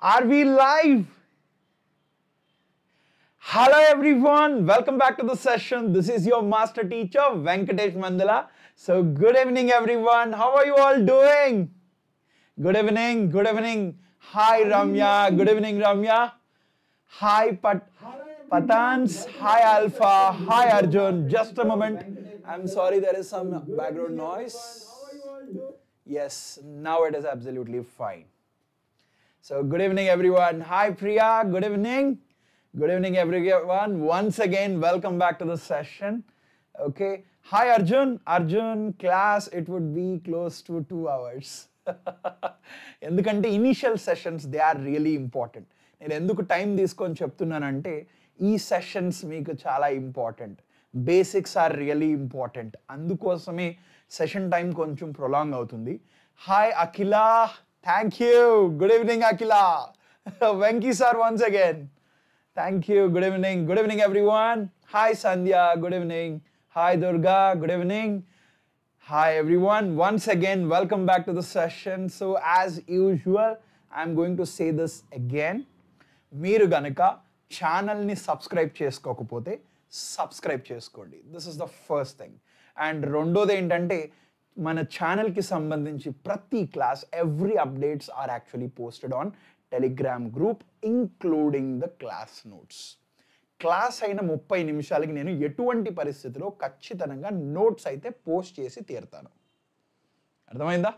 Are we live? Hello everyone, welcome back to the session. This is your master teacher Venkatesh Mandala. So good evening everyone, how are you all doing? Good evening, good evening. Hi Ramya, good evening Ramya. Hi Patans, hi Alpha, hi Arjun. Just a moment, I'm sorry there is some background noise. Yes, now it is absolutely fine. So good evening everyone. Hi Priya, good evening. Good evening everyone. Once again, welcome back to the session. Okay. Hi Arjun. Arjun, class, it would be close to 2 hours. In the initial sessions, they are really important. In enduku time teeskoni cheptunanante, ee sessions meeku chala important. Basics are really important. Andukosame session time koncham prolong avutundi. Hi Akila. Thank you. Good evening, Akila. Venki sir, once again. Thank you. Good evening. Good evening, everyone. Hi, Sandhya. Good evening. Hi, Durga. Good evening. Hi, everyone. Once again, welcome back to the session. So, as usual, I'm going to say this again. Meeru ganaka channel ni subscribe cheskokapote, subscribe cheskondi. This is the first thing. And rondode entante. Mana channel ki sambandhinchi prati class, every updates are actually posted on Telegram group, including the class notes. Class aina 30 నిమిషాలకి నేను ఎటువంటి పరిస్థితిలో ఖచ్చితంగా notes అయితే post చేసి తీర్తాను. అర్థమైందా?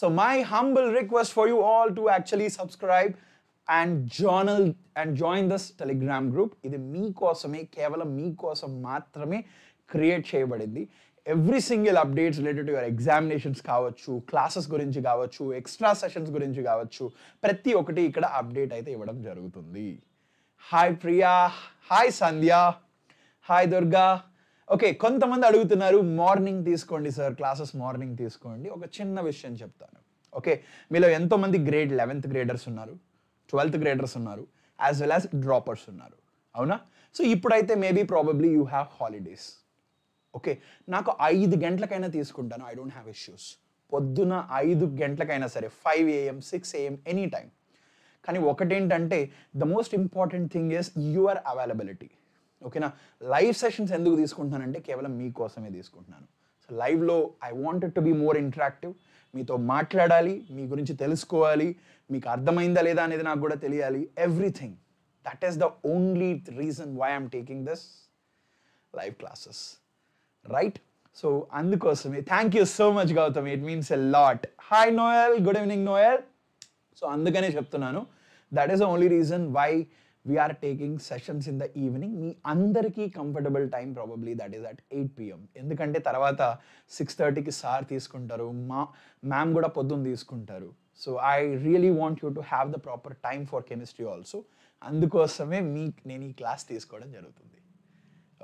So my humble request for you all to actually subscribe and join this Telegram group. ఇది మీ కోసమే, కేవలం మీ కోసం మాత్రమే క్రియేట్ చేయబడింది. Every single updates related to your examinations kaavachu, classes gurinchi kaavachu, extra sessions gurinchi kaavachu, prati okati ikkada update aithe ivvadam jarugutundi. Hi Priya, hi Sandhya, hi Durga. Okay, kontamandi adugutunnaru morning teeskondi sir, classes morning teeskondi. Oka chinna vishayam cheptanu. Okay, meelo entho mandi grade 11th graders unnaru, 12th graders unnaru, as well as droppers unnaru. Avuna? So ippudaithe maybe probably you have holidays. Okay, naku 5 గంటలకైనా తీసుకుంటాను. I don't have issues. పొద్దున 5 గంటలకైనా సరే, 5 AM, 6 AM, any time. కానీ ఒకటేంటంటే the most important thing is your availability. ఓకేనా, live sessions ఎందుకు తీసుకుంటానంటే కేవలం మీ కోసమే తీసుకుంటున్నాను. సో లైవ్లో I wanted to be more interactive. మీతో మాట్లాడాలి, మీ గురించి తెలుసుకోవాలి, మీకు అర్థమైందా లేదా అనేది నాకు కూడా తెలియాలి. Everything. That is the only reason why I'm taking this live classes. Right? So, andukosame, thank you so much Gautam, it means a lot. Hi Noel, good evening Noel. So, andukane cheptunanu, that is the only reason why we are taking sessions in the evening. Me andariki comfortable time probably that is at 8 PM. Endukante taravata 6:30 ki sar teeskuntaru, ma'am kuda poddun teeskuntaru. So, I really want you to have the proper time for chemistry also. Andukosame meek neni class teeskodam jarugutundi.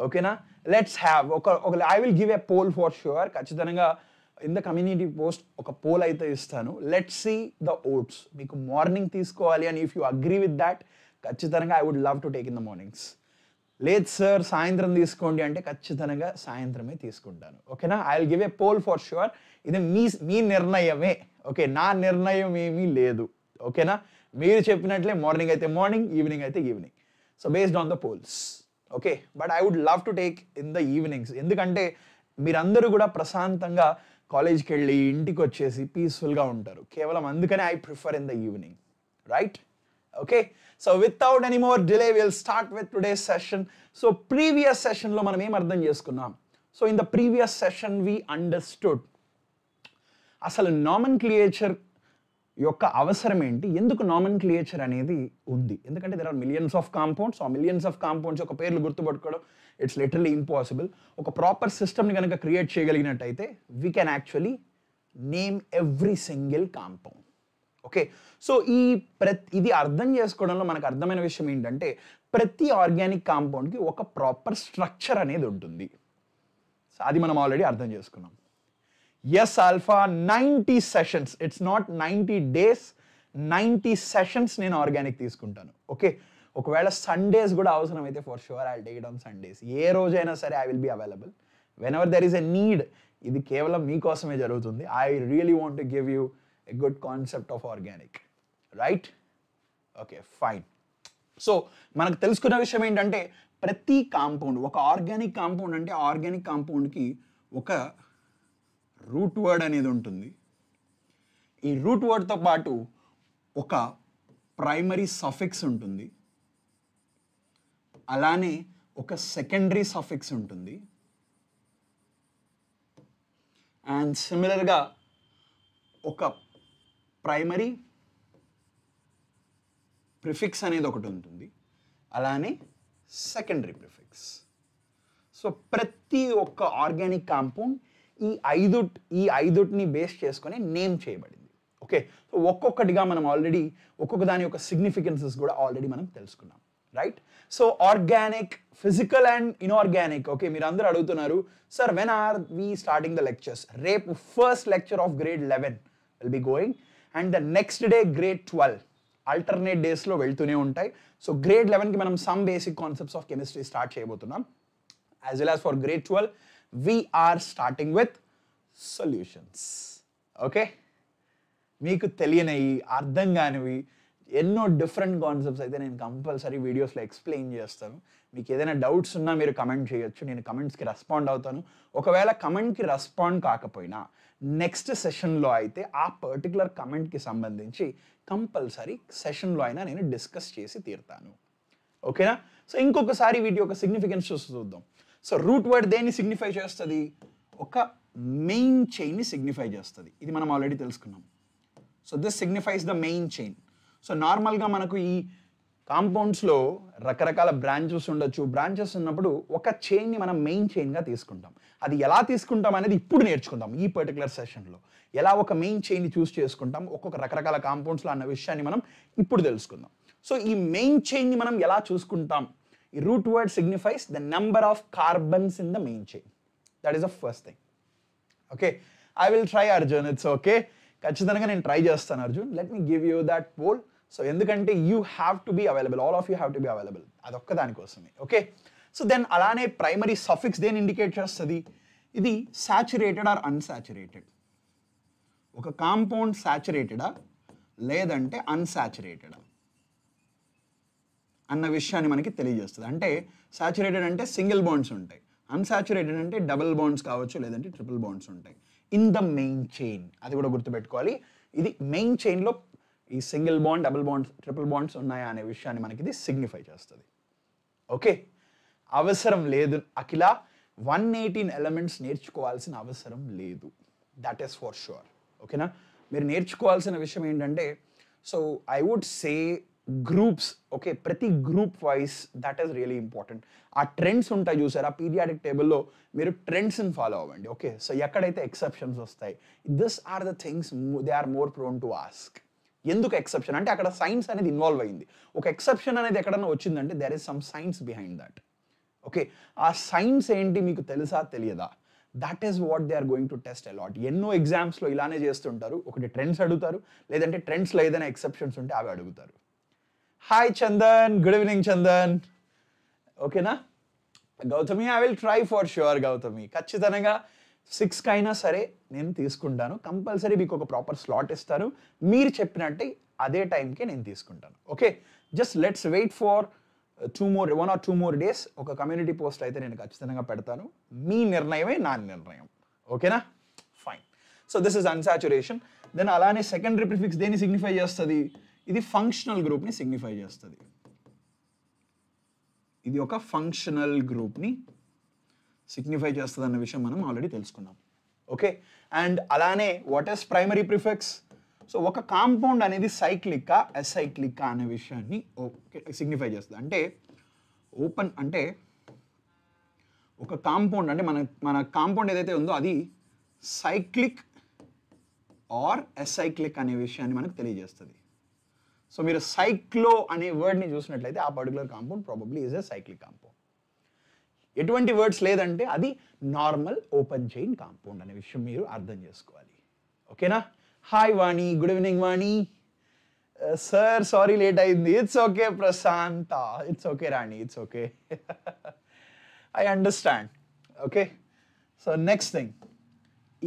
Okay na, let's have okay, I will give a poll for sure. Kachitanga in the community post oka poll aithe istanu. Let's see the votes. Meeku morning teeskovali and if you agree with that, kachitanga I would love to take in the mornings. Late sir sayantram teeskondi ante kachitanga sayantrame teeskuntanu. Okay na, I will give a poll for sure. Idi mee nirnayame. Okay, na nirnayam emi ledu. Okay na, meeru cheppinatle morning aithe morning, evening aithe evening. So based on the polls. Okay, but I would love to take in the evenings. Endukante meerandaru kuda prasantanga college ki velli intiki vachesi peaceful ga untaru. Kevalam andukane I prefer in the evening. Right? Okay, so without any more delay we'll start with today's session. So previous session lo manam em ardham chesukunnam. So in the previous session we understood asalu nomenclature యొక్క అవసరం ఏంటి, ఎందుకు నామన్‌క్లియేచర్ అనేది ఉంది. ఎందుకంటే there are millions of compounds, ఆ millions of compounds యొక్క పేర్లు గుర్తుపట్టుకోవడం ఇట్స్ లిటరల్లీ ఇంపాసిబుల్. ఒక ప్రాపర్ సిస్టమ్ని కనుక క్రియేట్ చేయగలిగినట్టయితే we can actually name every single compound. Okay, so ఈ ఇది అర్థం చేసుకోవడంలో మనకు అర్థమైన విషయం ఏంటంటే ప్రతి ఆర్గానిక్ కాంపౌండ్కి ఒక ప్రాపర్ స్ట్రక్చర్ అనేది ఉంటుంది. సో అది మనం ఆల్రెడీ అర్థం చేసుకున్నాం. Yes, Alpha, 90 sessions. It's not 90 days, 90 sessions నేను ఆర్గానిక్ తీసుకుంటాను. ఓకే, ఒకవేళ సండేస్ కూడా అవసరమైతే for sure I will take it on Sundays. ఏ రోజైనా సరే I will be available whenever there is a need. ఇది కేవలం మీకోసమే జరుగుతుంది. I really want to give you a good concept of organic. Right? Okay, fine. So మనకు తెలుసుకున్న విషయం ఏంటంటే ప్రతి కాంపౌండ్ ఒక ఆర్గానిక్ కాంపౌండ్ అంటే ఆర్గానిక్ కాంపౌండ్ కి ఒక రూట్ వర్డ్ అనేది ఉంటుంది. ఈ రూట్ వర్డ్ తో పాటు ఒక ప్రైమరీ సఫిక్స్ ఉంటుంది, అలానే ఒక సెకండరీ సఫిక్స్ ఉంటుంది. అండ్ సిమిలర్ గా ఒక ప్రైమరీ ప్రిఫిక్స్ అనేది ఒకటి ఉంటుంది, అలానే సెకండరీ ప్రిఫిక్స్. సో ప్రతి ఒక్క ఆర్గానిక్ కాంపౌండ్ ఈ ఐదుటిని బేస్ చేసుకొని నేమ్ చేయబడింది. ఓకే, సో ఒక్కొక్కటిగా మనం ఆల్రెడీ ఒక్కొక్క దాని యొక్క సిగ్నిఫికెన్సెస్ కూడా ఆల్రెడీ మనం తెలుసుకున్నాం, right? So organic, physical and inorganic. Okay, మీరు అందరూ అడుగుతున్నారు, sir when are we starting the lectures? రేపు first lecture of grade 11 will be going and the next day grade 12. Alternate డేస్లో వెళ్తూనే ఉంటాయి. సో గ్రేడ్ 11కి మనం some basic concepts of chemistry start చేయబోతున్నాం. As well as for grade 12 we are starting with solutions. Okay, మీకు తెలియనివి అర్థం కానివి ఎన్నో డిఫరెంట్ కాన్సెప్ట్స్ అయితే నేను కంపల్సరీ వీడియోస్లో ఎక్స్ప్లెయిన్ చేస్తాను. మీకు ఏదైనా డౌట్స్ ఉన్నా మీరు కమెంట్ చేయొచ్చు, నేను కమెంట్స్కి రెస్పాండ్ అవుతాను. ఒకవేళ కమెంట్కి రెస్పాండ్ కాకపోయినా నెక్స్ట్ సెషన్లో అయితే ఆ పర్టికులర్ కమెంట్కి సంబంధించి కంపల్సరీ సెషన్లో అయినా నేను డిస్కస్ చేసి తీరుతాను. ఓకేనా? సో ఇంకొకసారి వీటి యొక్క సిగ్నిఫికెన్స్ చూసి చూద్దాం. సో రూట్ వర్డ్ దేన్ని సిగ్నిఫై చేస్తుంది? ఒక మెయిన్ చైన్ని సిగ్నిఫై చేస్తుంది, ఇది మనం ఆల్రెడీ తెలుసుకున్నాం. So this signifies the main chain. So నార్మల్గా మనకు ఈ కాంపౌండ్స్లో రకరకాల బ్రాంచెస్ ఉండొచ్చు. బ్రాంచెస్ ఉన్నప్పుడు ఒక చైన్ని మనం మెయిన్ చైన్గా తీసుకుంటాం. అది ఎలా తీసుకుంటాం అనేది ఇప్పుడు నేర్చుకుందాం ఈ పర్టికులర్ సెషన్లో. ఎలా ఒక మెయిన్ చైన్ని చూస్ చేసుకుంటాం ఒక్కొక్క రకరకాల కాంపౌండ్స్లో అన్న విషయాన్ని మనం ఇప్పుడు తెలుసుకుందాం. సో ఈ మెయిన్ చైన్ని మనం ఎలా చూసుకుంటాం? ఈ root word signifies the number of carbons in the main chain. That is the first thing. Okay, I will try Arjun, it's okay. ఖచ్చితంగా నేను ట్రై చేస్తాను Arjun. Let me give you that poll. So ఎందుకంటే you have to be available, all of you have to be available, అదొక్క దానికోసమే. Okay, so then అలానే primary suffix దేని indicate చేస్తుంది? ఇది సాచురేటెడ్ ఆర్ అన్సాచురేటెడ్. ఒక కాంపౌండ్ సాచురేటెడా లేదంటే అన్సాచురేటెడా అన్న విషయాన్ని మనకి తెలియజేస్తుంది. అంటే సాచురేటెడ్ అంటే సింగిల్ బాండ్స్ ఉంటాయి, అన్సాచురేటెడ్ అంటే డబుల్ బాండ్స్ కావచ్చు లేదంటే ట్రిపుల్ బాండ్స్ ఉంటాయి ఇన్ ద మెయిన్ చైన్. అది కూడా గుర్తుపెట్టుకోవాలి. ఇది మెయిన్ చైన్లో ఈ single bond, double bonds, triple bonds ఉన్నాయా అనే విషయాన్ని మనకి ఇది సిగ్నిఫై చేస్తుంది. ఓకే, అవసరం లేదు అఖిల, 118 ఎలిమెంట్స్ నేర్చుకోవాల్సిన అవసరం లేదు, దట్ ఈస్ ఫర్ షూర్. ఓకేనా? మీరు నేర్చుకోవాల్సిన విషయం ఏంటంటే, so I would say groups. Okay, ప్రతి group wise that is really important. ఆ ట్రెండ్స్ ఉంటాయి చూసారా పీరియాడిక్ టేబుల్లో, మీరు ట్రెండ్స్ని ఫాలో అవ్వండి. ఓకే, సో ఎక్కడైతే ఎక్సెప్షన్స్ వస్తాయి, this are the things they are more prone to ask. ఎందుకు ఎక్సెప్షన్ అంటే అక్కడ సైన్స్ అనేది ఇన్వాల్వ్ అయింది. ఒక ఎక్సెప్షన్ అనేది ఎక్కడన్నా వచ్చిందంటే there is some science behind that. Okay, ఆ సైన్స్ ఏంటి మీకు తెలుసా తెలియదా? That is what they are going to test a lot. ఎన్నో ఎగ్జామ్స్లో ఇలానే చేస్తుంటారు, ఒకటి ట్రెండ్స్ అడుగుతారు, లేదంటే ట్రెండ్స్లో ఏదైనా ఎక్సెప్షన్స్ ఉంటే అవి అడుగుతారు. Hi Chandan, good evening Chandan. ఓకేనా Gautami, I will try for sure Gautami. ఖచ్చితంగా 6కి అయినా సరే నేను తీసుకుంటాను, కంపల్సరీ మీకు ఒక ప్రాపర్ స్లాట్ ఇస్తారు, మీరు చెప్పినట్టే అదే టైంకే నేను తీసుకుంటాను. Okay, just let's wait for 1 or 2 more days. ఒక కమ్యూనిటీ పోస్ట్ అయితే నేను ఖచ్చితంగా పెడతాను, మీ నిర్ణయమే నా నిర్ణయం. ఓకేనా, fine. So this is unsaturation. Then అలానే సెకండరీ ప్రిఫిక్స్ దేన్ని సిగ్నిఫై చేస్తుంది? ఇది ఫంక్షనల్ గ్రూప్ని సిగ్నిఫై చేస్తుంది. ఇది ఒక ఫంక్షనల్ గ్రూప్ని సిగ్నిఫై చేస్తుంది అన్న విషయం మనం ఆల్రెడీ తెలుసుకున్నాం. ఓకే, అండ్ అలానే what is primary prefix? So ఒక కాంపౌండ్ అనేది సైక్లికా అసైక్లికా అనే విషయాన్ని సిగ్నిఫై చేస్తుంది. అంటే ఓపెన్ అంటే ఒక కాంపౌండ్ అంటే మన కాంపౌండ్ ఏదైతే ఉందో అది సైక్లిక్ ఆర్ అసైక్లిక్ అనే విషయాన్ని మనకు తెలియజేస్తుంది. సో మీరు సైక్లో అనే వర్డ్ని చూసినట్లయితే ఆ particular compound probably is a cyclic compound. ఎటువంటి వర్డ్స్ లేదంటే అది నార్మల్ ఓపెన్ చైన్ కాంపౌండ్ అనే విషయం మీరు అర్థం చేసుకోవాలి. ఓకేనా? Hi Vani, good evening Vani. Sir sorry late అయింది. It's okay Prashanth, it's okay Rani, it's okay, I understand. Okay, so next thing,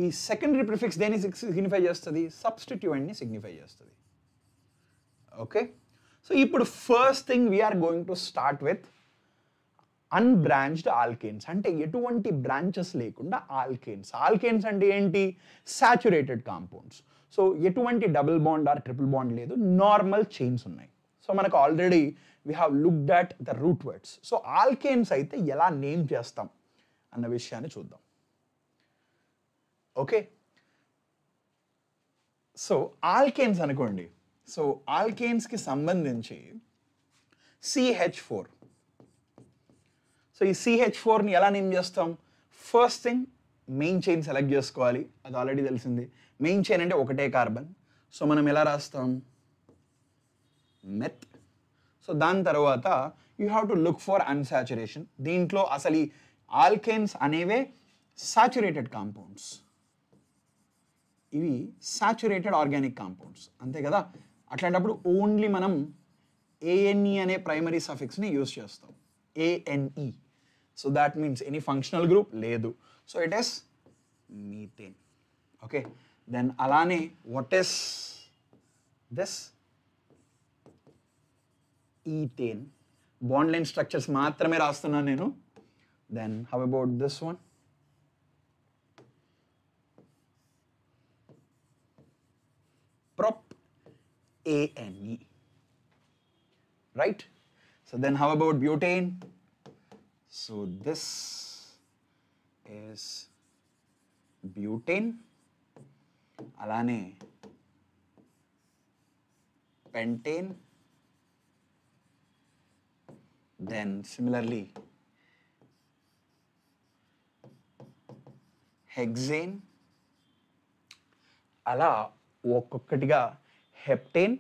ఈ సెకండరీ ప్రిఫిక్స్ దేన్ని సిగ్నిఫై చేస్తుంది? సబ్స్టిట్యూయెంట్ని సిగ్నిఫై చేస్తుంది. Okay, So now first thing we are going to start with unbranched alkanes. Ante etuvanti branches lekunda alkanes. Alkanes ante enti? Saturated compounds. So etuvanti double bond or triple bond ledu, normal chains unnai. So manaku already we have looked at the root words. So alkanes aithe ela name chestam anna vishayanni chuddam. Okay. So alkanes anukondi. So alkanes ki sambandhinchi CH4. So ee CH4 ni ela name chestam? First thing main chain select cheskovali, adi already telisindi. Main chain ante okate carbon. So manam ela rastam? Meth. So dan tarvata you have to look for unsaturation. Deentlo asali alkanes aneve saturated compounds. Ivi saturated organic compounds ante kada. Atlantapudu only manam ane ane primary suffix ni use chestam, ane. So that means any functional group ledu. So it is methane. Okay. Then alane, what is this? Ethane. Bond line structures maatrame raastunna nenu. Then how about this one? Prop-ane. Right? So then how about butane? So this is butane. Alane pentane. Then similarly hexane. Ala okkokkatiga heptane,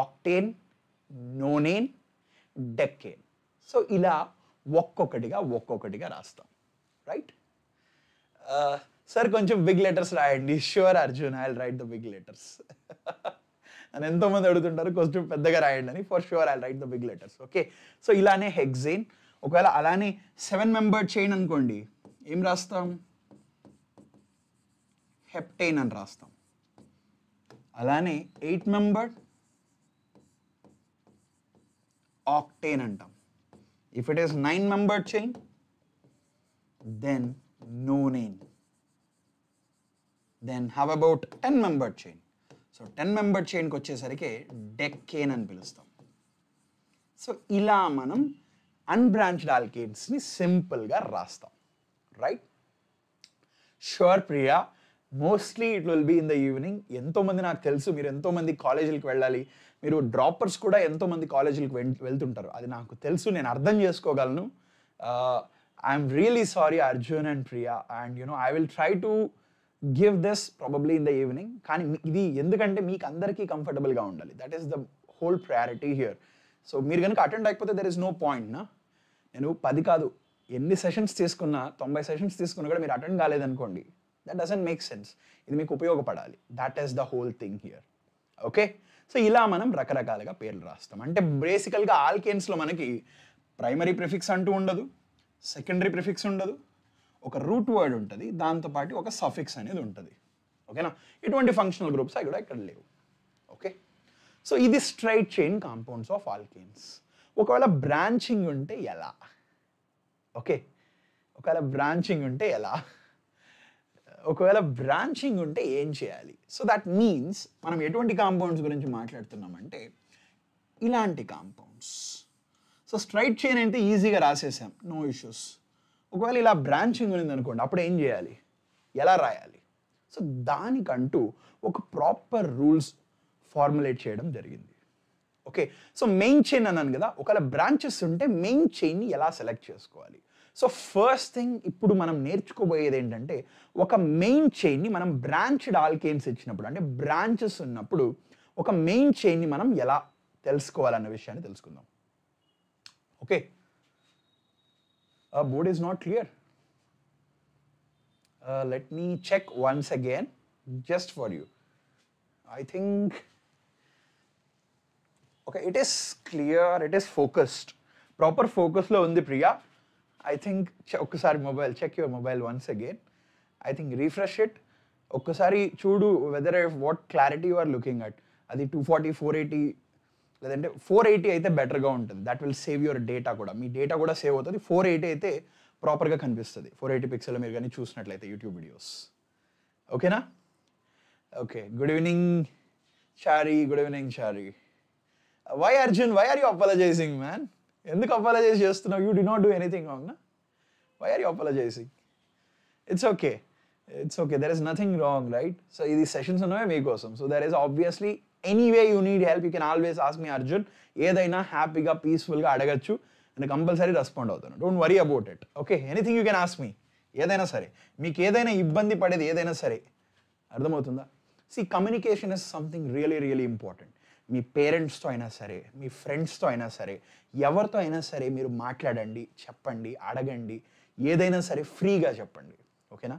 octane, nonane, decane. So ila okkokkatiga rastam. Right? Sir, koncham big letters raayandi. Sure Arjun, I'll write the big letters. And entho mandi aduguntaru koncham peddaga raayandi ani. For sure I'll write the big letters. Okay. So ilane hexane. Okala alane 7-membered chain ankondi, em rastam? Heptane an rastam. Alane 8-membered octane antam. If it is 9-membered chain, then nonane. Then how about 10-membered chain? So 10-membered chain ko chesarike decane ani pilustam. So ila manam unbranched alkanes ni simple ga rastam. Right? Sure Priya, mostly it will be in the evening. Ento mandi naaku telusu meer ento mandi college liki vellali, meer droppers kuda ento mandi college liki veltuntaru, adi naaku telusu, nenu ardham cheskogalanu. I'm really sorry Arjun and Priya, and you know I will try to give this probably in the evening. Kani idi endukante meek andariki comfortable ga undali. That is the whole priority here. So meer ganaka attend ayipothe there is no point na. Nenu 10 kaadu enni sessions teeskunna 90 sessions teeskunna kuda meer attend kaale anukondi. That doesn't make sense. Idi meeku upayogapadali. That is the whole thing here. Okay. So ila manam rakarakaluga perlu rastam. Ante basically ga alkanes lo manaki primary prefix antu undadu, secondary prefix undadu. Oka root word untadi, dantho paati oka suffix anedi untadi. Okay na? Itvanti functional groups ikkada levu. Okay. So idi straight chain compounds of alkanes. Okavela branching unte ela? Okay. Okavela branching unte ela? Okavela branching unte em cheyali? So that means manam etvanti compounds gurinchi maatladutunnam ante ilanti compounds. So straight chain ante easy ga raasesam, no issues. ఒకవేళ ఇలా branching ఉంది అనుకోండి, అప్పుడు ఏం చేయాలి, ఎలా రాయాలి? So దానికంటూ ఒక ప్రాపర్ రూల్స్ ఫార్ములేట్ చేయడం జరిగింది. ఓకే. సో మెయిన్ చైన్ అన్నాను కదా, ఒకవేళ బ్రాంచెస్ ఉంటే మెయిన్ చైన్ని ఎలా సెలెక్ట్ చేసుకోవాలి? సో ఫస్ట్ థింగ్ ఇప్పుడు మనం నేర్చుకోబోయేది ఏంటంటే, ఒక మెయిన్ చైన్ని మనం బ్రాంచ్డ్ ఆల్కేన్స్ ఇచ్చినప్పుడు, అంటే బ్రాంచెస్ ఉన్నప్పుడు ఒక మెయిన్ చైన్ని మనం ఎలా తెలుసుకోవాలన్న విషయాన్ని తెలుసుకుందాం. Okay. Board is not clear. Let me check once again just for you. I think okay, it is clear, it is focused. Proper focus lo undi Priya. I think okkasari mobile, check your mobile once again. I think refresh it. Okkasari chudu whether what clarity you are looking at. Adi 240, 480 లేదంటే 480 అయితే బెటర్గా ఉంటుంది. That will save your data కూడా, మీ data కూడా save అవుతుంది. 480 అయితే ప్రాపర్గా కనిపిస్తుంది. 480 పిక్సెల్ మీరు కానీ చూసినట్లయితే యూట్యూబ్ వీడియోస్. ఓకేనా? Okay, good evening షారీ. Good evening షారీ. Why Arjun, why are you apologising man? ఎందుకు అపాలజైజ్ చేస్తున్నావు? You did not do anything wrong. Why are you apologising? It's okay, it's okay, there is nothing wrong, right? So ఇది sessions ఉన్నవే మీకోసం. So there is obviously anyway you need help, you can always ask me Arjun. ఏదైనా హ్యాపీగా పీస్ఫుల్గా అడగచ్చు, నేను compulsory respond అవుతాను. Don't worry about it. Okay, anything you can ask me, ఏదైనా సరే, మీకు ఏదైనా ఇబ్బంది పడేది ఏదైనా సరే. అర్థమవుతుందా? See, communication is something really really important. మీ పేరెంట్స్తో అయినా సరే, మీ ఫ్రెండ్స్తో అయినా సరే, ఎవరితో అయినా సరే మీరు మాట్లాడండి, చెప్పండి, అడగండి, ఏదైనా సరే ఫ్రీగా చెప్పండి. ఓకేనా?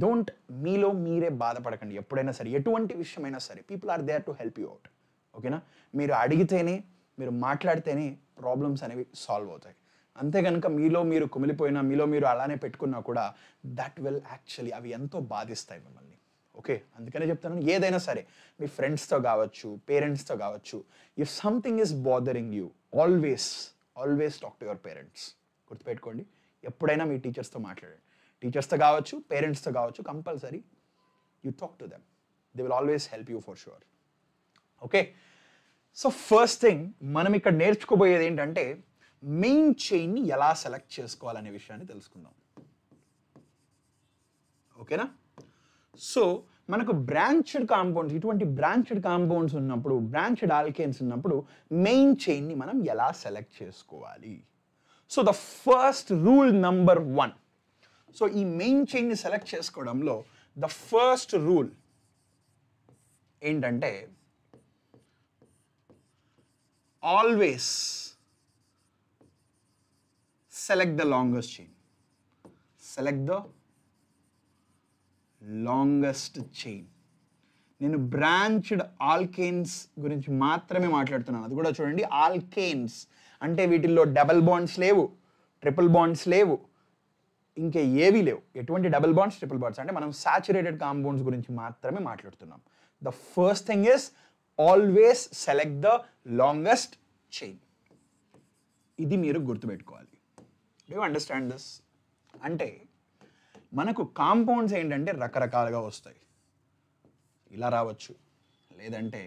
డోంట్, మీలో మీరే బాధపడకండి ఎప్పుడైనా సరే, ఎటువంటి విషయమైనా సరే. People are there to help you out. ఓకేనా? మీరు అడిగితేనే, మీరు మాట్లాడితేనే ప్రాబ్లమ్స్ అనేవి సాల్వ్ అవుతాయి. అంతే కనుక మీలో మీరు కుమిలిపోయినా, మీలో మీరు అలానే పెట్టుకున్నా కూడా, దట్ విల్ యాక్చువల్లీ అవి ఎంతో బాధిస్తాయి మిమ్మల్ని. ఓకే, అందుకనే చెప్తాను, ఏదైనా సరే, మీ ఫ్రెండ్స్తో కావచ్చు, పేరెంట్స్తో కావచ్చు. If something is bothering you, always always talk to your parents. గుర్తుపెట్టుకోండి, ఎప్పుడైనా మీ టీచర్స్తో మాట్లాడండి. టీచర్స్తో కావచ్చు, పేరెంట్స్తో కావచ్చు, compulsory you talk to them. They will always help you for sure. Okay, so first thing మనం ఇక్కడ నేర్చుకోబోయేది ఏంటంటే, మెయిన్ చైన్ని ఎలా సెలెక్ట్ చేసుకోవాలనే విషయాన్ని తెలుసుకుందాం. ఓకేనా? సో మనకు బ్రాంచ్డ్ కాంపౌండ్స్, ఇటువంటి బ్రాంచ్డ్ కాంపౌండ్స్ ఉన్నప్పుడు, బ్రాంచ్డ్ ఆల్కేన్స్ ఉన్నప్పుడు, మెయిన్ చైన్ని మనం ఎలా సెలెక్ట్ చేసుకోవాలి? So the first rule number 1. So ఈ మెయిన్ చైన్ని సెలెక్ట్ చేసుకోవడంలో ద ఫస్ట్ రూల్ ఏంటంటే, always select the longest chain. Select the longest chain. నేను బ్రాంచ్డ్ ఆల్కేన్స్ గురించి మాత్రమే మాట్లాడుతున్నాను. అది కూడా చూడండి, ఆల్కేన్స్ అంటే వీటిల్లో డబల్ బాండ్స్ లేవు, ట్రిపుల్ బాండ్స్ లేవు, ఇంకా ఏవి లేవు. ఎటువంటి డబల్ బాండ్స్, ట్రిపుల్ బాండ్స్ అంటే మనం సాచురేటెడ్ కాంపౌండ్స్ గురించి మాత్రమే మాట్లాడుతున్నాం. The first thing is always select the longest chain. ఇది మీరు గుర్తుపెట్టుకోవాలి. Do you understand this? అంటే మనకు కాంపౌండ్స్ ఏంటంటే రకరకాలుగా వస్తాయి. ఇలా రావచ్చు, లేదంటే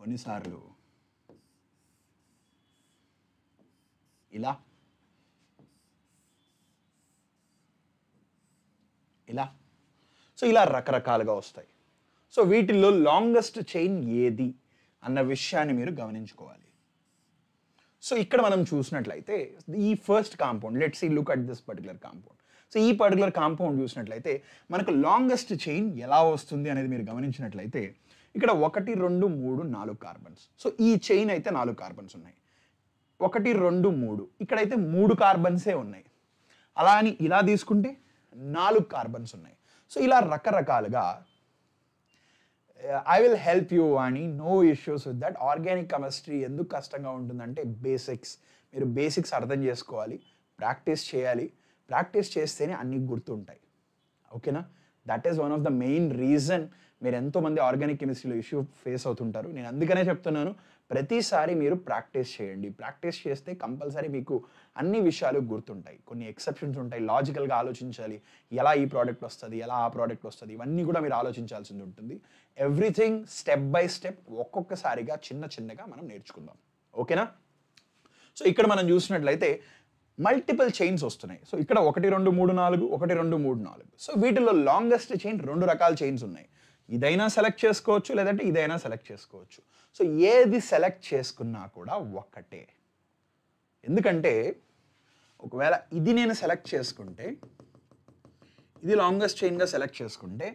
కొన్నిసార్లు ఇలా, ఇలా, సో ఇలా రకరకాలుగా వస్తాయి. సో వీటిల్లో లాంగెస్ట్ చైన్ ఏది అన్న విషయాన్ని మీరు గమనించుకోవాలి. సో ఇక్కడ మనం చూసినట్లయితే ఈ first compound, let's see, look at this particular compound. So ఈ పర్టికులర్ కాంపౌండ్ చూసినట్లయితే మనకు లాంగెస్ట్ చైన్ ఎలా వస్తుంది అనేది మీరు గమనించినట్లయితే, ఇక్కడ 1, 2, 3, 4 కార్బన్స్. సో ఈ చైన్ అయితే 4 కార్బన్స్ ఉన్నాయి. 1, 2, 3, ఇక్కడైతే 3 కార్బన్సే ఉన్నాయి. అలా అని ఇలా తీసుకుంటే 4 కార్బన్స్ ఉన్నాయి. సో ఇలా రకరకాలుగా. I will help you అని, no issues with that. Organic chemistry ఎందుకు కష్టంగా ఉంటుందంటే, బేసిక్స్, మీరు బేసిక్స్ అర్థం చేసుకోవాలి, ప్రాక్టీస్ చేయాలి, ప్రాక్టీస్ చేస్తేనే అన్నీ గుర్తుంటాయి. ఓకేనా? That is one of the main reason మీరు ఎంతోమంది ఆర్గానిక్ కెమిస్ట్రీలో ఇష్యూ ఫేస్ అవుతుంటారు. నేను అందుకనే చెప్తున్నాను, ప్రతిసారి మీరు ప్రాక్టీస్ చేయండి. ప్రాక్టీస్ చేస్తే కంపల్సరీ మీకు అన్ని విషయాలు గుర్తుంటాయి. కొన్ని ఎక్సెప్షన్స్ ఉంటాయి, లాజికల్గా ఆలోచించాలి, ఎలా ఈ ప్రోడక్ట్ వస్తుంది, ఎలా ఆ ప్రోడక్ట్ వస్తుంది, ఇవన్నీ కూడా మీరు ఆలోచించాల్సింది ఉంటుంది. ఎవ్రీథింగ్ స్టెప్ బై స్టెప్, ఒక్కొక్కసారిగా చిన్న చిన్నగా మనం నేర్చుకుందాం. ఓకేనా? సో ఇక్కడ మనం చూసినట్లయితే మల్టిపుల్ చైన్స్ వస్తున్నాయి. సో ఇక్కడ 1, 2, 3, 4, 1, 2, 3, 4. సో వీటిలో లాంగెస్ట్ చైన్ 2 రకాల చైన్స్ ఉన్నాయి. ఇదైనా సెలెక్ట్ చేసుకోవచ్చు, లేదంటే ఇదైనా సెలెక్ట్ చేసుకోవచ్చు. సో ఏది సెలెక్ట్ చేసుకున్నా కూడా ఒక్కటే. ఎందుకంటే ఒకవేళ ఇది నేను సెలెక్ట్ చేసుకుంటే, ఇది లాంగెస్ట్ చైన్గా సెలెక్ట్ చేసుకుంటే,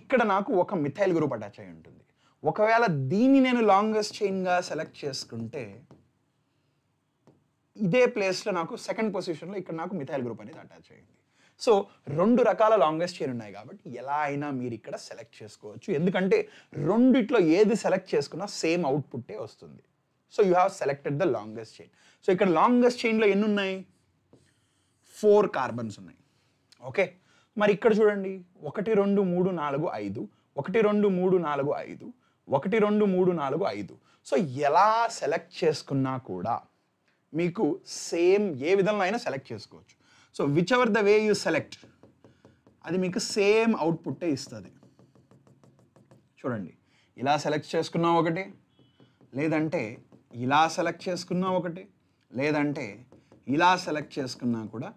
ఇక్కడ నాకు ఒక మిథైల్ గ్రూప్ అటాచ్ అయి ఉంటుంది. ఒకవేళ దీన్ని నేను లాంగెస్ట్ చైన్గా సెలెక్ట్ చేసుకుంటే, ఇదే ప్లేస్లో నాకు సెకండ్ పొజిషన్లో ఇక్కడ నాకు మిథైల్ గ్రూప్ అనేది అటాచ్ అయింది. సో 2 రకాల లాంగెస్ట్ చైన్ ఉన్నాయి కాబట్టి ఎలా అయినా మీరు ఇక్కడ సెలెక్ట్ చేసుకోవచ్చు. ఎందుకంటే 2ట్లో ఏది సెలెక్ట్ చేసుకున్నా సేమ్ అవుట్పుట్టే వస్తుంది. So you have selected the longest chain. So ఇక్కడ లాంగెస్ట్ చైన్లో ఎన్ని ఉన్నాయి? 4 కార్బన్స్ ఉన్నాయి. ఓకే, మరి ఇక్కడ చూడండి, 1, 2, 3, 4, 5, 1, 2, 3, 4, 5, 1, 2, 3, 4, 5. So, ఎలా సెలెక్ట్ చేసుకున్నా కూడా మీకు సేమ్ ఏ విధంగా అయినా సెలెక్ట్ చేసుకోవచ్చు. So whichever the way you select అది మీకు సేమ్ అవుట్పుట్టే ఇస్తుంది. చూడండి, ఇలా సెలెక్ట్ చేసుకున్నా ఒకటి, లేదంటే ఇలా సెలెక్ట్ చేసుకున్నా ఒకటి, లేదంటే ఇలా సెలెక్ట్ చేసుకున్నా కూడా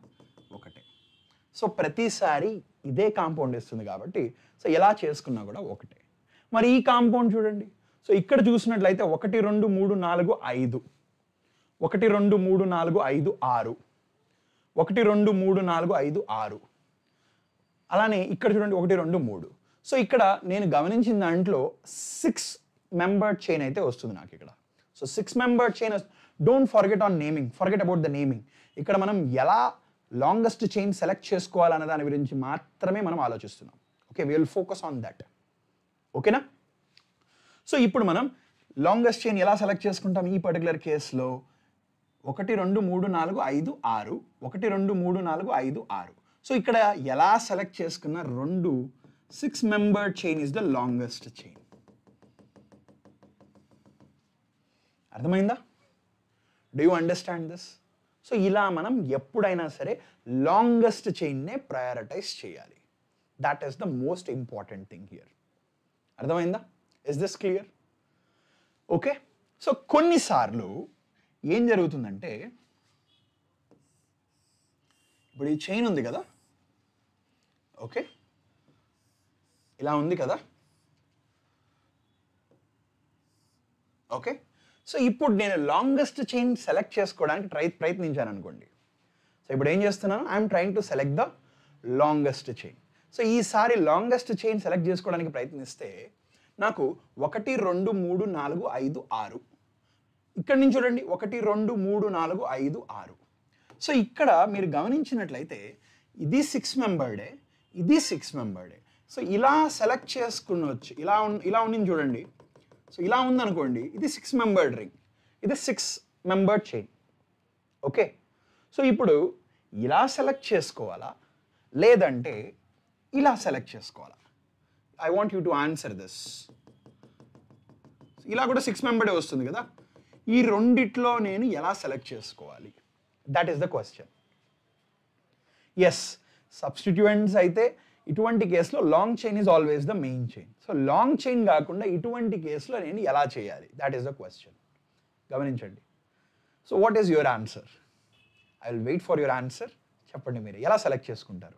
ఒకటే. సో ప్రతిసారి ఇదే కాంపౌండ్ ఇస్తుంది కాబట్టి సో ఎలా చేసుకున్నా కూడా ఒకటే. మరి ఈ కాంపౌండ్ చూడండి. సో ఇక్కడ చూసినట్లయితే 1, 2, 3, 4, 5, 1, 2, 3, 4, 5, 6, 1, 2, 3, 4, 5, 6. అలానే ఇక్కడ చూడండి 1, 2, 3. సో ఇక్కడ నేను గమనించిన దాంట్లో 6 member chain అయితే వస్తుంది నాకు ఇక్కడ. So 6 member chain. Don't forget on naming, forget about the naming. ఇక్కడ మనం ఎలా లాంగెస్ట్ చైన్ సెలెక్ట్ చేసుకోవాలన్న దాని గురించి మాత్రమే మనం ఆలోచిస్తున్నాం. Okay, we will focus on that. ఓకేనా? సో ఇప్పుడు మనం లాంగెస్ట్ చైన్ ఎలా సెలెక్ట్ చేసుకుంటాం? ఈ పర్టికులర్ కేసులో 1, 2, 3, 4, 5, 6, 1, 2, 3, 4, 5, 6. సో ఇక్కడ ఎలా సెలెక్ట్ చేసుకున్న 6 member chain is the longest chain. అర్థమైందా? Do you understand this? So ఇలా మనం ఎప్పుడైనా సరే లాంగెస్ట్ చైన్నే ప్రయారిటైజ్ చేయాలి. That is the most important thing here. అర్థమైందా? Is this clear? Okay. So కొన్నిసార్లు ఏం జరుగుతుందంటే, ఇప్పుడు ఈ చైన్ ఉంది కదా, ఓకే, ఇలా ఉంది కదా, ఓకే. సో ఇప్పుడు నేను లాంగెస్ట్ చైన్ సెలెక్ట్ చేసుకోవడానికి ప్రయత్నించాను అనుకోండి. సో ఇప్పుడు ఏం చేస్తున్నాను, I'm trying to select the longest chain. So ఈసారి లాంగెస్ట్ చైన్ సెలెక్ట్ చేసుకోవడానికి ప్రయత్నిస్తే నాకు 1, 2, 3, 4, 5, 6. ఇక్కడ నుంచి చూడండి 1, 2, 3, 4, 5, 6. సో ఇక్కడ మీరు గమనించినట్లయితే ఇది 6 member డే, ఇది 6 member డే. సో ఇలా సెలెక్ట్ చేసుకునొచ్చు. ఇలా ఉండింది చూడండి. సో ఇలా ఉందనుకోండి, ఇది 6 member రింగ్, ఇది 6 member chain. ఓకే. సో ఇప్పుడు ఇలా సెలెక్ట్ చేసుకోవాలా, లేదంటే ఇలా సెలెక్ట్ చేసుకోవాలా? I want you to answer this. ఇలా కూడా 6 member డే వస్తుంది కదా, ఈ రెండిట్లో నేను ఎలా సెలెక్ట్ చేసుకోవాలి? That is the question. Yes, substituents అయితే ఇటువంటి కేసులో long chain is always the main chain. So long chain కాకుండా ఇటువంటి కేసులో నేను ఎలా చేయాలి? That is the question. గమనించండి. So what is your answer? I will wait for your answer. చెప్పండి, మీరు ఎలా సెలెక్ట్ చేసుకుంటారు?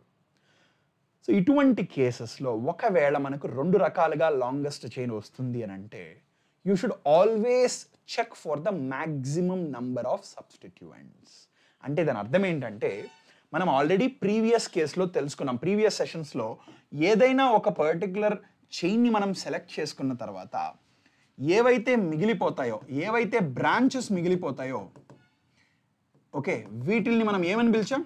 సో ఇటువంటి కేసెస్లో ఒకవేళ మనకు 2 రకాలుగా లాంగెస్ట్ చైన్ వస్తుంది అని అంటే, you should always check for the maximum number of substituents. అంటే దాని అర్థం ఏంటంటే, మనం ఆల్రెడీ ప్రీవియస్ కేసులో తెలుసుకున్నాం, ప్రీవియస్ సెషన్స్లో, ఏదైనా ఒక పర్టికులర్ చైన్ని మనం సెలెక్ట్ చేసుకున్న తర్వాత ఏవైతే మిగిలిపోతాయో, ఏవైతే బ్రాంచెస్ మిగిలిపోతాయో, ఓకే, వీటిల్ని మనం ఏమని పిలిచాం?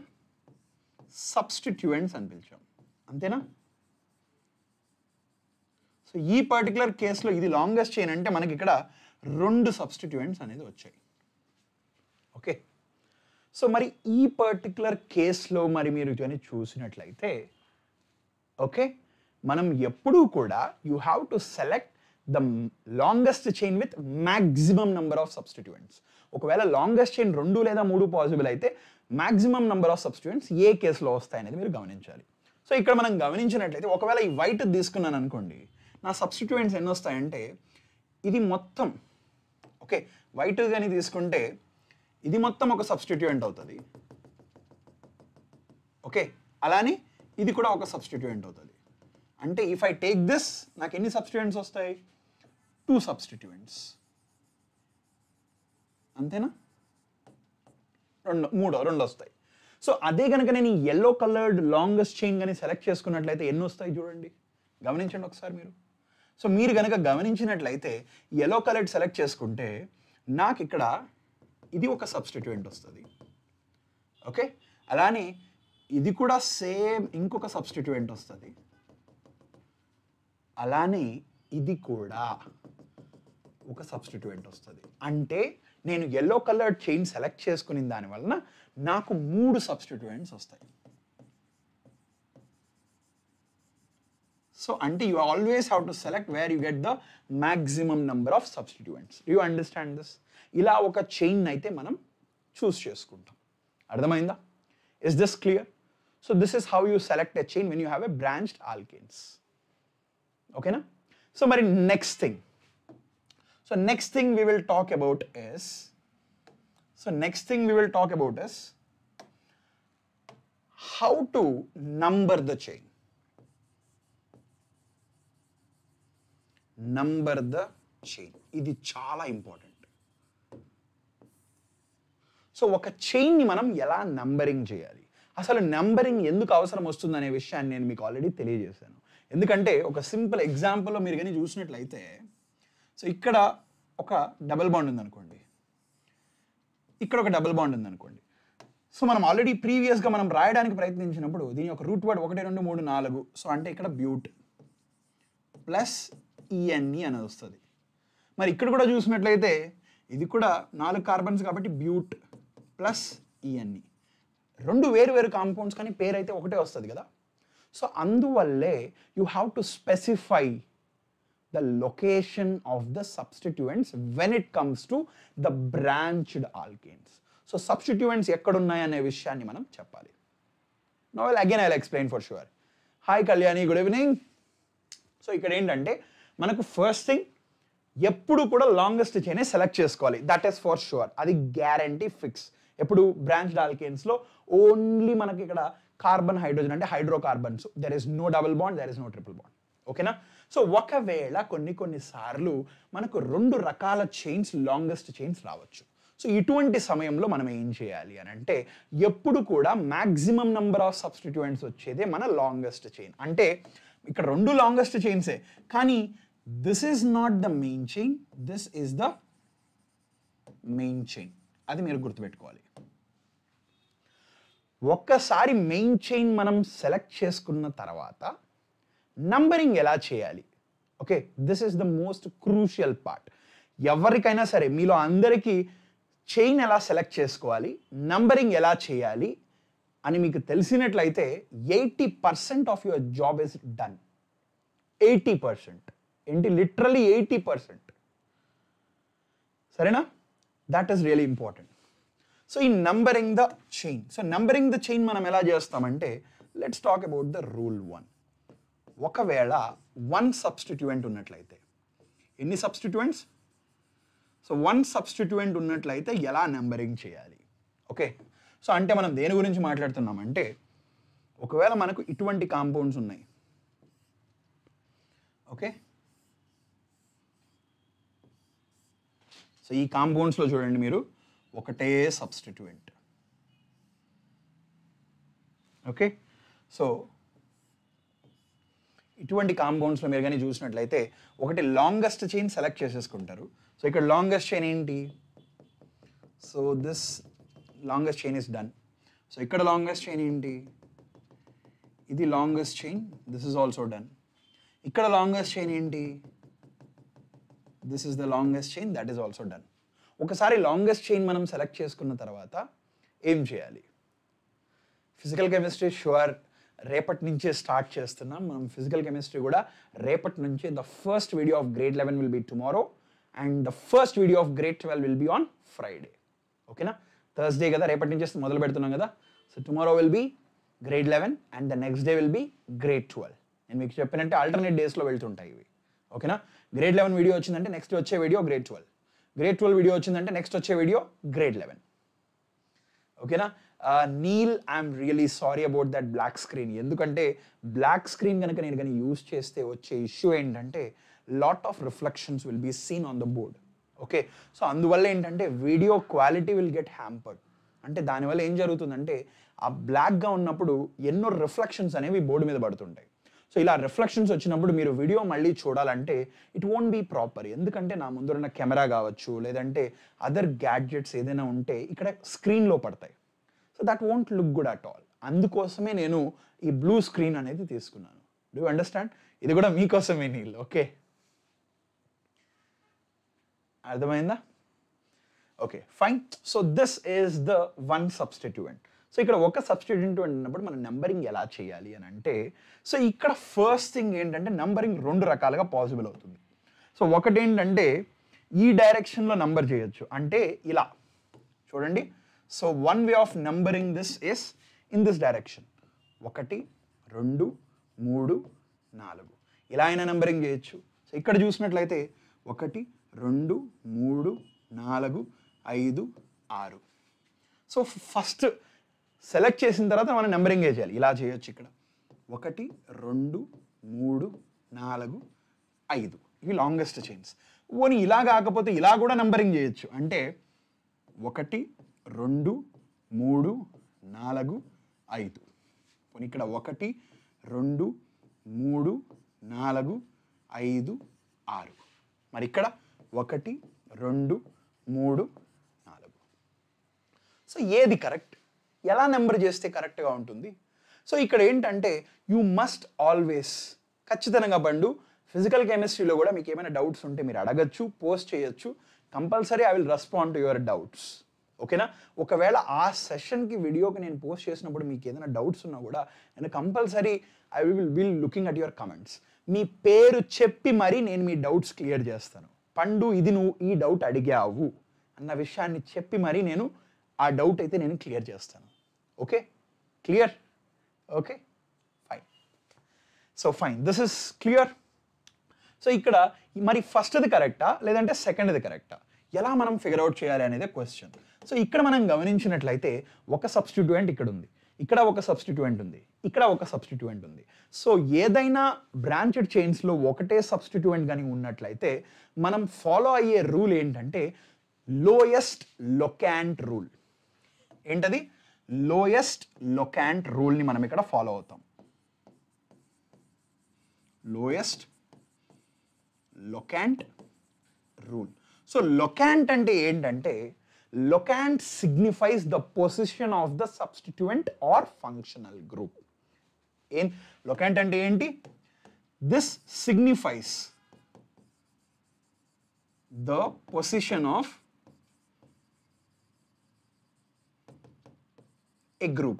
సబ్స్టిట్యూయెంట్స్ అని పిలిచాం. అంతేనా? సో ఈ పర్టికులర్ కేసులో ఇది లాంగెస్ట్ చైన్ అంటే మనకి ఇక్కడ 2 సబ్స్టిట్యూయెంట్స్ అనేది వచ్చాయి. ఓకే. సో మరి ఈ పర్టికులర్ కేసులో మరి మీరు కానీ చూసినట్లయితే, ఓకే, మనం ఎప్పుడూ కూడా you have to select the longest chain with maximum number of substituents. ఒకవేళ లాంగెస్ట్ చైన్ 2 లేదా 3 పాసిబుల్ అయితే మ్యాక్సిమమ్ నంబర్ ఆఫ్ సబ్స్టిట్యూయెంట్స్ ఏ కేసులో వస్తాయనేది మీరు గమనించాలి. సో ఇక్కడ మనం గమనించినట్లయితే, ఒకవేళ ఈ వైట్ తీసుకున్నాను అనుకోండి, నా సబ్స్టిట్యూయెంట్స్ ఎన్ని వస్తాయంటే, ఇది మొత్తం, ఓకే, వైట్ కానీ తీసుకుంటే ఇది మొత్తం ఒక సబ్స్టిట్యూయెంట్ అవుతుంది, ఓకే, అలానే ఇది కూడా ఒక సబ్స్టిట్యూయెంట్ అవుతుంది. అంటే ఇఫ్ ఐ టేక్ దిస్, నాకు ఎన్ని సబ్స్టిట్యూయెంట్స్ వస్తాయి? 2 సబ్స్టిట్యూయెంట్స్. అంతేనా? 2 వస్తాయి. సో అదే కనుక నేను yellow colored longest chain కానీ సెలెక్ట్ చేసుకున్నట్లయితే ఎన్ని వస్తాయి చూడండి, గమనించండి ఒకసారి మీరు. సో మీరు కనుక గమనించినట్లయితే yellow colored సెలెక్ట్ చేసుకుంటే నాకు ఇక్కడ ఇది ఒక సబ్స్టిట్యూయెంట్ వస్తుంది, ఓకే, అలానే ఇది కూడా సేమ్ ఇంకొక సబ్స్టిట్యూయెంట్ వస్తుంది, అలానే ఇది కూడా ఒక సబ్స్టిట్యూయెంట్ వస్తుంది. అంటే నేను yellow colored chain సెలెక్ట్ చేసుకుని దానివలన నాకు 3 సబ్స్టిట్యూయెంట్స్ వస్తాయి. So until you always have to select where you get the maximum number of substituents. Do you understand this? Ila oka chain naite manam choose cheskuntam. Ardhamainda? Is this clear? So this is how you select a chain when you have a branched alkanes. Okay na? So mari next thing. So next thing we will talk about is how to number the chain. Idi chala important. So oka chain ni manam ela numbering cheyali. Asalu numbering enduku avasaram ostund ane vishayanni nenu meeku already teliyajesanu. Endukante oka simple example lo meer gani chusnatlayite so ikkada oka double bond undi anukondi. Ikkada oka double bond undi anukondi. So manam already previous ga manam raayadaniki prayatninchinapudu deeni oka root word 1 2 3 4 so ante ikkada but plus EN anadi ostadi. Mari ikkada kuda chusnatlayite idi kuda 4 carbons kabatti but plus EN. Rendu veru compounds kani pair aithe okate vastadi kada. So anduvalle you have to specify the location of the substituents when it comes to the branched alkanes. So substituents ekkada unnaya ane vishayanni manam cheppali. Now again I'll explain for sure. Hi Kalyani, good evening. So ikkada endante manaku first thing eppudu kuda longest chain e select cheskoli, that is for sure, adi guarantee fix. Eppudu branched alkanes lo only manaki ikkada carbon hydrogen ante hydrocarbons, there is no double bond, there is no triple bond. Okay na? So oka vela konni saarlu manaku rendu rakala chains longest chains raavachu. So itunti samayamlo manam em cheyali anante eppudu kuda maximum number of substituents vachede mana longest chain. Ante ikkada rendu longest chains e kani this is not the main chain, this is the main chain. అది మీరు గుర్తుపెట్టుకోవాలి. ఒక్కసారి main chain మనం select చేసుకున్న తర్వాత numbering ఎలా చేయాలి? Okay, this is the most crucial part. ఎవరికైనా సరే మీలో అందరికీ చైన్ ఎలా సెలెక్ట్ చేసుకోవాలి, నంబరింగ్ ఎలా చేయాలి అని మీకు తెలిసినట్లయితే 80% of your job is done. 80% ఏంటి? లిటరలీ 80%. సరేనా? That is really important. So in numbering the chain. So numbering the chain manam ela chestamante, let's talk about the rule 1. Okavela one substituent unnatlaithe, enni substituents? So one substituent unnatlaithe ela numbering cheyali. Okay, so ante manam deni gurinchi maatladutunnam ante okavela manaku itvanti compounds unnai. Okay, so ee compounds lo chudandi meeru okate substituent. Okay, so itvanti compounds lo meeru gani chusnatlaithe okate longest chain select cheseskuntaru. So ikkada longest chain enti, so this longest chain is done. So ikkada longest chain enti, idi longest chain, this is also done. Ikkada longest chain enti, this is the longest chain, that is also done. Okasari longest chain manam select cheskunna tarvata em cheyali? Physical chemistry sure repati nunche start chestunnam manam. Physical chemistry kuda repati nunche, the first video of grade 11 will be tomorrow and the first video of grade 12 will be on Friday. Okay na? Thursday kada repati nunche modalu pedutunnam kada. So tomorrow will be grade 11 and the next day will be grade 12. Nen meeku cheppinante alternate days lo veltuntayi ivi. Okay na? Grade 11 video ochindante next vache video grade 12, grade 12 video ochindante next vache video grade 11. Okay na? Neil, I am really sorry about that black screen. Endukante black screen ganaka nenu gani use cheste vache issue entante lot of reflections will be seen on the board. Okay, so anduvalla entante video quality will get hampered. Ante dani valla em jarugutundante aa black ga unnappudu enno reflections anevi board meeda padutuntayi. So ila reflections vachinappudu meeru video malli chudalante it won't be proper. Endukante na mundurna camera gavachu ledante other gadgets edaina unte ikkada screen lo padtayi. So that won't look good at all. Andukosame nenu ee blue screen anedi teeskunnanu. Do you understand? Idi kuda mee kosame nil. Okay, ardhamainda? Okay, fine. So this is the one substituent. So ikkada oka substituent unnappudu mana numbering ela cheyali ani ante so ikkada first thing entante numbering rendu rakaluga possible avutundi. So okati entante ee direction lo number cheyochu ante ila chudandi. So one way of numbering this is in this direction. 1 2 3 4 ఇలా అయినా numbering చేయొచ్చు. So ఇక్కడ చూసినట్లయితే 1 2 3 4 5 6. So first select చేసిన తర్వాత మనం numbering చేయాలి. ఇలా చేయొచ్చు. ఇక్కడ 1 2 3 4 5 ఇవి లాంగెస్ట్ చైన్స్. ఓని ఇలా కాకపోతే ఇలా కూడా నంబరింగ్ చేయొచ్చు. అంటే 1 2 3 4 5. పోనీ ఇక్కడ 1 2 3 4 5 6. మరి ఇక్కడ 1 2 3 4. సో ఏది కరెక్ట్, ఎలా నెంబర్ చేస్తే కరెక్ట్గా ఉంటుంది? సో ఇక్కడ ఏంటంటే యూ మస్ట్ ఆల్వేస్, ఖచ్చితంగా బండు ఫిజికల్ కెమిస్ట్రీలో కూడా మీకు ఏమైనా డౌట్స్ ఉంటే మీరు అడగచ్చు, పోస్ట్ చేయొచ్చు. Compulsory I will respond to your doubts. ఓకేనా? ఒకవేళ ఆ సెషన్కి వీడియోకి నేను పోస్ట్ చేసినప్పుడు మీకు ఏదైనా డౌట్స్ ఉన్నా కూడా నేను compulsory I will be looking at your comments. మీ పేరు చెప్పి మరీ నేను మీ డౌట్స్ క్లియర్ చేస్తాను. పండు ఇది నువ్వు ఈ డౌట్ అడిగావు అన్న విషయాన్ని చెప్పి మరీ నేను ఆ డౌట్ అయితే నేను క్లియర్ చేస్తాను. Okay? Clear? Okay, fine. So fine, this is clear. So ఇక్కడ మరి ఫస్ట్ది కరెక్టా లేదంటే సెకండ్ది కరెక్టా, ఎలా మనం ఫిగర్ అవుట్ చేయాలి అనేది క్వశ్చన్. సో ఇక్కడ మనం గమనించినట్లయితే ఒక సబ్స్టిట్యూయెంట్ ఇక్కడ ఉంది, ఇక్కడ ఒక సబ్స్టిట్యూయెంట్ ఉంది, ఇక్కడ ఒక సబ్స్టిట్యూయెంట్ ఉంది. సో ఏదైనా బ్రాంచెడ్ చైన్స్లో ఒకటే సబ్స్టిట్యూయెంట్ కానీ ఉన్నట్లయితే మనం ఫాలో అయ్యే రూల్ ఏంటంటే లోయెస్ట్ లొకాంట్ రూల్. ఏంటది? లోయెస్ట్ లొకాంట్ రూల్ని మనం ఇక్కడ ఫాలో అవుతాం. Lowest locant rule. So locant అంటే ఏంటంటే locant signifies the position of the substituent or functional group. In locant and ante, this signifies the position of a group.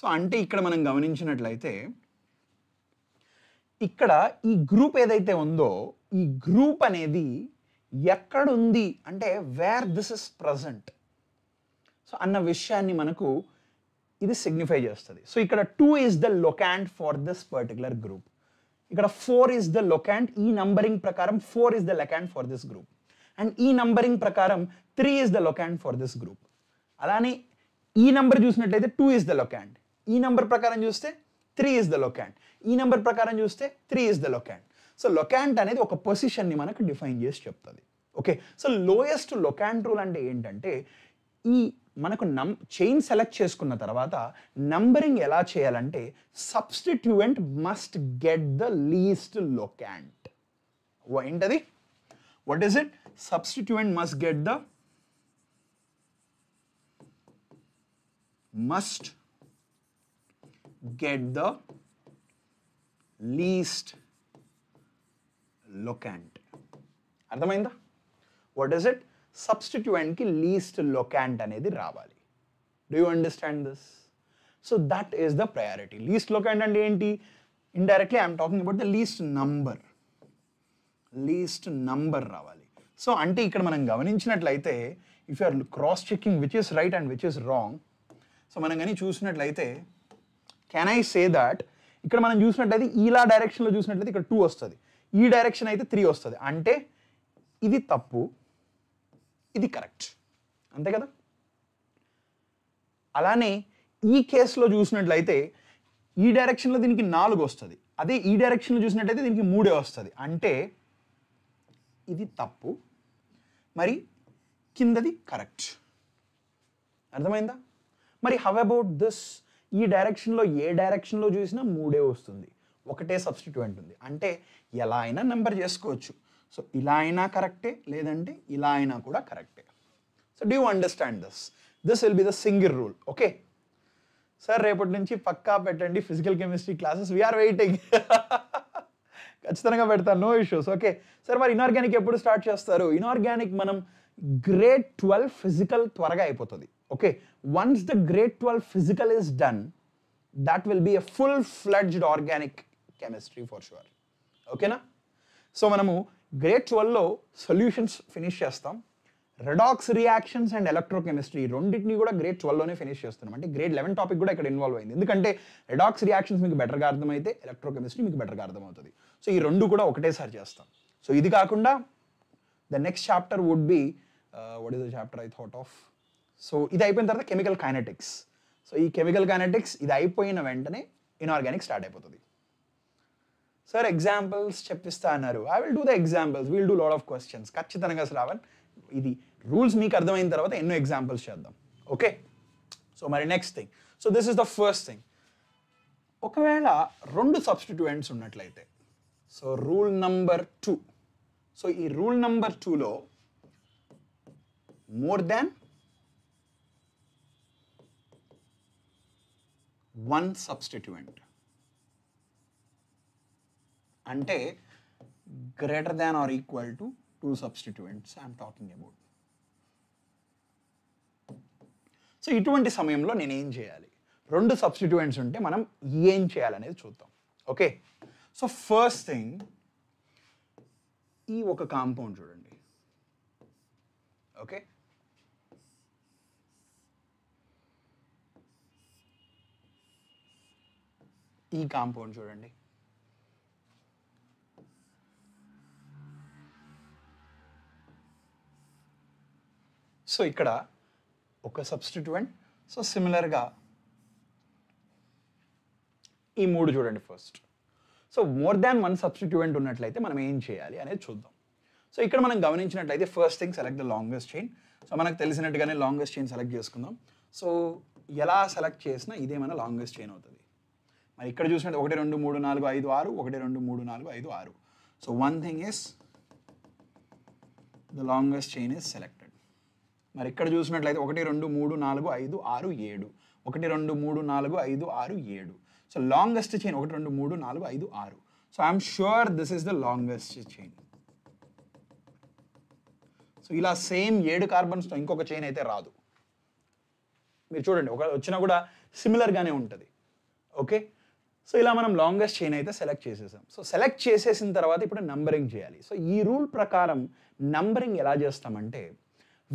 So ante ikkada manam gavaninchinnatlayite ikkada ee group edaithe undo ee group anedi ఎక్కడుంది అంటే where this is present so అన్న విషయాన్ని మనకు ఇది signify చేస్తుంది. So ఇక్కడ 2 is the locant for this particular group. ఇక్కడ 4 is the locant, ఈ నంబరింగ్ ప్రకారం 4 is the locant for this group. And ఈ నంబరింగ్ ప్రకారం 3 is the locant for this group. అలానే ఈ నంబర్ చూసినట్లయితే 2 ఈజ్ ద లొకాంట్, ఈ నంబర్ ప్రకారం చూస్తే 3 ఈజ్ ద లొకాంట్, ఈ నంబర్ ప్రకారం చూస్తే 3 is the locant. So locant అనేది ఒక పొజిషన్ని మనకు డిఫైన్ చేసి చెప్తుంది. Okay, so lowest locant rule అంటే ఏంటంటే ఈ మనకు చైన్ సెలెక్ట్ చేసుకున్న తర్వాత నంబరింగ్ ఎలా చేయాలంటే substituent must get the least locant. ఏంటది? What is it? Substituent must get the least locant. అర్థమైందా? What is it? సబ్స్టిట్యూయెంట్కి లీస్ట్ లొకాంట్ అనేది రావాలి. Do you understand this? So that is the priority. Least locant అంటే ఏంటి? Indirectly I'm talking about the least number. Least number రావాలి. So అంటే ఇక్కడ మనం గమనించినట్లయితే if you're cross checking which is right and which is wrong, so మనం కానీ చూసినట్లయితే కెన్ ఐ సే దట్ ఇక్కడ మనం చూసినట్లయితే ఇలా డైరెక్షన్లో చూసినట్లయితే ఇక్కడ 2 వస్తుంది, ఈ డైరెక్షన్ అయితే 3 వస్తుంది. అంటే ఇది తప్పు, ఇది కరెక్ట్, అంతే కదా? అలానే ఈ కేసులో చూసినట్లయితే ఈ డైరెక్షన్లో దీనికి 4 వస్తుంది, అదే ఈ డైరెక్షన్లో చూసినట్లయితే దీనికి 3 వస్తుంది. అంటే ఇది తప్పు, మరి కిందది కరెక్ట్. అర్థమైందా? మరి హౌ అబౌట్ దిస్? ఈ డైరెక్షన్లో ఏ డైరెక్షన్లో చూసినా 3 వస్తుంది, ఒకటే సబ్స్టిట్యూయెంట్ ఉంది. అంటే ఎలా అయినా నెంబర్ చేసుకోవచ్చు. సో ఇలా అయినా కరెక్టే, లేదంటే ఇలా అయినా కూడా కరెక్టే. So do you understand this? This will be the single rule. Okay sir, రేపటి నుంచి పక్కా పెట్టండి physical chemistry classes, we're waiting. ఖచ్చితంగా పెడతాను, నో ఇష్యూస్. ఓకే సార్, మరి ఇనార్గానిక్ ఎప్పుడు స్టార్ట్ చేస్తారు? ఇనార్గానిక్ మనం grade 12 physical twaraga aipotadi. Okay, once the grade 12 physical is done, that will be a full-fledged organic chemistry for sure. Okay na? So manamu grade 12 lo solutions finish chestam, redox reactions and electrochemistry ronditni kuda grade 12 lone finish chestunam. Ante grade 11 topic kuda ikkada involve ayindi, endukante redox reactions meeku better ga ardham aithe, electrochemistry meeku better ga ardham avutadi. So ee rendu kuda okate sari chestam. So idi kaakunda the next chapter would be what is the chapter I thought of? So idi ayipoyina tarvata chemical kinetics. So ee chemical kinetics idi ayipoyina ventane inorganic start ayipotadi. Sir, examples cheppista annaru. I will do the examples. We will do lot of questions. Kachithanga Sravan. Idi rules meeku ardhamaina tarvata enno examples cheddam. Okay. So mari next thing. So this is the first thing. Okavela rendu substituents unnatlaithe. So rule number 2. So ee rule number 2 lo more than one substituent ante greater than or equal to two substituents I am talking about. So itonti samayamlo nenu em cheyali, rendu substituents unte manam em cheyali anedi chuddam. Okay, so first thing, ee oka compound chudandi. Okay, ee compound chudandi. So ikkada oka substituent, so similar ga ee moodu chudandi first. So more than one substituent unnatlaithe manam em cheyali anedi chuddam. So ikkada manam gavaninchinnatlaithe first thing select the longest chain. So manaku telisinattugaane longest chain select cheskundam. So ela select chesina ide mana longest chain avutadi. Mari ikkada chusinattu 1 2 3 4 5 6 1 2 3 4 5 6. So one thing is the longest chain is selected. మరి ఇక్కడ చూసినట్లయితే 1 2 3 4 5 6 7, 1 2 3 4 5 6 7. So longest chain 1 2 3 4 5 6. So I'm sure this is the longest chain. So ఇలా same 7 కార్బన్స్తో ఇంకొక chain అయితే రాదు. మీరు చూడండి ఒక వచ్చినా కూడా సిమిలర్గానే ఉంటుంది. ఓకే, సో ఇలా మనం లాంగెస్ట్ చైన్ అయితే సెలెక్ట్ చేసేసాం. సో సెలెక్ట్ చేసేసిన తర్వాత ఇప్పుడు నంబరింగ్ చేయాలి. సో ఈ రూల్ ప్రకారం నంబరింగ్ ఎలా చేస్తామంటే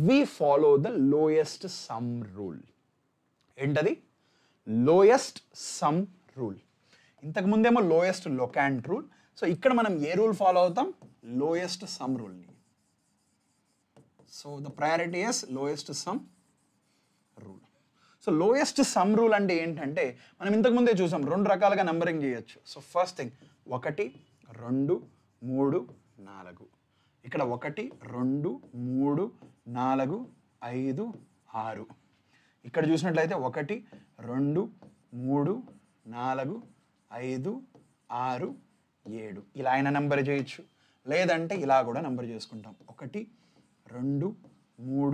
we follow the lowest sum rule. Entadi lowest sum rule. Intaku mundemo lowest locand rule. So ikkada manam ye rule follow avtam, lowest sum rule ni. So the priority is lowest sum rule. So lowest sum rule ante entante manam intaku munde chusam rendu rakaluga numbering cheyachu. So first thing 1 2 3 4. ఇక్కడ 1 2 3 4 5 6. ఇక్కడ చూసినట్లయితే 1 2 3 4 5 6 7. ఇలా అయినా number చేయొచ్చు, లేదంటే ఇలా కూడా number చేసుకుంటాం. 1 2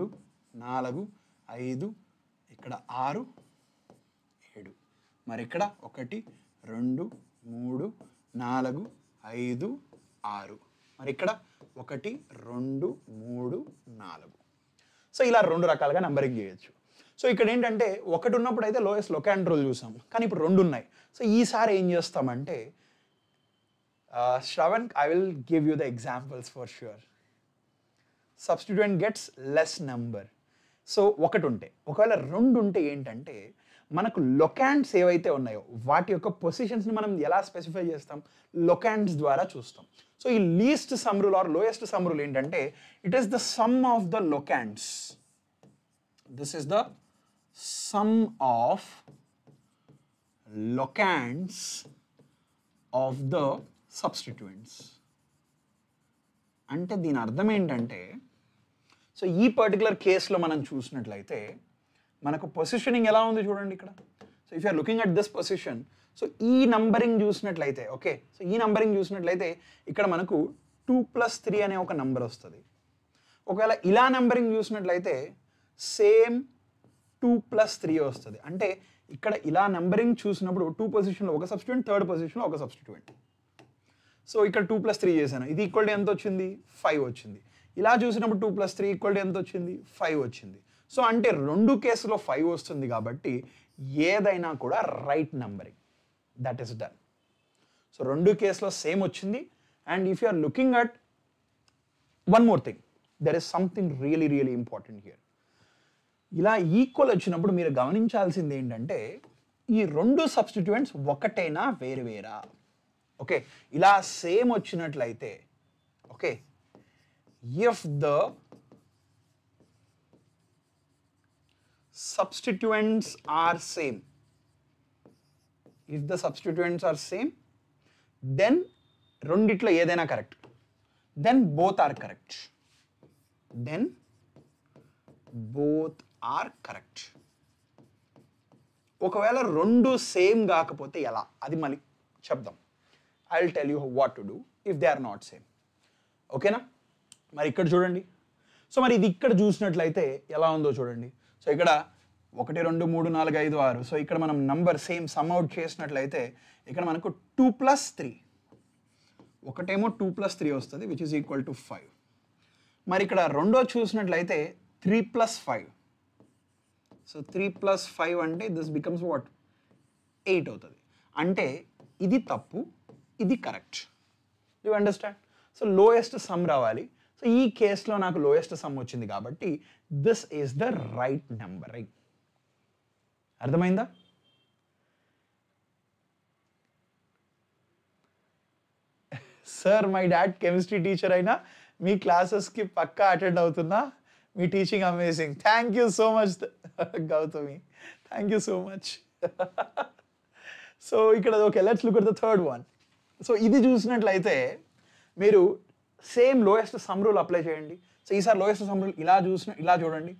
3 4 5, ఇక్కడ 6 7. మరి ఇక్కడ 1 2 3 4 5 6, మరి ఇక్కడ 1 2 3 4. సో ఇలా రెండు రకాలుగా నంబరింగ్ చేయొచ్చు. సో ఇక్కడ ఏంటంటే 1 ఉన్నప్పుడు అయితే లోయెస్ట్ లొకాండ్ రూల్ చూసాం, కానీ ఇప్పుడు 2 ఉన్నాయి. సో ఈసారి ఏం చేస్తామంటే Shravan, I will give you the examples for sure. Substituent gets less number. So 1 ఉంటే, ఒకవేళ 2 ఉంటే ఏంటంటే మనకు లొకాండ్స్ ఏవైతే ఉన్నాయో వాటి యొక్క పొజిషన్స్ని మనం ఎలా స్పెసిఫై చేస్తాం, లొకాండ్స్ ద్వారా చూస్తాం. సో ఈ least sum rule or lowest sum rule ఏంటంటే it is the sum of the locants. This is the sum of locants of the substituents. అంటే దీని అర్థం ఏంటంటే, సో ఈ పర్టికులర్ కేసులో మనం చూసినట్లయితే మనకు పొజిషనింగ్ ఎలా ఉంది చూడండి ఇక్కడ. So if you are looking at this position, so ఈ నంబరింగ్ చూసినట్లయితే, ఓకే, సో ఈ నంబరింగ్ చూసినట్లయితే ఇక్కడ మనకు 2+3 అనే ఒక నంబర్ వస్తుంది. ఒకవేళ ఇలా నంబరింగ్ చూసినట్లయితే సేమ్ 2+3 వస్తుంది. అంటే ఇక్కడ ఇలా నంబరింగ్ చూసినప్పుడు 2 పొజిషన్లో ఒక సబ్స్టిట్యూయెంట్, 3rd పొజిషన్లో ఒక సబ్స్టిట్యూయెంట్. సో ఇక్కడ 2+3 చేశాను, ఇది ఈక్వల్ టు ఎంత వచ్చింది, 5 వచ్చింది. ఇలా చూసినప్పుడు 2 plus 3 equal to ఎంత వచ్చింది 5 వచ్చింది. సో అంటే రెండు కేసులో 5 వస్తుంది కాబట్టి ఏదైనా కూడా right numbering that is done. So రెండు కేసులో సేమ్ వచ్చింది. And if you are looking at one more thing, there is something really really important here. ఇలా ఈక్వల్ వచ్చినప్పుడు మీరు గమనించాల్సింది ఏంటంటే ఈ రెండు సబ్స్టిట్యూయెంట్స్ ఒకటైనా వేరువేరా. ఓకే, ఇలా సేమ్ వచ్చినట్లయితే okay, if the substituents are same, then ronditlo edaina correct, then both are correct, okavela rendu same gaakapothe ela adi mali chepdam. I will tell you what to do if they are not same. Okay na? మరి ఇక్కడ చూడండి. So మరి ఇది ఇక్కడ చూసినట్లయితే ఎలా ఉందో చూడండి. సో ఇక్కడ 1 2 3 4 5 6. సో ఇక్కడ మనం నంబర్ సేమ్ సమ్అట్ చేసినట్లయితే ఇక్కడ మనకు 2 ప్లస్ 3, ఒకటేమో 2 ప్లస్ 3 వస్తుంది విచ్ ఈజ్ ఈక్వల్ టు 5. మరి ఇక్కడ రెండో చూసినట్లయితే 3 ప్లస్ 5. సో 3 ప్లస్ 5 అంటే దిస్ బికమ్స్ వాట్ 8 అవుతుంది. అంటే ఇది తప్పు, ఇది correct. You understand? So lowest sum రావాలి. సో ఈ కేసులో నాకు లోయెస్ట్ సమ్ వచ్చింది కాబట్టి this is the right numbering. అర్థమైందా? Sir my dad chemistry teacher అయినా మీ క్లాసెస్కి పక్కా అటెండ్ అవుతున్నా. మీ teaching amazing. Thank you so much Gautami, thank you so much. So ఇక్కడ okay, let's look at the third one. So ఇది చూసినట్లయితే మీరు same lowest sum rule apply చేయండి. సో ఈసారి లోయెస్ట్ సమ్ రూల్ ఇలా ఇలా చూడండి.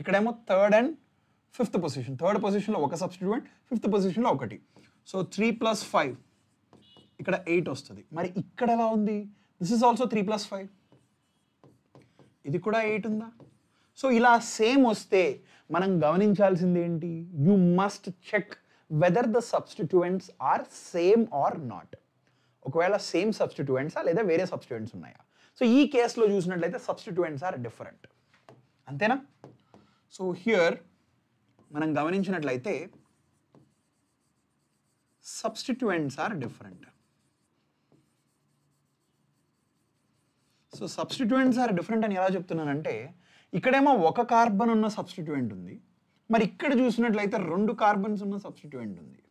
ఇక్కడేమో 3rd and 5th position, 3rd పొజిషన్లో ఒక సబ్స్టిట్యూయెంట్, 5th పొజిషన్లో ఒకటి. సో 3 ప్లస్ 5 ఇక్కడ 8 వస్తుంది. మరి ఇక్కడ ఎలా ఉంది? దిస్ ఈజ్ ఆల్సో 3 ప్లస్ 5, ఇది కూడా 8 ఉందా? సో ఇలా సేమ్ వస్తే మనం గమనించాల్సింది ఏంటి? You must check whether the substituents are same or not. ఒకవేళ సేమ్ సబ్స్టిట్యూయెంట్సా లేదా వేరే సబ్స్టిట్యూయెంట్స్ ఉన్నాయా. సో ఈ కేసులో చూసినట్లయితే సబ్స్టిట్యూయెంట్స్ ఆర్ డిఫరెంట్, అంతేనా? సో హియర్ మనం గమనించినట్లయితే substituents are different. So substituents are different అని ఎలా చెప్తున్నానంటే ఇక్కడేమో ఒక కార్బన్ ఉన్న సబ్స్టిట్యూయెంట్ ఉంది, మరి ఇక్కడ చూసినట్లయితే 2 కార్బన్స్ ఉన్న సబ్స్టిట్యూయెంట్ ఉంది.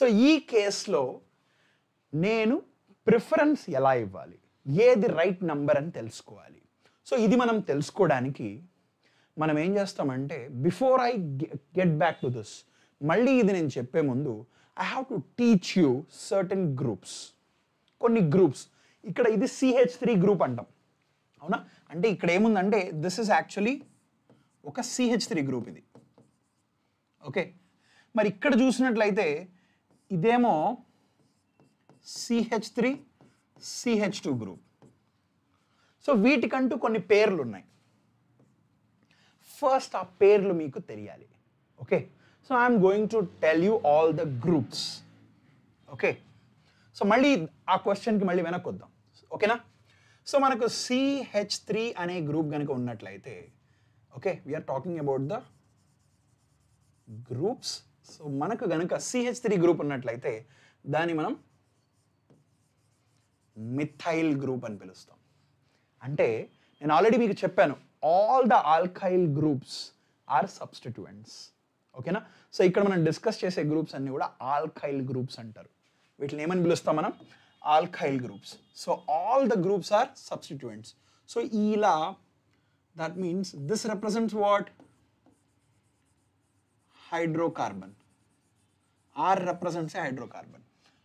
సో ఈ కేసులో నేను ప్రిఫరెన్స్ ఎలా ఇవ్వాలి, ఏది రైట్ నంబర్ అని తెలుసుకోవాలి. సో ఇది మనం తెలుసుకోవడానికి మనం ఏం చేస్తామంటే before I get back to this, మళ్ళీ ఇది నేను చెప్పే ముందు I have to teach you certain groups, కొన్ని గ్రూప్స్. ఇక్కడ ఇది CH3 గ్రూప్ అంటాం, అవునా? అంటే ఇక్కడ ఏముందంటే దిస్ ఇస్ యాక్చువల్లీ ఒక CH3 గ్రూప్ ఇది. ఓకే, మరి ఇక్కడ చూసినట్లయితే ఇదేమో CH3 CH2 గ్రూప్. సో వీటికంటూ కొన్ని పేర్లు ఉన్నాయి. ఫస్ట్ ఆ పేర్లు మీకు తెలియాలి. Okay, so I'm going to tell you all the groups. Okay, so మళ్ళీ ఆ క్వశ్చన్కి మళ్ళీ వెనక్కి వద్దాం, ఓకేనా? సో మనకు CH3 అనే గ్రూప్ కనుక ఉన్నట్లయితే okay, we're talking about the groups. So మనకు కనుక CH3 గ్రూప్ ఉన్నట్లయితే దాన్ని మనం మిథైల్ గ్రూప్ అని పిలుస్తాం. అంటే నేను ఆల్రెడీ మీకు చెప్పాను all the alkyl groups are substituents, ఓకేనా? సో ఇక్కడ మనం డిస్కస్ చేసే గ్రూప్స్ అన్నీ కూడా ఆల్కైల్ గ్రూప్స్ అంటారు. వీటిని ఏమని పిలుస్తాం మనం? Alkyl groups. So all the groups are substituents. So ఇలా that means this represents what? Hydrocarbon. R represents hydrocarbon.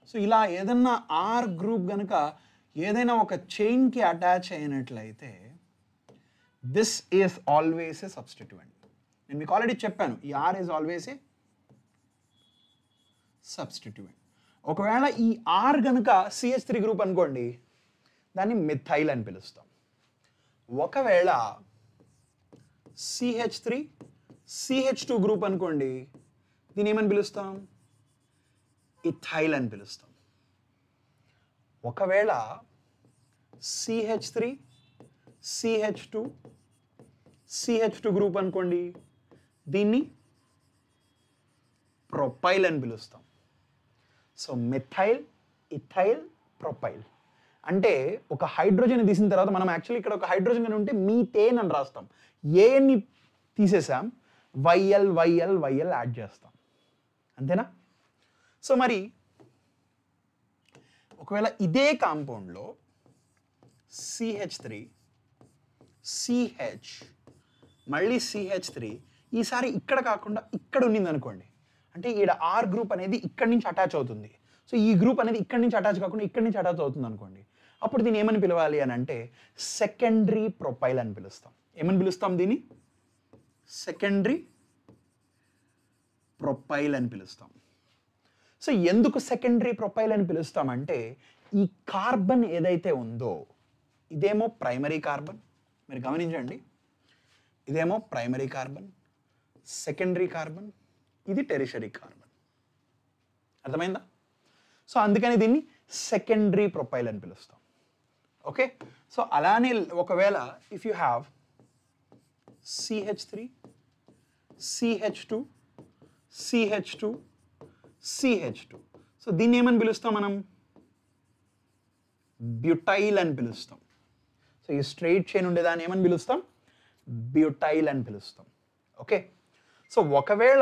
So ఇలా ఏదన్నా ఆర్ గ్రూప్ కనుక ఏదైనా ఒక చైన్కి అటాచ్ అయినట్లయితే this is always a substituent. నేను మీకు ఆల్రెడీ చెప్పాను ఈ R is always a substituent. ఒకవేళ ఈ ఆర్ కనుక CH3 గ్రూప్ అనుకోండి దాన్ని మిథైల్ అని పిలుస్తాం. ఒకవేళ CH3 CH2 గ్రూప్ అనుకోండి దీన్ని ఏమని పిలుస్తాం? ఇథైల్ అని పిలుస్తాం. ఒకవేళ CH3 CH2 గ్రూప్ అనుకోండి, దీన్ని ప్రొపైల్ అని పిలుస్తాం. సో మిథైల్ ఇథైల్ ప్రొపైల్ అంటే ఒక హైడ్రోజన్ తీసిన తర్వాత మనం యాక్చువల్లీ ఇక్కడ ఒక హైడ్రోజన్ కానీ ఉంటే మీథేన్ అని రాస్తాం. ఏని తీసేసాం, వైఎల్ వైఎల్ వైఎల్ యాడ్ చేస్తాం, అంతేనా? సో మరి ఒకవేళ ఇదే కాంపౌండ్లో CH3 CH మళ్ళీ CH3 ఈసారి ఇక్కడ కాకుండా ఇక్కడ ఉన్నింది అనుకోండి, అంటే ఈడ ఆర్ గ్రూప్ అనేది ఇక్కడి నుంచి అటాచ్ అవుతుంది. సో ఈ గ్రూప్ అనేది ఇక్కడి నుంచి అటాచ్ కాకుండా ఇక్కడి నుంచి అటాచ్ అవుతుంది అనుకోండి, అప్పుడు దీన్ని ఏమని పిలవాలి అని అంటే సెకండరీ ప్రొపైల్ అని పిలుస్తాం. ఏమని పిలుస్తాం దీన్ని? సెకండరీ ప్రొపైల్ అని పిలుస్తాం. సో ఎందుకు సెకండరీ ప్రొపైల్ అని పిలుస్తామంటే ఈ కార్బన్ ఏదైతే ఉందో ఇదేమో ప్రైమరీ కార్బన్, మీరు గమనించండి, ఇదేమో ప్రైమరీ కార్బన్, సెకండరీ కార్బన్, ఇది టెరిషరీ కార్బన్, అర్థమైందా? సో అందుకని దీన్ని సెకండరీ ప్రొపైల్ అని పిలుస్తాం. ఓకే, సో అలానే ఒకవేళ if you have CH3 CH2 CH2 CH2, so దీన్ని ఏమని పిలుస్తాం మనం? బ్యూటైల్ అని పిలుస్తాం. సో ఈ స్ట్రెయిట్ చైన్ ఉండేదాన్ని ఏమని పిలుస్తాం? బ్యూటైల్ అని పిలుస్తాం. ఓకే, సో ఒకవేళ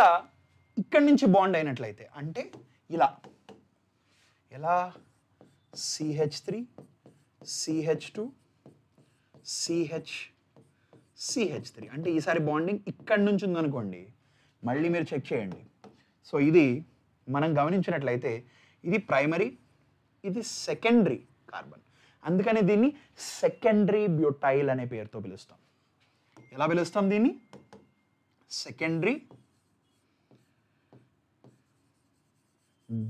ఇక్కడి నుంచి బాండ్ అయినట్లయితే అంటే ఇలా ఎలా CH3 CH2 CH3 అంటే ఈసారి బాండింగ్ ఇక్కడి నుంచి ఉందనుకోండి, మళ్ళీ మీరు చెక్ చేయండి. సో ఇది మనం గమనించినట్లయితే ఇది ప్రైమరీ, ఇది సెకండరీ కార్బన్, అందుకని దీన్ని సెకండరీ బ్యూటైల్ అనే పేరుతో పిలుస్తాం. ఎలా పిలుస్తాం దీన్ని? సెకండరీ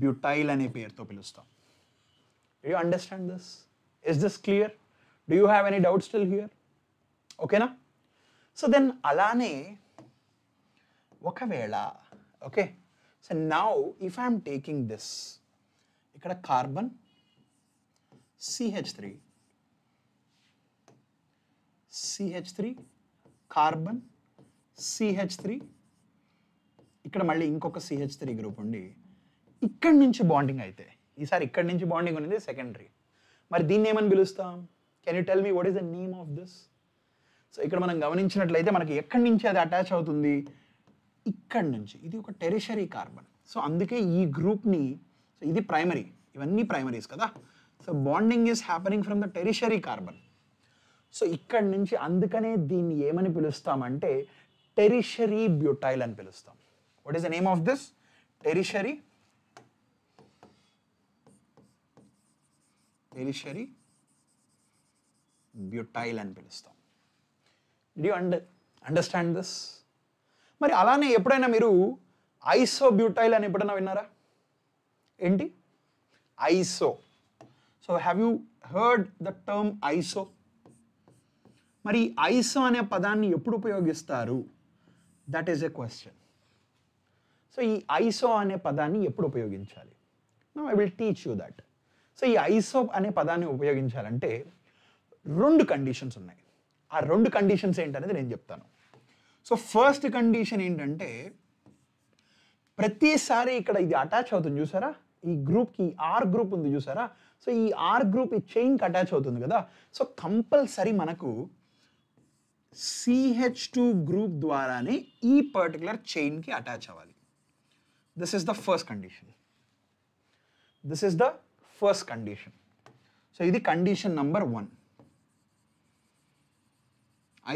బ్యూటైల్ అనే పేరుతో పిలుస్తాం. Do you understand this? Is this clear? Do you have any doubt still here? ఓకేనా? సో దెన్ అలానే ఒకవేళ okay, so now if I'm taking this, ఇక్కడ carbon CH3 CH3 carbon CH3, ఇక్కడ మళ్ళీ ఇంకొక CH3 గ్రూప్ ఉండి ఇక్కడి నుంచి బాండింగ్ అయితే ఈసారి ఇక్కడి నుంచి బాండింగ్ అనేది సెకండరీ, మరి దీన్ని ఏమని పిలుస్తాం? Can you tell me what is the name of this? So ఇక్కడ మనం గమనించినట్లయితే మనకి ఎక్కడి నుంచి అది అటాచ్ అవుతుంది, ఇక్కడి నుంచి. ఇది ఒక టెరిషరీ కార్బన్, సో అందుకే ఈ గ్రూప్ని, సో ఇది ప్రైమరీ, ఇవన్నీ ప్రైమరీస్ కదా, so bonding is happening from the tertiary carbon. So ఇక్కడి నుంచి అందుకనే దీన్ని ఏమని పిలుస్తామంటే టెరిషరీ బ్యూటైల్ అని పిలుస్తాం. What is the name of this? Tertiary butyl అని పిలుస్తాం. Do you understand this? మరి అలానే ఎప్పుడైనా మీరు ఐసోబ్యూటైల్ అని ఎప్పుడైనా విన్నారా? ఏంటి iso? So have you heard the term iso? మరి ఐసో అనే పదాన్ని ఎప్పుడు ఉపయోగిస్తారు? That is a question. So ఈ ఐసో అనే పదాన్ని ఎప్పుడు ఉపయోగించాలి? Now I will teach you that. So ఈ ఐసో అనే పదాన్ని ఉపయోగించాలంటే రెండు కండిషన్స్ ఉన్నాయి. ఆ రెండు కండిషన్స్ ఏంటనేది నేను చెప్తాను. సో ఫస్ట్ కండిషన్ ఏంటంటే ప్రతిసారి ఇక్కడ ఇది అటాచ్ అవుతుంది చూసారా, ఈ గ్రూప్కి ఆర్ గ్రూప్ ఉంది చూసారా, సో ఈ ఆర్ గ్రూప్ ఈ చైన్కి అటాచ్ అవుతుంది కదా, సో కంపల్సరీ మనకు CH2 గ్రూప్ ద్వారానే ఈ పర్టికులర్ చైన్కి అటాచ్ అవ్వాలి. This is the first condition. So ఇది కండిషన్ నంబర్ 1.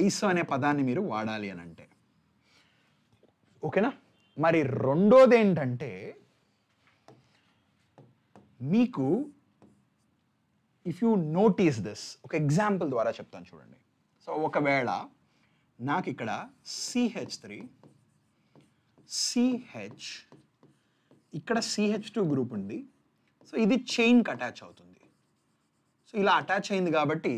ఐసో అనే పదాన్ని మీరు వాడాలి అని అంటే, ఓకేనా? మరి రెండోది ఏంటంటే మీకు ఇఫ్ యూ నోటీస్ దిస్, ఒక ఎగ్జాంపుల్ ద్వారా చెప్తాను చూడండి. సో ఒకవేళ నాకు ఇక్కడ CH3 CH ఇక్కడ CH2 గ్రూప్ ఉంది, సో ఇది చైన్కి అటాచ్ అవుతుంది, సో ఇలా అటాచ్ అయింది కాబట్టి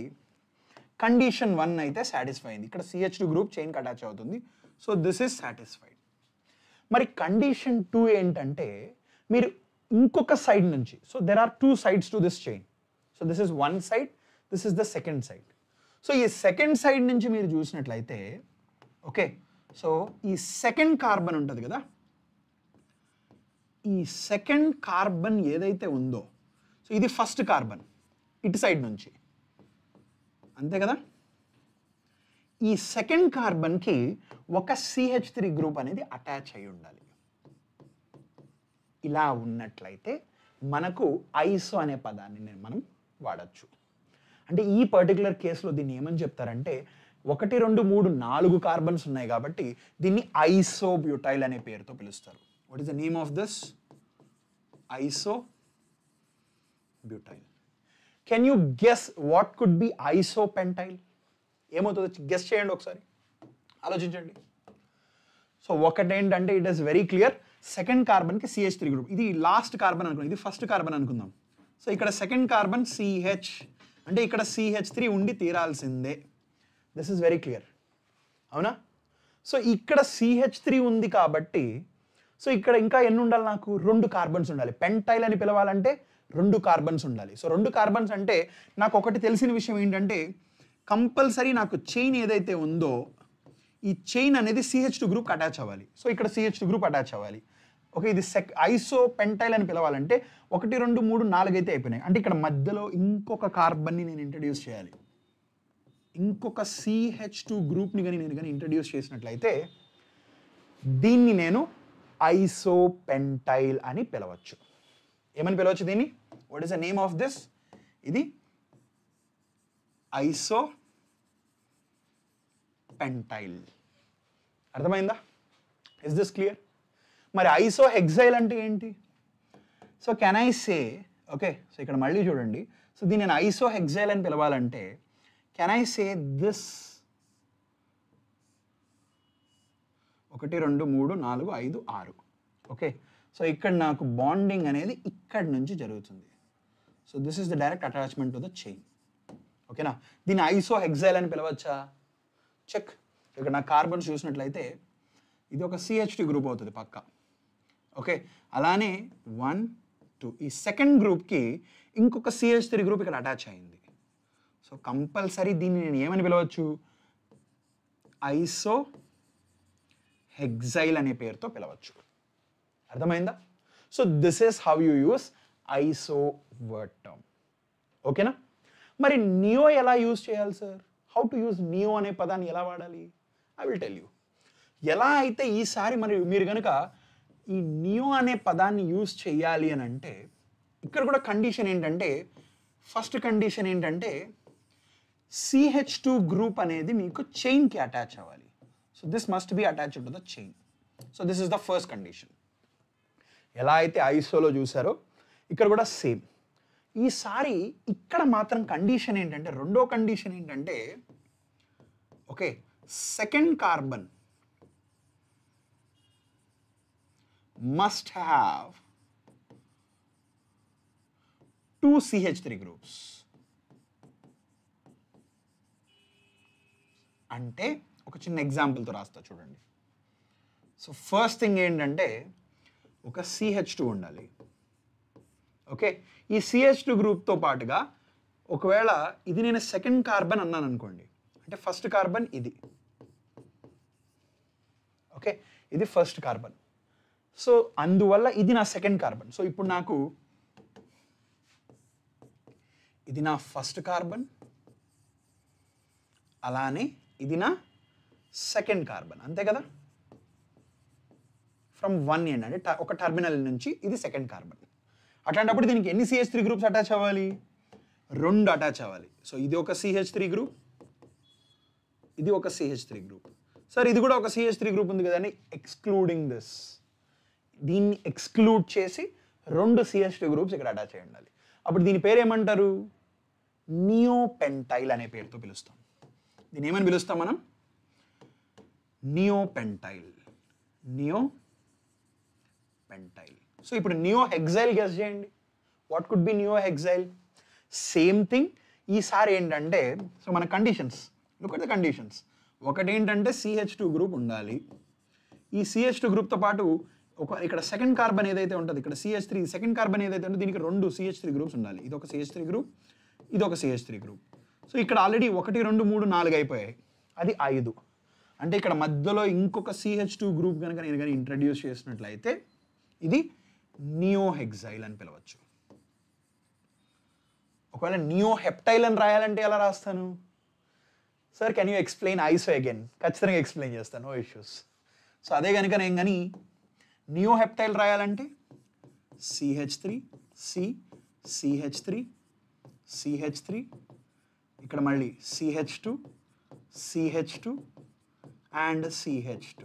కండిషన్ 1 అయితే సాటిస్ఫై అయింది. ఇక్కడ CH2 గ్రూప్ చైన్కి అటాచ్ అవుతుంది, సో దిస్ ఈజ్ సాటిస్ఫైడ్. మరి కండిషన్ 2 ఏంటంటే మీరు ఇంకొక సైడ్ నుంచి, so there are 2 sides to this chain, so this is 1 side, this is the second side. So, this second side nunchi meer chusinatlayite, okay, so this second carbon untadi kada, ee second carbon edaithe undo, so idi first carbon it side nunchi ante kada, ee second carbon ki oka CH3 group anedi attach ayi undali. ఇలా ఉన్నట్లయితే మనకు ఐసో అనే పదాన్ని మనం వాడొచ్చు. అంటే ఈ particular కేసులో దీన్ని ఏమని చెప్తారంటే 1 2 3 4 కార్బన్స్ ఉన్నాయి కాబట్టి దీన్ని ఐసోబ్యూటైల్ అనే పేరుతో పిలుస్తారు. What is the name of this? Isobutyl. Can you guess what could be isopentyl? ఏమవుతుందో గెస్ చేయండి, ఒకసారి ఆలోచించండి. సో ఒకటేంటంటే it is very clear, second carbon కి CH3 గ్రూప్, ఇది లాస్ట్ కార్బన్ అనుకుందాం, ఇది ఫస్ట్ కార్బన్ అనుకుందాం. సో ఇక్కడ సెకండ్ కార్బన్ CH, అంటే ఇక్కడ CH3 ఉండి తీరాల్సిందే. దిస్ ఇస్ వెరీ క్లియర్, అవునా? సో ఇక్కడ CH3 ఉంది కాబట్టి, సో ఇక్కడ ఇంకా ఎన్ని ఉండాలి? నాకు 2 కార్బన్స్ ఉండాలి. పెంటైల్ అని పిలవాలంటే 2 కార్బన్స్ ఉండాలి. సో 2 కార్బన్స్ అంటే నాకు ఒకటి తెలిసిన విషయం ఏంటంటే కంపల్సరీ నాకు చైన్ ఏదైతే ఉందో ఈ చైన్ అనేది CH2 గ్రూప్ అటాచ్ అవ్వాలి. సో ఇక్కడ CH2 గ్రూప్ అటాచ్ అవ్వాలి. ఓకే, ఇది ఐసో పెంటైల్ అని పిలవాలంటే 1 2 3 4 అయితే అయిపోయినాయి. అంటే ఇక్కడ మధ్యలో ఇంకొక కార్బన్ని నేను ఇంట్రడ్యూస్ చేయాలి. ఇంకొక CH2 గ్రూప్ని కానీ నేను ఇంట్రడ్యూస్ చేసినట్లయితే దీన్ని నేను ఐసో పెంటైల్ అని పిలవచ్చు. ఏమని పిలవచ్చు దీన్ని? What is the name of this? ఇది ఐసో పెంటైల్. అర్థమైందా? Is this clear? మరి ఐసో హెక్సైల్ అంటే ఏంటి? So can I say, okay, so ఇక్కడ మళ్ళీ చూడండి, సో దీన్ని నేను ఐసో హెక్సైల్ అని పిలవాలంటే can I say this 1 2 3 4 5 6, okay. So ఇక్కడ నాకు బాండింగ్ అనేది ఇక్కడ నుంచి జరుగుతుంది. So this is the direct attachment to the chain, ఓకేనా? దీన్ని ఐసో హెక్సైల్ అని పిలవచ్చా? చెక్, ఇక్కడ నా కార్బన్స్ చూసినట్లయితే ఇది ఒక CH2 గ్రూప్ అవుతుంది పక్కా, ఓకే. అలానే 1 2 ఈ సెకండ్ గ్రూప్కి ఇంకొక CH3 గ్రూప్ ఇక్కడ అటాచ్ అయింది. సో కంపల్సరీ దీన్ని నేను ఏమని పిలవచ్చు? ఐసో హెక్సైల్ అనే పేరుతో పిలవచ్చు. అర్థమైందా? So this is how you use iso word term, ఓకేనా? మరి నియో ఎలా యూజ్ చేయాలి sir? How to use neo అనే పదాన్ని ఎలా వాడాలి? I will tell you. ఎలా అయితే ఈసారి మరి మీరు కనుక ఈ నియో అనే పదాన్ని యూజ్ చేయాలి అని అంటే ఇక్కడ కూడా కండిషన్ ఏంటంటే, ఫస్ట్ కండిషన్ ఏంటంటే CH2 గ్రూప్ అనేది మీకు చైన్కి అటాచ్ అవ్వాలి. So this must be attached to the chain. So this is the first condition. ఎలా అయితే ఐసోలో చూసారో ఇక్కడ కూడా సేమ్. ఈసారి ఇక్కడ మాత్రం కండిషన్ ఏంటంటే, రెండో కండిషన్ ఏంటంటే, okay, second carbon must have 2 CH3 groups. అంటే ఒక చిన్న ఎగ్జాంపుల్ తో రాస్తా చూడండి. సో ఫస్ట్ థింగ్ ఏంటంటే ఒక CH2 ఉండాలి, ఓకే. ఈ CH2 గ్రూప్ తో పాటుగా ఒకవేళ ఇది నేను సెకండ్ కార్బన్ అన్నాను అనుకోండి, అంటే ఫస్ట్ కార్బన్ ఇది, ఓకే, ఇది ఫస్ట్ కార్బన్. సో అందువల్ల ఇది నా సెకండ్ కార్బన్. సో ఇప్పుడు నాకు ఇది నా ఫస్ట్ కార్బన్, అలానే ఇది నా సెకండ్ కార్బన్, అంతే కదా? ఫ్రమ్ 1 ఎండ్, అంటే ఒక టర్మినల్ నుంచి ఇది సెకండ్ కార్బన్. అట్లాంటప్పుడు దీనికి ఎన్ని CH3 గ్రూప్స్ అటాచ్ అవ్వాలి? 2 అటాచ్ అవ్వాలి. సో ఇది ఒక CH3 గ్రూప్, ఇది ఒక CH3 గ్రూప్. సార్ ఇది కూడా ఒక CH3 గ్రూప్ ఉంది కదండి, ఎక్స్క్లూడింగ్ దిస్, దీన్ని ఎక్స్క్లూడ్ చేసి 2 CH2 గ్రూప్స్ ఇక్కడ అటాచ్ అయ్యి ఉండాలి. అప్పుడు దీని పేరు ఏమంటారు? నియో పెంటైల్ అనే పేరుతో పిలుస్తాం. దీన్ని ఏమని పిలుస్తాం మనం? Neo pentyl. Neo pentyl. So ఇప్పుడు నియో హెక్సైల్ గెస్ చేయండి. What could be neo hexyl? Same thing. ఈసారి ఏంటంటే, సో మన conditions, look at the conditions. ఒకటి ఏంటంటే CH2 గ్రూప్ ఉండాలి. ఈ CH2 గ్రూప్తో పాటు ఒక ఇక్కడ సెకండ్ కార్బన్ ఏదైతే ఉంటుంది, ఇక్కడ CH3 సెకండ్ కార్బన్ ఏదైతే ఉంటుందో దీనికి 2 CH3 గ్రూప్స్ ఉండాలి. ఇది ఒక CH3 గ్రూప్, ఇది ఒక CH3 group. So here already 1, 2, 3, 4 అయిపోయాయి. అది 5. అంటే ఇక్కడ మధ్యలో ఇంకొక CH2 గ్రూప్ గనుక నేను గనుక ఇంట్రోడ్యూస్ చేసినట్లయితే ఇది నియో హెక్సైల్ అని పిలవచ్చు. ఒకవేళ నియో హెప్టైల్ అని రాయాలంటే ఎలా రాస్తాను? Sir can you explain iso again? ఖచ్చితంగా ఎక్స్‌ప్లెయిన్ చేస్తాను, నో ఇష్యూస్. సో అదే గనుక నేను గని నియో హెప్టైల్ రాయాలంటే CH3 C CH3 CH3 ఇక్కడ మళ్ళీ CH2 CH2 and CH2.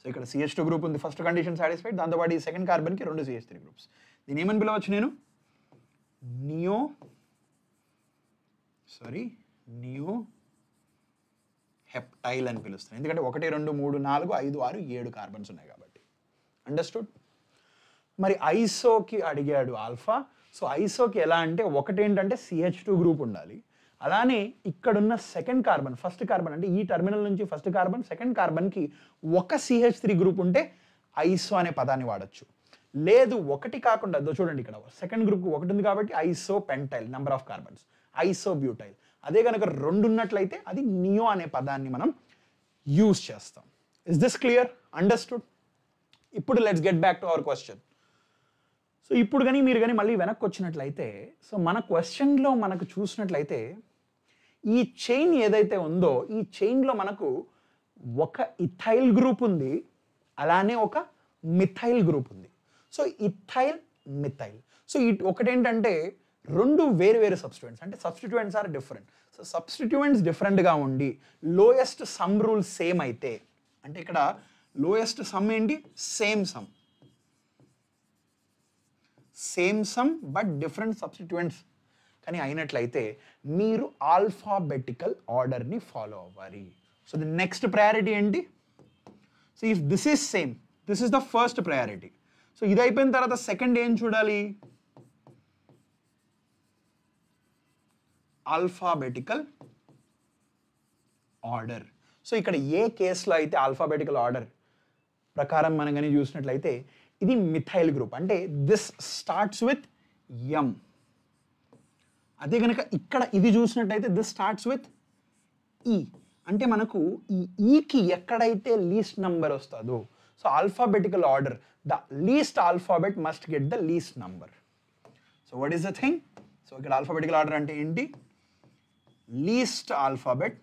So ఇక్కడ CH2 గ్రూప్ ఉంది, ఫస్ట్ కండిషన్ సాటిస్ఫైడ్, దాంతో పాటు ఈ సెకండ్ కార్బన్ కి రెండు CH3 గ్రూప్స్. దీని ఏమని పిలవచ్చు నేను? నియో హెప్టైల్ అని పిలుస్తాను, ఎందుకంటే 1, 2, 3, 4, 5, 6, 7 కార్బన్స్ ఉన్నాయి కాబట్టి. అండర్స్టూడ్? మరి ఐసోకి అడిగాడు ఆల్ఫా. సో ఐసోకి ఎలా అంటే ఒకటి ఏంటంటే CH2 గ్రూప్ ఉండాలి, అలానే ఇక్కడున్న సెకండ్ కార్బన్, ఫస్ట్ కార్బన్ అంటే ఈ టర్మినల్ నుంచి ఫస్ట్ కార్బన్ సెకండ్ కార్బన్కి ఒక CH3 గ్రూప్ ఉంటే ఐసో అనే పదాన్ని వాడచ్చు. లేదు ఒకటి కాకుండా, అదో చూడండి ఇక్కడ సెకండ్ గ్రూప్కి ఒకటి ఉంది కాబట్టి iso pentyl, number of carbons, iso butyl. అదే కనుక రెండు ఉన్నట్లయితే అది నియో అనే పదాన్ని మనం యూజ్ చేస్తాం. Is this clear? అండర్స్టూడ్? ఇప్పుడు let's get back to our question. So ఇప్పుడు కానీ మీరు కానీ మళ్ళీ వెనక్కి వచ్చినట్లయితే, సో మన క్వశ్చన్లో మనకు చూసినట్లయితే ఈ చైన్ ఏదైతే ఉందో ఈ చైన్లో మనకు ఒక ఇథైల్ గ్రూప్ ఉంది, అలానే ఒక మిథైల్ గ్రూప్ ఉంది. సో ఇథైల్ మిథైల్, సో ఒకటేంటంటే రెండు వేరు వేరు సబ్స్టిట్యూయెంట్స్, అంటే substituents are different. So substituents డిఫరెంట్గా ఉండి లోయెస్ట్ సమ్ రూల్ సేమ్ అయితే, అంటే ఇక్కడ లోయెస్ట్ సమ్ ఏంటి? Same sum but different substituents కానీ అయినట్లయితే మీరు ఆల్ఫాబెటికల్ ఆర్డర్ని ఫాలో అవ్వాలి. సో ది నెక్స్ట్ ప్రయారిటీ ఏంటి? So if this is same, this is the first priority. So ఇది అయిపోయిన తర్వాత సెకండ్ ఏం చూడాలి? Alphabetical order. సో ఇక్కడ ఏ కేసులో అయితే ఆల్ఫాబెటికల్ ఆర్డర్ ప్రకారం మనం కానీ చూసినట్లయితే ఇది మిథైల్ గ్రూప్, అంటే దిస్ స్టార్ట్స్ విత్ M. అదే కనుక ఇక్కడ ఇది చూసినట్లయితే దిస్ స్టార్ట్స్ విత్ E, అంటే మనకు ఈ ఈకి ఎక్కడైతే లీస్ట్ నంబర్ వస్తుందో, so alphabetical order the least alphabet must get the least number. So what is the thing? So ఇక్కడ ఆల్ఫాబెటికల్ ఆర్డర్ అంటే ఏంటి? Least alphabet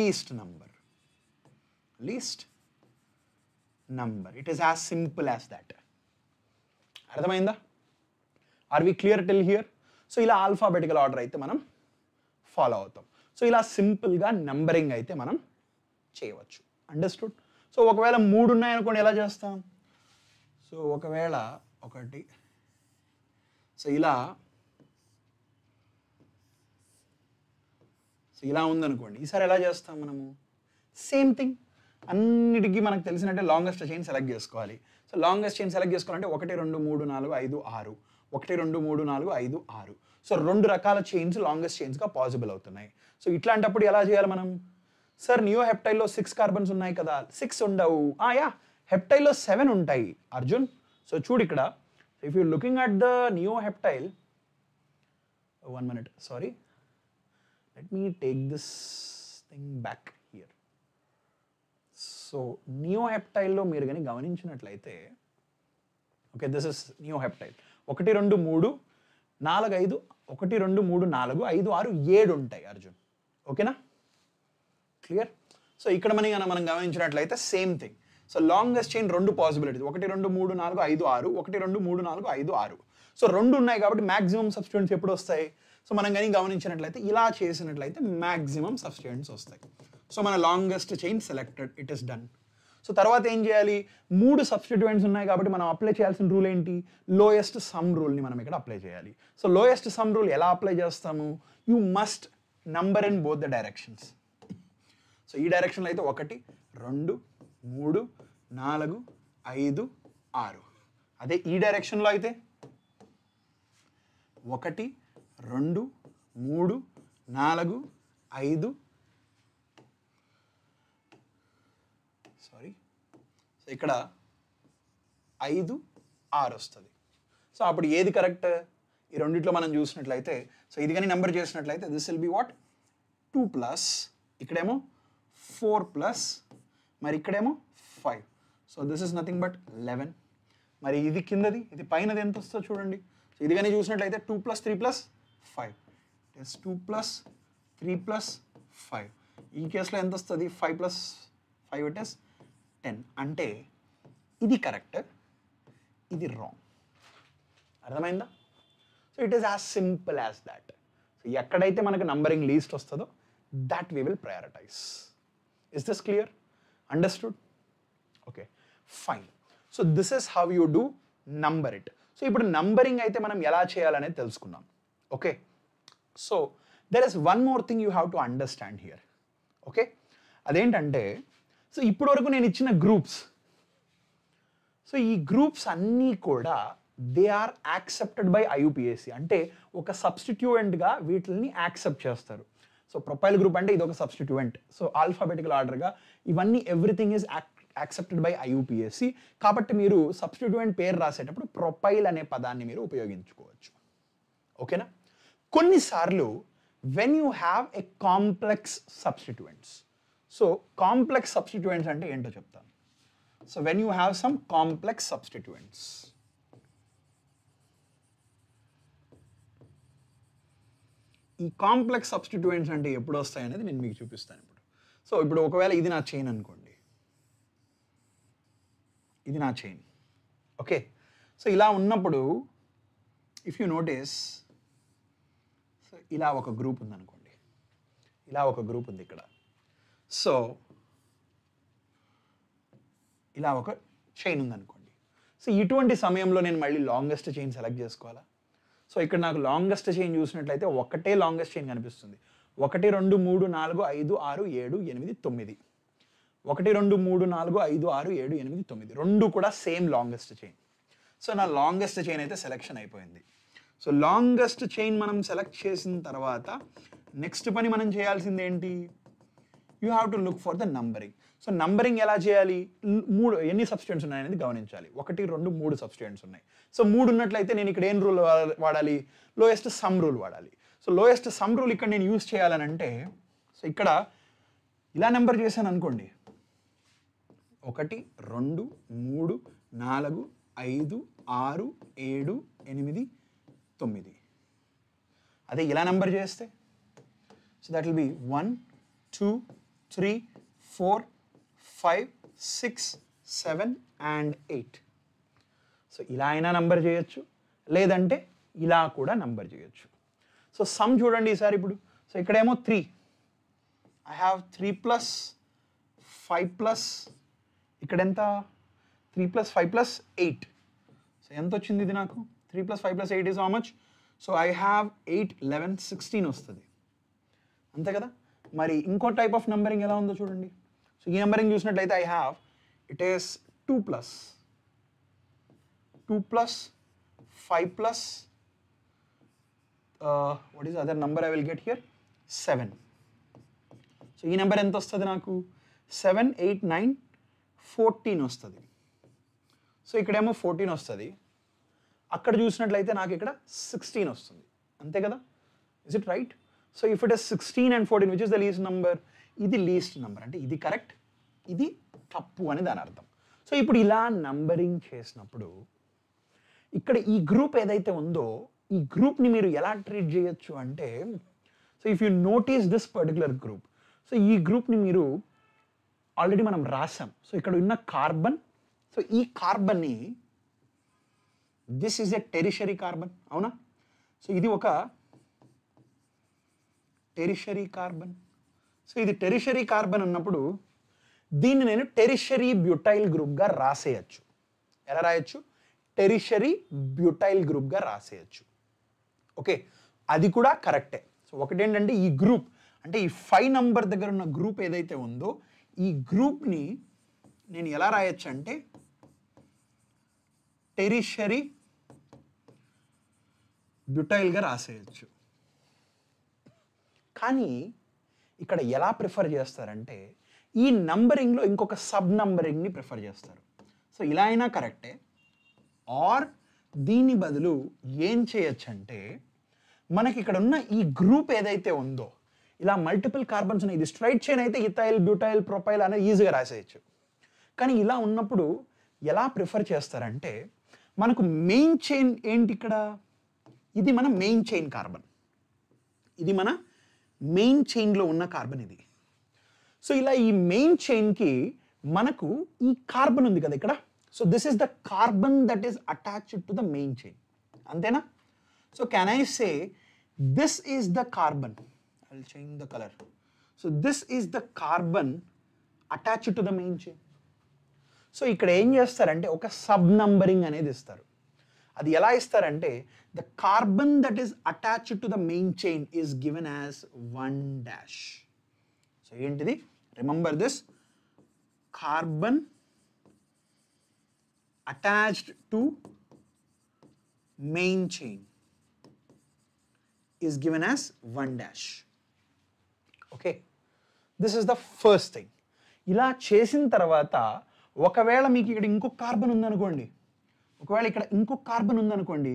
least number. It is as simple as that. అర్థమైందా? Are we clear till here? So ఇలా alphabetical order అయితే మనం follow అవుతాం. So ఇలా సింపుల్గా నంబరింగ్ అయితే మనం చేయవచ్చు. అండర్స్టూడ్? సో ఒకవేళ 3 ఉన్నాయనుకోండి ఎలా చేస్తాం? సో ఒకవేళ 1, సో ఇలా ఉందనుకోండి, ఈసారి ఎలా చేస్తాం మనము? సేమ్ థింగ్, అన్నిటికీ మనకు తెలిసినట్టే లాంగెస్ట్ చైన్ సెలెక్ట్ చేసుకోవాలి. సో లాంగెస్ట్ చైన్ సెలెక్ట్ చేసుకోవాలంటే 1, 2, 3, 4, 5, 6. 1, 2, 3, 4, 5, 6. సో రెండు రకాల చైన్స్ లాంగెస్ట్ చైన్స్గా పాసిబుల్ అవుతున్నాయి. సో ఇట్లాంటప్పుడు ఎలా చేయాలి మనం? సార్ నియో హెప్టైల్లో 6 కార్బన్స్ ఉన్నాయి కదా, 6 ఉండవు. యా, హెప్టైల్లో 7 ఉంటాయి అర్జున్. సో చూడు ఇక్కడ, if you looking at the neo heptyl, 1 minute, sorry, let me take this thing back here. So neo హెప్టైల్లో మీరు కానీ గమనించినట్లయితే, okay this is neo heptyl, 1, 2, 3, 4, 5, 1, 2, 3, 4, 5, 6, 7 ఉంటాయి అర్జున్. ఓకేనా? క్లియర్? సో ఇక్కడ మనం గమనించినట్లయితే same thing. So longest chain 2 possibilities, 1, 2, 3, 4, 5, 6. 1, 2, 3, 4, 5, 6. So 2 ఉన్నాయి కాబట్టి మాక్సిమం సబ్స్టిట్యూయెంట్స్ ఎప్పుడు వస్తాయి? సో మనం కానీ గమనించినట్లయితే ఇలా చేసినట్లయితే మాక్సిమం సబ్స్టిట్యూయెంట్స్ వస్తాయి. సో మన longest chain selected, it is done. So తర్వాత ఏం చేయాలి? 3 సబ్స్టిట్యూయెంట్స్ ఉన్నాయి కాబట్టి మనం అప్లై చేయాల్సిన రూల్ ఏంటి? లోయెస్ట్ సమ్ రూల్ని మనం ఇక్కడ అప్లై చేయాలి. సో లోయెస్ట్ సమ్ రూల్ ఎలా అప్లై చేస్తాము? You must number in both the directions. So ఈ డైరెక్షన్లో అయితే 1, 2, 3, 4, 5, 6. అదే ఈ డైరెక్షన్లో అయితే 1, 2, 3, 4, 5. సో ఇక్కడ 5, 6 వస్తుంది. సో అప్పుడు ఏది కరెక్ట్? ఈ రెండిట్లో మనం చూసినట్లయితే సో ఇది గాని నంబర్ చేసినట్లయితే this will be what 2 plus ఇక్కడేమో 4 plus మరి ఇక్కడేమో 5 so this is nothing but 11 మరి ఇది కిందది ఇది పైనది ఎంత వస్తో చూడండి సో ఇది గాని చూసినట్లయితే 2 plus 3 plus 5 this 2 plus 3 plus 5 ఈ కేసులో ఎంత వస్తది 5 plus 5 it is 10 అంటే ఇది కరెక్ట్ ఇది wrong అర్థమైందా So it is as simple as that. So ekkadaithe manaku numbering least vastado that we will prioritize. Is this clear? Understood? Okay, fine. So this is how you do number it. So ippudu numbering aithe manam ela cheyalane telusukunnam. Okay. So there is one more thing you have to understand here. Okay? Adentante so ippudu varaku nenu ichina groups. So ee groups anni kuda they are accepted by IUPAC అంటే ఒక substituent గా వీటిల్ని accept చేస్తారు so propyl group అంటే ఇది ఒక substituent so alphabetical order గా ఇవన్నీ everything is accepted by IUPAC కాబట్టి మీరు సబ్స్టిట్యూయెంట్ పేరు రాసేటప్పుడు ప్రొపైల్ అనే పదాన్ని మీరు ఉపయోగించుకోవచ్చు ఓకేనా కొన్నిసార్లు when you have a complex substituents so complex substituents అంటే ఏంటో చెప్తాను so when you have some complex substituents ఈ కాంప్లెక్స్ సబ్స్టిట్యూయెంట్స్ అంటే ఎప్పుడు వస్తాయి అనేది నేను మీకు చూపిస్తాను ఇప్పుడు సో ఇప్పుడు ఒకవేళ ఇది నా చైన్ అనుకోండి ఇది నా చైన్ ఓకే సో ఇలా ఉన్నప్పుడు ఇఫ్ యు నోటీస్ సో ఇలా ఒక గ్రూప్ ఉంది అనుకోండి ఇలా ఒక గ్రూప్ ఉంది ఇక్కడ సో ఇలా ఒక చైన్ ఉంది అనుకోండి సో ఇటువంటి సమయంలో నేను మళ్ళీ లాంగెస్ట్ చైన్ సెలెక్ట్ చేసుకోవాలా సో ఇక్కడ నాకు లాంగెస్ట్ చైన్ చూసినట్లయితే ఒకటే లాంగెస్ట్ చైన్ కనిపిస్తుంది 1 2 3 4 5 6 7 8 9 1 2 3 4 5 6 7 8 9 రెండు కూడా సేమ్ లాంగెస్ట్ చైన్ సో నా లాంగెస్ట్ చైన్ అయితే సెలెక్షన్ అయిపోయింది సో లాంగెస్ట్ చైన్ మనం సెలెక్ట్ చేసిన తర్వాత నెక్స్ట్ పని మనం చేయాల్సింది ఏంటి you have to look for the numbering so numbering ఎలా చేయాలి మూడు ఎన్ని సబ్స్టిట్యూయెంట్స్ ఉన్నాయి అనేది గమనించాలి 1 2 3 సబ్స్టిట్యూయెంట్స్ ఉన్నాయి సో మూడు ఉన్నట్లయితే నేను ఇక్కడ ఏం రూల్ వాడాలి లోయెస్ట్ సమ్ రూల్ వాడాలి సో లోయెస్ట్ సమ్ రూల్ ఇక్కడ నేను యూస్ చేయాలని అంటే సో ఇక్కడ ఇలా నంబర్ చేశాను అనుకోండి 1 2 3 4 5 6 7 8 9 అదే ఇలా నంబర్ చేస్తే so that will be 1 2 3 4 5 6 7 and 8 so ila aina number cheyachu ledante ila kuda number cheyachu so sum chudandi sari ippudu so ikkada emo 3 I have 3 plus 5 plus ikkada enta 3 plus 5 plus 8 so ento ochindi idi naaku 3 plus 5 plus 8 is how much so I have 8 11 16 ostadi ante kada mari inko type of numbering ela undo chudandi So ఈ numbering చూసినట్లయితే I have it is 2 plus 5 plus what is the other number I will get here 7 so ఈ number ఎంత వస్తది నాకు 7 8 9 14 వస్తది so ఇక్కడేమో 14 వస్తది అక్కడ చూసినట్లయితే నాకు ఇక్కడ 16 వస్తుంది అంతే కదా is it right so if it is 16 and 14 which is the least number ఇది లీస్ట్ నంబర్ అంటే ఇది కరెక్ట్ ఇది తప్పు అని దాని అర్థం సో ఇప్పుడు ఇలా నంబరింగ్ చేసినప్పుడు ఇక్కడ ఈ గ్రూప్ ఏదైతే ఉందో ఈ గ్రూప్ ని మీరు ఎలా ట్రీట్ చేయొచ్చు అంటే so if you notice this particular group so ఈ గ్రూప్ ని మీరు ఆల్రెడీ మనం రాసాం సో ఇక్కడ ఉన్న కార్బన్ సో ఈ కార్బన్ ని this is a tertiary carbon అవునా సో ఇది ఒక టెరిషరీ కార్బన్ సో ఇది టెరిషరీ కార్బన్ అన్నప్పుడు దీన్ని నేను టెరిషరీ బ్యూటైల్ గ్రూప్ గా రాసేయచ్చు ఎలా రాయొచ్చు టెరిషరీ బ్యూటైల్ గ్రూప్ గా రాసేయచ్చు ఓకే అది కూడా కరెక్టే సో ఒకటి ఏంటంటే ఈ గ్రూప్ అంటే ఈ 5 నంబర్ దగ్గర ఉన్న గ్రూప్ ఏదైతే ఉందో ఈ గ్రూప్ ని నేను ఎలా రాయొచ్చు అంటే టెరిషరీ బ్యూటైల్ గా రాసేయచ్చు కానీ ఇక్కడ ఎలా ప్రిఫర్ చేస్తారంటే ఈ నంబరింగ్ లో ఇంకొక సబ్ నంబరింగ్ ని ప్రిఫర్ చేస్తారు సో ఇలా అయినా కరెక్టే ఆర్ దీని బదులు ఏం చేయొచ్చంటే మనకి ఇక్కడ ఉన్న ఈ గ్రూప్ ఏదైతే ఉందో ఇలా మల్టిపుల్ కార్బన్స్ ఉన్నాయి. ఇది స్ట్రైట్ చైన్ అయితే ఇథైల్ బ్యూటైల్ ప్రొపైల్ అనేది ఈజీగా రాసేయచ్చు. కానీ ఇలా ఉన్నప్పుడు ఎలా ప్రిఫర్ చేస్తారంటే మనకు మెయిన్ చైన్ ఏంటి ఇక్కడ, ఇది మన మెయిన్ చైన్ కార్బన్, ఇది మన మెయిన్ చైన్లో ఉన్న కార్బన్ ఇది. సో ఇలా ఈ మెయిన్ చైన్కి మనకు ఈ కార్బన్ ఉంది కదా ఇక్కడ. So this is the carbon that is attached to the main chain. Antena? So can I say this is the carbon? I'll change the color. So this is the carbon attached to the main chain. So ikkada em chestarante oka sub numbering anedi istaru. Adi ela istarante the carbon that is attached to the main chain is given as 1 dash. So entidi? Remember this carbon attached to main chain is given as 1 dash. Okay, this is the first thing. ఇలా చేసిన తర్వాత ఒకవేళ మీకు ఇక్కడ ఇంకో carbon ఉందనుకోండి, ఒకవేళ ఇక్కడ ఇంకో కార్బన్ ఉందనుకోండి,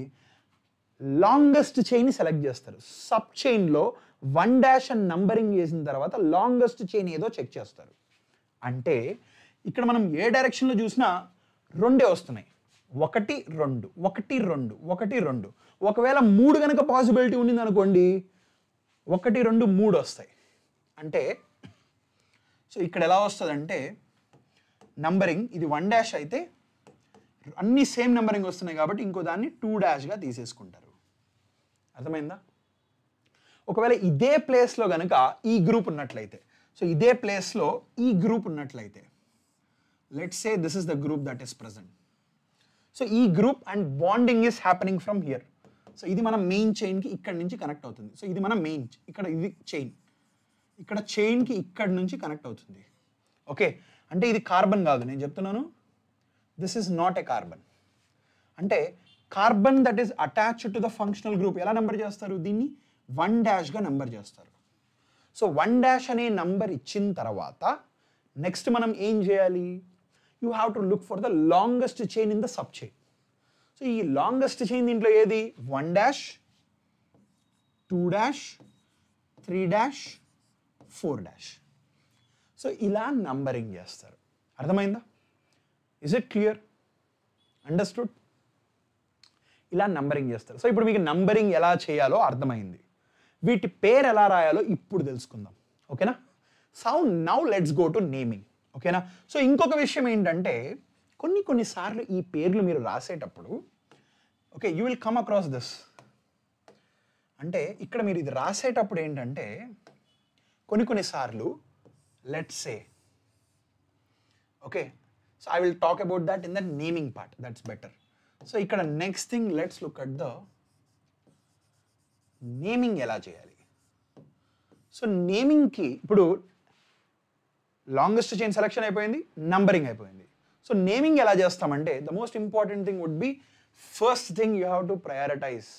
లాంగెస్ట్ చైన్ సెలెక్ట్ చేస్తారు. సబ్ చైన్లో 1 డాష్ అని నంబరింగ్ చేసిన తర్వాత లాంగెస్ట్ చైన్ ఏదో చెక్ చేస్తారు. అంటే ఇక్కడ మనం ఏ డైరెక్షన్లో చూసినా రెండే వస్తున్నాయి, 1 2 1 2 1 2. ఒకవేళ 3 కనుక పాసిబిలిటీ ఉండింది అనుకోండి, 1 2 3 వస్తాయి. అంటే సో ఇక్కడ ఎలా వస్తుందంటే నంబరింగ్ ఇది 1 డాష్ అయితే అన్నీ సేమ్ నంబరింగ్ వస్తున్నాయి కాబట్టి ఇంకో దాన్ని 2 డాష్గా తీసేసుకుంటారు. అర్థమైందా? ఒకవేళ ఇదే ప్లేస్లో కనుక ఈ గ్రూప్ ఉన్నట్లయితే, సో ఇదే ప్లేస్లో ఈ గ్రూప్ ఉన్నట్లయితే, let's say this is the group that is present. So e group and bonding is happening from here. So idi mana main chain ki ikkad nunchi connect avutundi. So idi mana main ikkada idi chain, ikkada chain ki ikkad nunchi connect avutundi. Okay, ante idi carbon kaadu nenu cheptunanu, this is not a carbon. Ante carbon that is attached to the functional group ela number chestaru, dinni 1 dash ga number chestaru. So 1 dash ane number ichin tarvata next manam em cheyali, you have to look for the longest chain in the sub chain. So ee longest chain dintlo edi 1 dash 2 dash 3 dash 4 dash. So ila numbering chestaru. Arthamainda? Is it clear? Understood? Ila numbering chestaru. So ippudu meeku numbering ela cheyalo arthamaindi, veeti pair ela raayalo ippudu telusukundam. Okay na? So now let's go to naming. ఓకేనా? So ఇంకొక విషయం ఏంటంటే కొన్నిసార్లు ఈ పేర్లు మీరు రాసేటప్పుడు okay you will come across this. అంటే ఇక్కడ మీరు ఇది రాసేటప్పుడు ఏంటంటే కొన్నిసార్లు let's say, okay so I will talk about that in the naming part, that's better. So ఇక్కడ next thing let's look at the naming ఎలా చేయాలి. సో నేమింగ్కి ఇప్పుడు లాంగెస్ట్ చైన్ సెలెక్షన్ అయిపోయింది, నంబరింగ్ అయిపోయింది. సో నేమింగ్ ఎలా చేస్తామంటే the most important thing would be first thing you have to prioritize.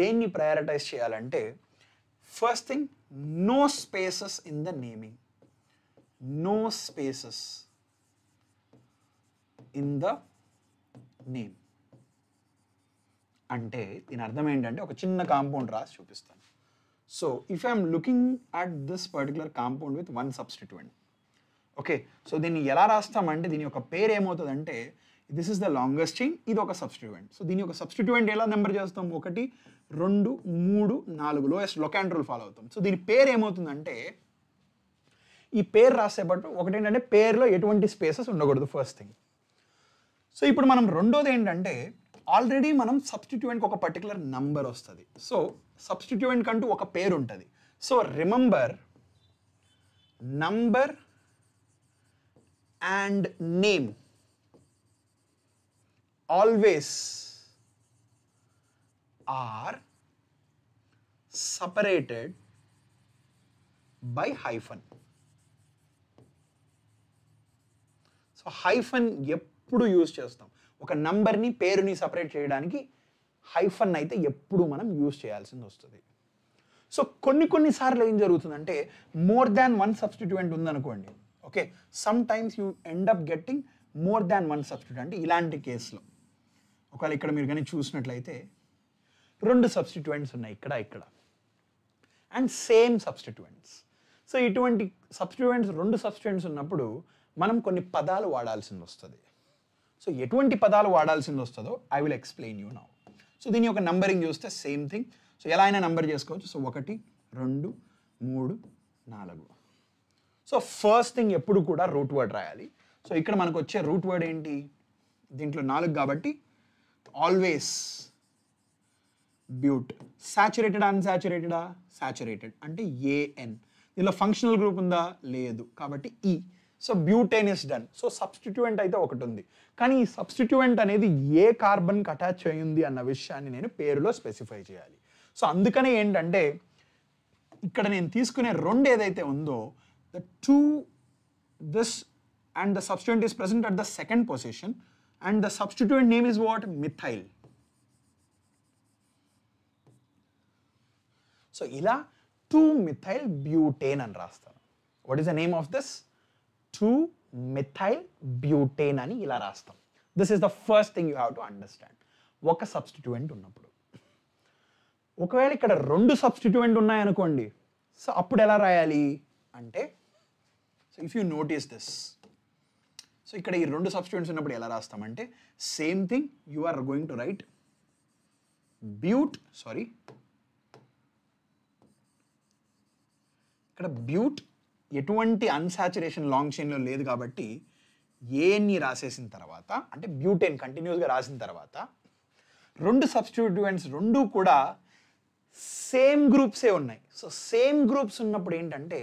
దేన్ని ప్రయారిటైజ్ చేయాలంటే first thing no spaces in the naming, no spaces in the name. అంటే దీని అర్థం ఏంటంటే ఒక చిన్న కాంపౌండ్ రాసి చూపిస్తాను. So if I'm looking at this particular compound with one substituent, okay so దీన్ని ఎలా రాస్తామంటే దీని యొక్క పేరు ఏమవుతుందంటే this is the longest chain, ఇది ఒక సబ్స్టిట్యూయెంట్. సో దీని యొక్క సబ్స్టిట్యూయెంట్ ఎలా నెంబర్ చేస్తాం, 1 2 3 4 లోయెస్ట్ లొకాండ్ రూల్ ఫాలో అవుతాం. సో దీని పేరు ఏమవుతుందంటే ఈ పేరు రాసేపట్టు ఒకటేంటంటే పేరులో ఎటువంటి స్పేసెస్ ఉండకూడదు, ఫస్ట్ థింగ్. సో ఇప్పుడు మనం రెండోది ఏంటంటే ఆల్రెడీ మనం సబ్స్టిట్యూయెంట్కి ఒక పర్టికులర్ నెంబర్ వస్తుంది. సో సబ్స్టిట్యూయెంట్ కంటూ ఒక పేరు ఉంటుంది. So remember number and name always are separated by hyphen. So hyphen eppudu use chestam, oka number ni peru ni separate cheyadaniki hyphen aithe eppudu manam use cheyalsindi ostadi. So కొన్ని సార్లు ఏం జరుగుతుందంటే more than one substituent ఉందనుకోండి, okay sometimes you end up getting more than one substitute. అంటే ఇలాంటి కేసులో ఒకవేళ ఇక్కడ మీరు కానీ చూసినట్లయితే రెండు సబ్స్టిట్యూయెంట్స్ ఉన్నాయి ఇక్కడ ఇక్కడ అండ్ సేమ్ సబ్స్టిట్యూయెంట్స్. సో ఇటువంటి సబ్స్టిట్యూయెంట్స్ రెండు సబ్స్టిట్యూయెంట్స్ ఉన్నప్పుడు మనం కొన్ని పదాలు వాడాల్సింది వస్తుంది. సో ఎటువంటి పదాలు వాడాల్సింది వస్తుందో I will explain you now. So దీని యొక్క నంబరింగ్ చూస్తే సేమ్ థింగ్. సో ఎలా అయినా నంబర్ చేసుకోవచ్చు. సో 1 2 3 4. సో ఫస్ట్ థింగ్ ఎప్పుడు కూడా రూట్ వర్డ్ రాయాలి. సో ఇక్కడ మనకు వచ్చే రూట్ వర్డ్ ఏంటి, దీంట్లో 4 కాబట్టి ఆల్వేస్ బ్యూట్. సాచురేటెడా అన్సాచురేటెడా, సాచురేటెడ్ అంటే ఏఎన్. దీనిలో ఫంక్షనల్ గ్రూప్ ఉందా, లేదు కాబట్టి ఈ. So butane is done. So substituent అయితే ఒకటి ఉంది, కానీ ఈ సబ్స్టిట్యూయెంట్ అనేది ఏ కార్బన్కి అటాచ్ అయ్యింది అన్న విషయాన్ని నేను పేరులో స్పెసిఫై చేయాలి. సో అందుకనే ఏంటంటే ఇక్కడ నేను తీసుకునే రెండు ఏదైతే ఉందో the two this and the substituent is present at the second position and the substituent name is what, methyl. So ila 2-methyl butane ani rastaru. What is the name of this? 2-methyl butane ani ila rastaru. This is the first thing you have to understand. Oka substituent unnappudu, okavela ikkada rendu substituent unnay anukondi, so appudu ela rayali ante, so if you notice this, so ఇక్కడ ఈ రెండు substituents ఉన్నప్పుడు ఎలా రాస్తామంటే same thing you are going to write but. Sorry, ఇక్కడ but ఎటువంటి unsaturation long చైన్లో లేదు కాబట్టి ఏఎన్ని రాసేసిన తర్వాత అంటే బ్యూటేన్ కంటిన్యూస్గా రాసిన తర్వాత రెండు సబ్స్టిట్యూయెంట్స్ రెండు కూడా సేమ్ గ్రూప్సే ఉన్నాయి. సో సేమ్ గ్రూప్స్ ఉన్నప్పుడు ఏంటంటే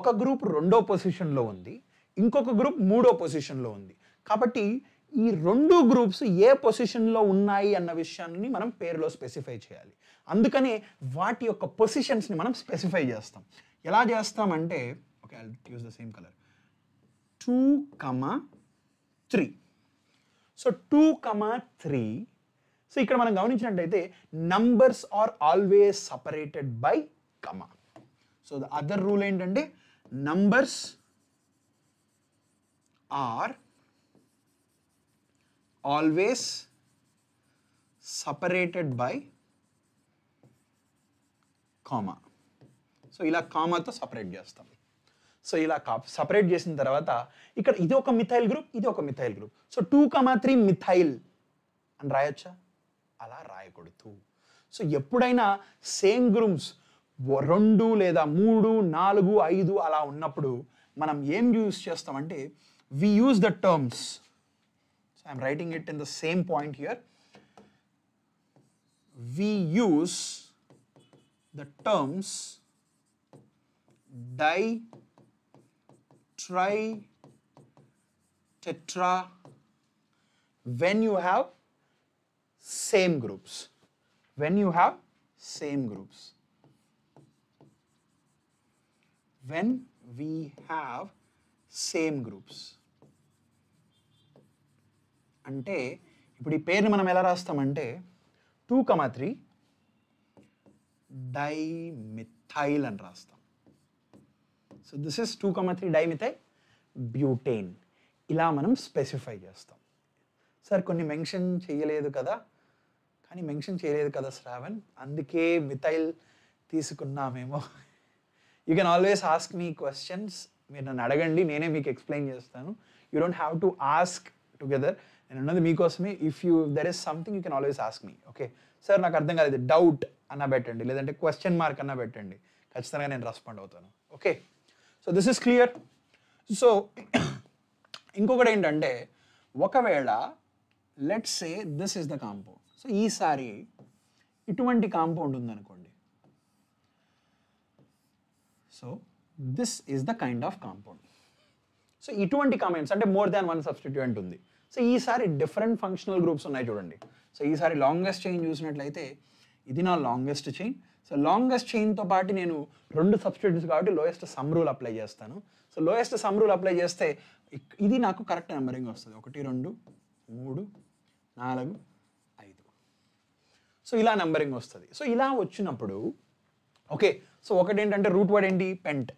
ఒక గ్రూప్ రెండో పొజిషన్లో ఉంది, ఇంకొక గ్రూప్ మూడో పొజిషన్లో ఉంది, కాబట్టి ఈ రెండు గ్రూప్స్ ఏ పొజిషన్లో ఉన్నాయి అన్న విషయాన్ని మనం పేరులో స్పెసిఫై చేయాలి. అందుకనే వాటి యొక్క పొజిషన్స్ని మనం స్పెసిఫై చేస్తాం. ఎలా చేస్తామంటే okay I will use the same colour 2, 3. So 2, 3. So ఇక్కడ మనం గమనించినట్లయితే numbers are always separated by comma. So the other rule ఏంటంటే numbers are always separated by comma. So ila comma tho separate chestam. So ila separate chesin tarvata ikkada idi oka methyl group, idi oka methyl group. So 2, 3 methyl ani rayacha, ala rayakoduthu. So eppudaina same groups 2 leda 3, 4, 5 ala unnappudu manam em use chestam ante we use the terms. So I am writing it in the same point here. We use the terms di, tri, tetra when you have same groups. When you have same groups. When we have same groups అంటే ఇప్పుడు ఈ పేరుని మనం ఎలా రాస్తామంటే 2, 3 dimethyl అని రాస్తాం. So this is 2, 3 dimethyl butane. ఇలా మనం స్పెసిఫై చేస్తాం. సార్ కొన్ని మెన్షన్ చేయలేదు కదా, కానీ మెన్షన్ చేయలేదు కదా శ్రావణ్, అందుకే మిథైల్ తీసుకున్నామేమో. You can always ask me questions. మీరు నన్ను అడగండి, నేనే మీకు ఎక్స్ప్లెయిన్ చేస్తాను. You don't have to ask together. నేను ఉన్నది మీకోసమే. If you there is something you can always ask me. Okay sir నాకు అర్థం కాలేదు, డౌట్ అన్నా పెట్టండి, లేదంటే క్వశ్చన్ మార్క్ అన్నా పెట్టండి, ఖచ్చితంగా నేను రెస్పాండ్ అవుతాను. Okay so this is clear. So ఇంకొకటి ఏంటంటే ఒకవేళ let's say this is the compound. So ఈసారి ఇటువంటి కాంపౌండ్ ఉందనుకోండి. So this is the kind of compound. So itventi compounds ante more than one substituent undi. So ee sari different functional groups unnai chudandi. So ee sari longest chain usnatlaithe idi na longest chain. So longest chain tho paati nenu rendu substituents kaabatti lowest sum rule apply chestanu. So lowest sum rule apply chesthe idi naaku correct numbering vastadi 1, 2, 3, 4, 5. So ila numbering vastadi. So ila vachinappudu okay, so okati entante root word enti pent.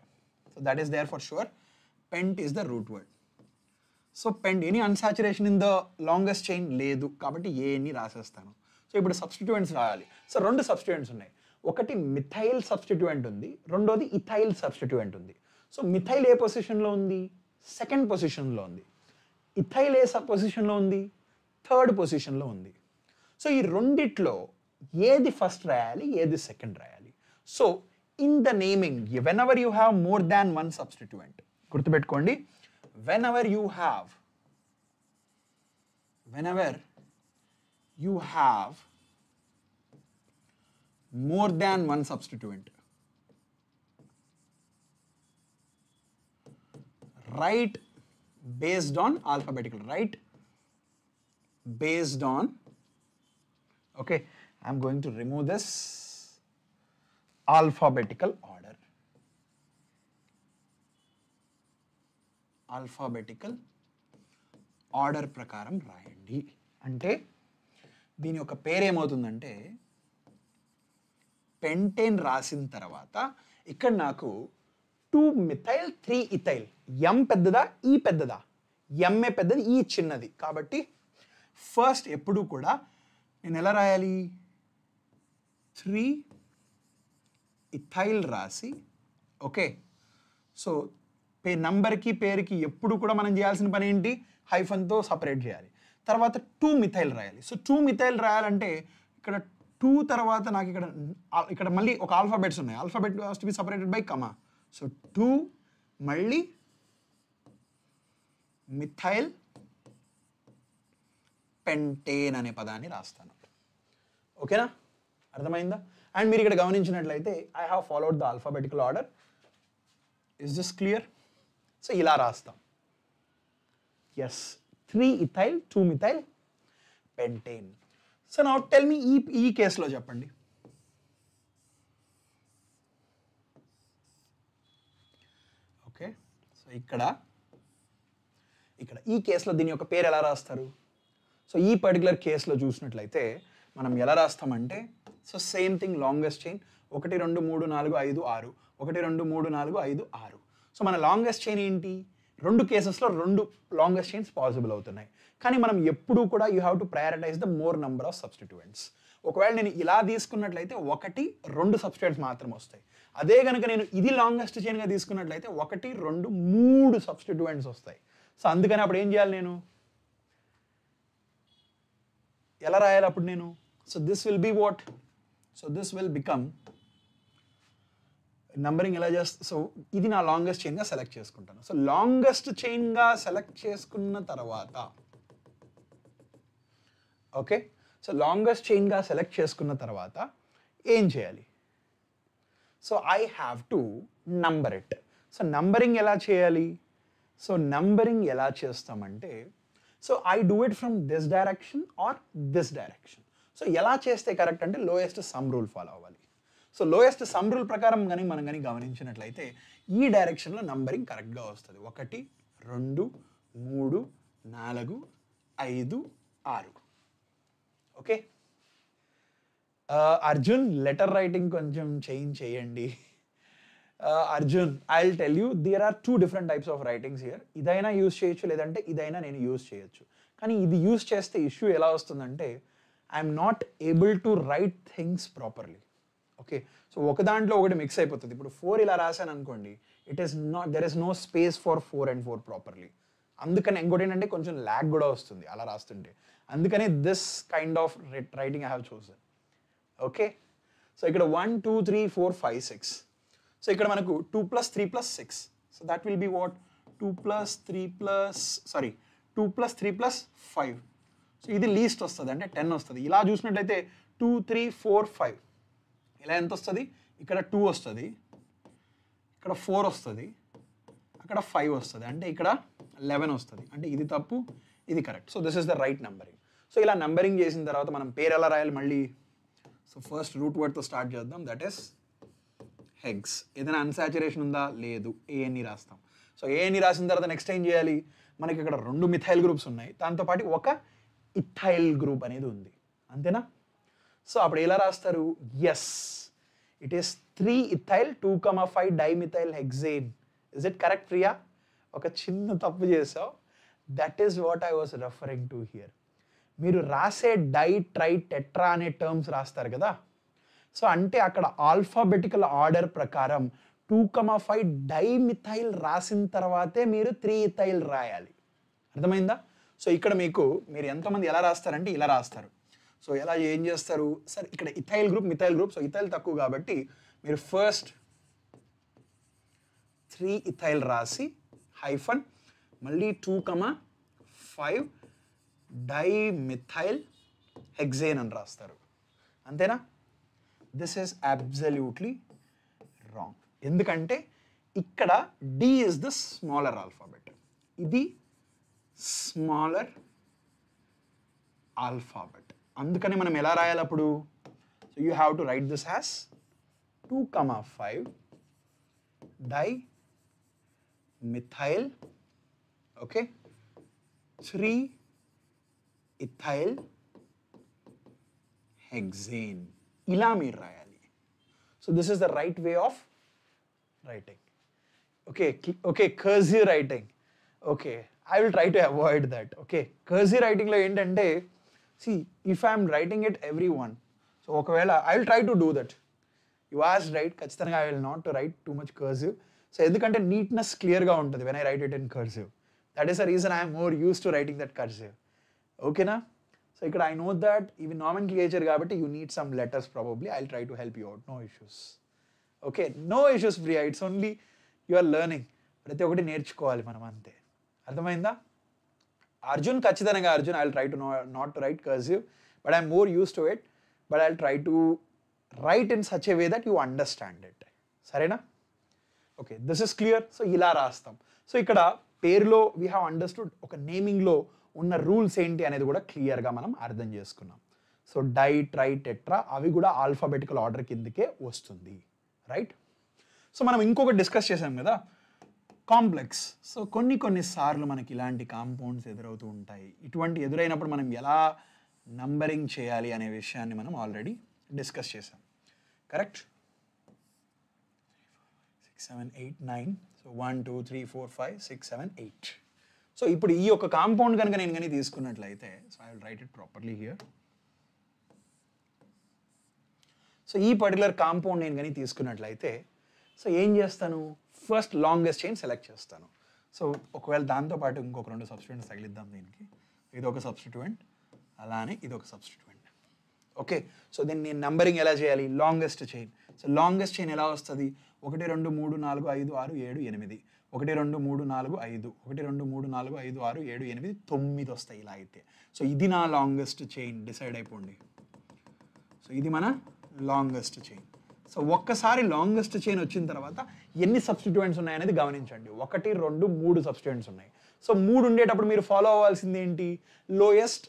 So that is there for sure. Pent is the root word. So pend any unsaturation in the longest chain ledu kabatti a ni rasestanu. So ipudu substituents raali. So rendu substituents unnai, okati methyl substituent undi, rendodi ethyl substituent undi. So methyl a position lo undi, second position lo undi. Ethyl a sub position lo undi, third position lo undi. So ee renditlo edi first raali, edi second raali. So in the naming, whenever you have more than one substituent, gurtu pettukondi, whenever you have more than one substituent, write based on alphabetical, okay, I'm going to remove this alphabetical order. ప్రకారం రాయండి అంటే దీని యొక్క పేరు ఏమవుతుందంటే pentane రాసిన తర్వాత ఇక్కడ నాకు 2 మిథైల్ 3 ఇథైల్ m పెద్దదా e పెద్దదా m ఏ పెద్దది e చిన్నది కాబట్టి ఫస్ట్ ఎప్పుడు కూడా నేను ఎలా రాయాలి 3 ఇథైల్ రాసి ఓకే సో पे नंबर की पेर की एप्पुडु कूडा मनम చేయాల్సిన పని ఏంటి హైఫన్ తో సెపరేట్ చేయాలి తర్వాత 2 మిథైల్ రాయాలి సో 2 మిథైల్ రాయాలంటే ఇక్కడ 2 తర్వాత నాకు ఇక్కడ మళ్ళీ ఒక ఆల్ఫాబెట్స్ ఉన్నాయి alphabet has to be separated by comma so 2 మళ్ళీ మిథైల్ పెంటేన్ అనే పదాన్ని రాస్తాను ఓకేనా అర్థమైందా అండ్ మీరు ఇక్కడ గమనించినట్లయితే I have followed the alphabetical order is this clear So ఇలా రాస్తాం yes 3 ethyl 2 methyl pentane so now tell me ee case lo cheppandi okay so ikkada ee case lo dini oka peru ela raastaru so ee particular case lo chusnatlaithe manam ela raastam ante so same thing longest chain 1 2 3 4 5 6 1 2 3 4 5 6 so మన longest chain ఏంటి రెండు cases లో రెండు longest chains possible అవుతున్నాయి కానీ మనం ఎప్పుడూ కూడా you have to prioritize the more number of substituents ఒకవేళ నేను ఇలా తీసుకున్నట్లయితే ఒకటి రెండు సబ్స్టిట్యూయెంట్స్ మాత్రమే వస్తాయి అదే గనుక నేను ఇది లాంగెస్ట్ చైన్ గా తీసుకున్నట్లయితే ఒకటి రెండు మూడు సబ్స్టిట్యూయెంట్స్ వస్తాయి సో అందుకని అప్పుడు ఏం చేయాలి నేను ఎలా రాయాలి అప్పుడు నేను so this will be what so this will become numbering ఎలా చేస్తా సో ఇది నా లాంగెస్ట్ చైన్ గా సెలెక్ట్ చేసుకుంటాను సో లాంగెస్ట్ చైన్ గా సెలెక్ట్ చేసుకున్న తర్వాత ఓకే సో లాంగెస్ట్ చైన్ గా సెలెక్ట్ చేసుకున్న తర్వాత ఏం చేయాలి so I have to number it so numbering ఎలా చేయాలి సో నంబరింగ్ ఎలా చేస్తామంటే so I do it from this direction or this direction so ఎలా చేస్తే కరెక్ట్ అంటే లోయెస్ట్ సమ్ రూల్ ఫాలో అవ్వాలి సో లోయెస్ట్ సమ్ రూల్ ప్రకారం గాని మనం గాని గమనించినట్లయితే ఈ డైరెక్షన్ లో నంబరింగ్ కరెక్ట్ గా వస్తది 1 2 3 4 5 6 ఓకే అర్జున్ లెటర్ రైటింగ్ కొంచెం చేంజ్ చేయండి Arjun I will tell you there are 2 different types of writings here ఇదైనా యూస్ చేయొచ్చు లేదంటే ఇదైనా నేను యూస్ చేయొచ్చు కానీ ఇది యూస్ చేస్తే ఇష్యూ ఎలా వస్తుందంటే I am not able to write things properly okay so oka daantlo okati mix ayipothadi ipudu 4 ila raasanu ankondi it is not there is no space for 4 and 4 properly andukane engodi ante koncham lag kuda vastundi ala raastunte andukane this kind of writing I have chosen okay so ikkada 1 2 3 4 5 6 so ikkada manaku 2 plus 3 plus 6 so that will be what 2 plus 3 plus sorry 2 plus 3 plus 5 so idi least vastadi ante 10 vastadi ila chusnatlaithe 2 3 4 5 ఇలా ఎంత వస్తది ఇక్కడ 2 వస్తది ఇక్కడ 4 వస్తది అక్కడ 5 వస్తది అంటే ఇక్కడ 11 వస్తది అంటే ఇది తప్పు ఇది correct so this is the right numbering so ఇలా నంబరింగ్ చేసిన తర్వాత మనం పేరు ఎలా రాయాలి మళ్ళీ సో ఫస్ట్ రూట్ వర్డ్ తో స్టార్ట్ చేద్దాం దట్ ఇస్ హెగ్స్ ఏదైనా అన్సాచురేషన్ ఉందా లేదు ఏఎన్ఈ రాస్తాం సో ఏఎన్ఈ రాసిన తర్వాత నెక్స్ట్ ఏం చేయాలి మనకి ఇక్కడ రెండు మిథైల్ గ్రూప్స్ ఉన్నాయి దాంతో పాటు ఒక ఇథైల్ గ్రూప్ అనేది ఉంది అంతేనా సో అప్పుడు ఎలా రాస్తారు yes it is 3 ethyl 2,5 dimethyl hexane is it correct priya ఒక చిన్న తప్పు చేసావు That is what I was referring to here. Meeru rase di, tri, tetra ane terms rastaru kada. So ante akkada alphabetical order prakaram 2,5 dimethyl rasin tarvate meeru 3-ethyl rayali. Arthamainda? So ikkada meeku meeru entha mandi ela rastarante ila rastaru. So ela em chestaru sir ikkada ethyl group methyl group so ethyl takku kabatti meeru first 3-ethyl rasi hyphen malli 2,5 dimethyl hexane and rastaru. Antena? This is absolutely wrong. Endukante ikkada D is the smaller alphabet. Idi smaller alphabet. Andukane manam ela rayala appudu. So you have to write this as 2,5 dimethyl, okay, 3-ethyl hexane. Ila meer rayali. So this is the right way of writing. Okay, okay, cursive writing. Okay, I will try to avoid that. Okay, cursive writing lo entante, see, if I am writing it everyone, so okavela I will try to do that. You asked, right? Kachithanga I will not to write too much cursive. So endukante neatness clear ga untadi when I write it in cursive. That is the reason I am more used to writing that cursive. Okay na? So here I know that even nomenclature but you need some letters probably. I'll try to help you out. No issues. Okay, no issues, Priya. It's only you are learning. Arjun kachithanga Arjun. I'll try to not to write cursive, but I'm more used to it. But I'll try to write in such a way that you understand it. Sarena? Okay, this is clear. So ila rastam. So here pair lo we have understood. Okay, naming lo. Unna rules enti anedi kuda clear ga manam ardham chestunnam. So di, tri, tetra avi kuda alphabetical order kindike vastundi, right? So manam inkoka discuss chesam kada complex. So konni konni saarlu manaki ilanti compounds edirautu untayi. Itvanti edurainappudu manam ela numbering cheyali ane vishayanni manam already discuss chesam, correct? 6 7 8 9 so 1 2 3 4 5 6 7 8. So, now this compound is going to be, so I will write it properly here. So, this particular compound is going to be, so what first longest chain select. So, well, dantho paatu inkoka rendu substituents tagiliddam deeniki. Idu oka substituent, alane idu oka substituent. Okay, so then numbering ela cheyali, longest chain. So, longest chain ela vastadi 1 2 3 4 5 6 7 8. 1, 2, 3, 4, 5, 1, 2, 3, 4, 5, 6, 7, 8, 9 వస్తాయి ఇలా అయితే. So ఇది నా longest chain decide అయిపోండి. So ఇది మన longest chain. So ఒక్కసారి longest chain వచ్చిన తర్వాత ఎన్ని సబ్స్టిట్యూయెంట్స్ ఉన్నాయనేది గమనించండి. 1, 2, 3 సబ్స్టిట్యూయెంట్స్ ఉన్నాయి. సో 3 ఉండేటప్పుడు మీరు ఫాలో అవ్వాల్సింది ఏంటి? లోయెస్ట్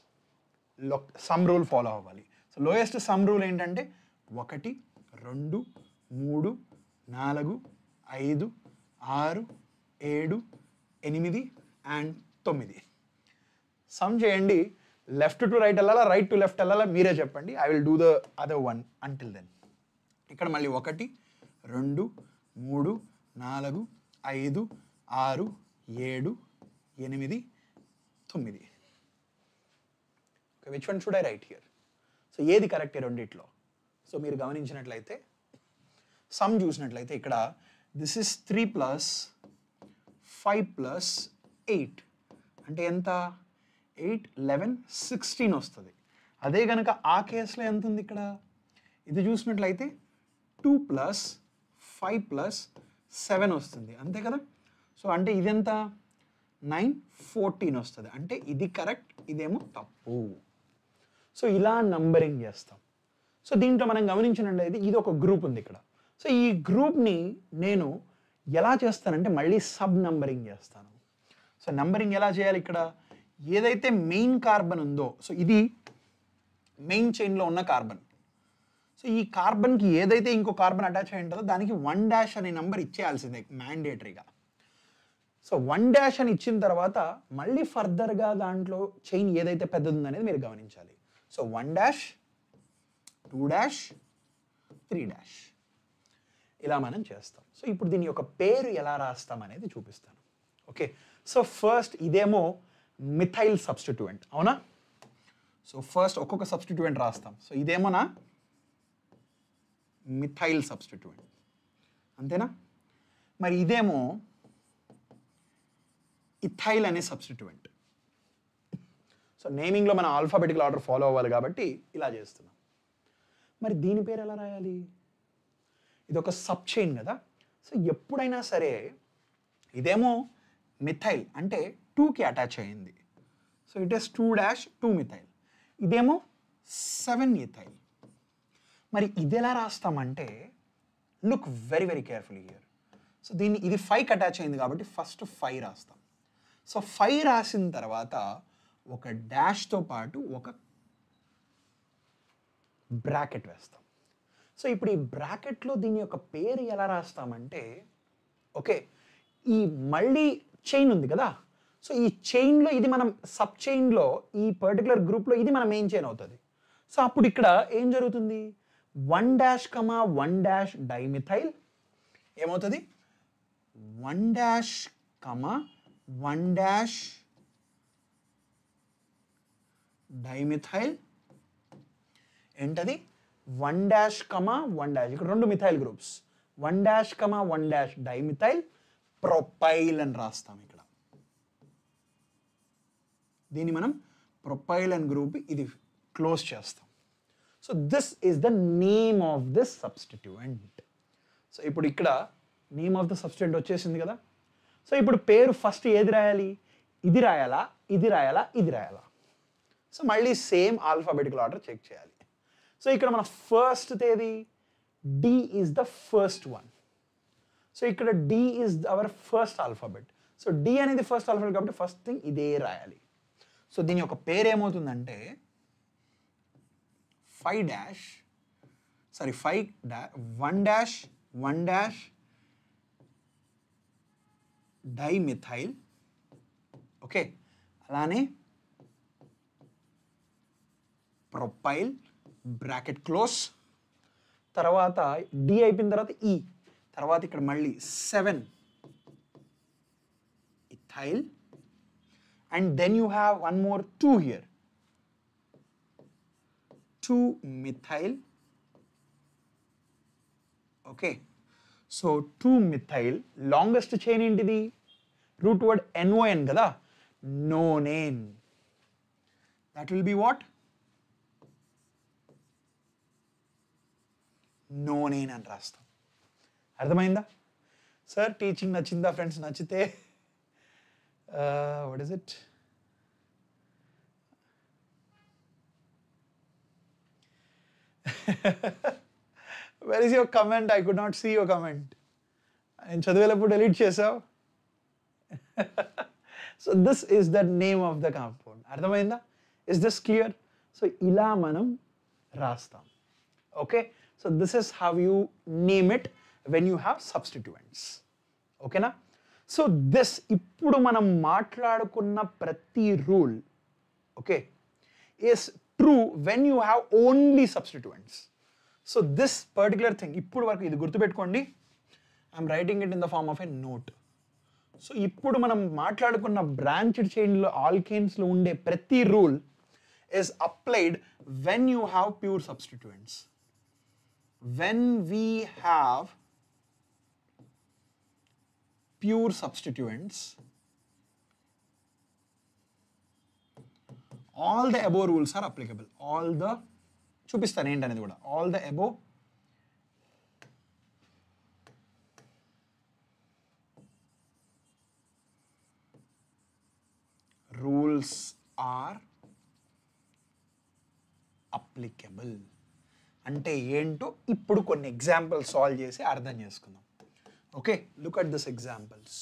సమ్ రూల్ ఫాలో అవ్వాలి. సో లోయెస్ట్ సమ్ రూల్ ఏంటంటే 1, 2, 3, 4, 5, 6, 7, 8, 9 సమ్ చేయండి. లెఫ్ట్ టు రైట్ వెళ్ళాలా, రైట్ టు లెఫ్ట్ వెళ్ళాలా మీరే చెప్పండి. I will do the other one until then. ఇక్కడ మళ్ళీ 1, 2, 3, 4, 5, 6, 7, 8, 9. Which one should I write here? So ఏది కరెక్ట్ ఈ రెండిట్లో? సో మీరు గమనించినట్లయితే సమ్ చూసినట్లయితే ఇక్కడ this is 3 + 5 + 8 అంటే ఎంత? 8 11 16 వస్తుంది. అదే గనక ఆ కేసులో ఎంత ఉంది? ఇక్కడ ఇది చూసినట్లయితే 2 + 5 + 7 వస్తుంది అంతే కదా. సో అంటే ఇది ఎంత? 9 14 వస్తుంది. అంటే ఇది కరెక్ట్, ఇదేమో తప్పు. సో ఇలా నంబరింగ్ చేస్తాం. సో దీంట్లో మనం గమనించినట్లయితే ఇది ఒక గ్రూప్ ఉంది ఇక్కడ. సో ఈ గ్రూప్ని నేను ఎలా చేస్తానంటే మళ్ళీ సబ్ నంబరింగ్ చేస్తాను. సో నంబరింగ్ ఎలా చేయాలి? ఇక్కడ ఏదైతే మెయిన్ కార్బన్ ఉందో, సో ఇది మెయిన్ చైన్లో ఉన్న కార్బన్. సో ఈ కార్బన్కి ఏదైతే ఇంకో కార్బన్ అటాచ్ అయి ఉంటుందో దానికి 1' అనే నెంబర్ ఇచ్చేయాల్సిందే మ్యాండేటరీగా. సో 1' అని ఇచ్చిన తర్వాత మళ్ళీ ఫర్దర్గా దాంట్లో చైన్ ఏదైతే పెద్దది ఉందనేది మీరు గమనించాలి. సో 1' 2' 3' ఇలా మనం చేస్తాం. సో ఇప్పుడు దీని యొక్క పేరు ఎలా రాస్తాం అనేది చూపిస్తాను. ఓకే, సో ఫస్ట్ ఇదేమో methyl substituent. Avuna? So first okoka substituent rastam. So idemo na methyl substituent. Antena? Mari idemo ethyl ane substituent. So naming lo mana alphabetical order follow avvali kabatti ila chestunnam. Mari deeni peru ela rayali? Idi oka sub chain kada. So eppudaina sare idemo methyl ante 2 ki attach ayindi. So it is 2-2 methyl. Idemo 7 ethyl. Mari idela rastam ante look very carefully here. So deen idi 5 ki attach ayindi kabatti first 5 rastam. So 5 rasin tarvata oka dash tho paatu oka bracket vestam. So ippudu ee bracket lo deeni oka peru ela rastam ante okay ee malli chain undi kada. So ee chain lo idi manam sub chain lo ee particular group lo idi manam main chain avutadi. So appudu ikkada em jarugutundi 1-1- dimethyl em avutadi 1-1- dimethyl entadi 1-1 ikkada rendu methyl groups 1-1- dimethyl propyl and rastam ikkada deeni manam propyl and group idi close chestam. So this is the name of this substituent. So ippudu ikkada name of the substituent vachesindi kada. So ippudu peru first edi rayali idi rayala idi rayala idi rayala. So malli same alphabetical order check cheyali. So ikkada mana first tedi D is the first one. So ikkada D is our first alphabet. So D anedi first alphabet kabatti first thing ide rayali. So deeni oka pair em avutundante 1-1- dimethyl okay alane propyl bracket close tarvata D అయిపోయిన తర్వాత E తర్వాత ఇక్కడ మళ్ళీ 7 ethyl and then you have one more 2 here 2 methyl okay. So 2 methyl longest chain entidi root word non kada nonane that will be what nonane అని రాస్తాం. అర్థమైందా sir? Teaching నచ్చిందా friends? నచ్చితే what is it where is your comment? I could not see your comment. And chadvelapu delete chesav. So this is the name of the compound. Ardhamainda? Is this clear? So ila manam rastam. Okay, so this is how you name it when you have substituents. Okay na? So this ippudu manam maatladukunna prati rule okay is true when you have only substituents. So this particular thing ippudu varaku idi gurtu pettukondi. I am writing it in the form of a note. So ippudu manam maatladukunna branched chain lo alkanes lo unde prati rule is applied when you have pure substituents. When we have pure substituents all the above rules are applicable. All the చూపిస్తాను ఏంటనేది కూడా all the above rules are applicable అంటే ఏంటో ఇప్పుడు కొన్ని examples solve చేసి అర్థం చేసుకుందాం. Okay look at this examples.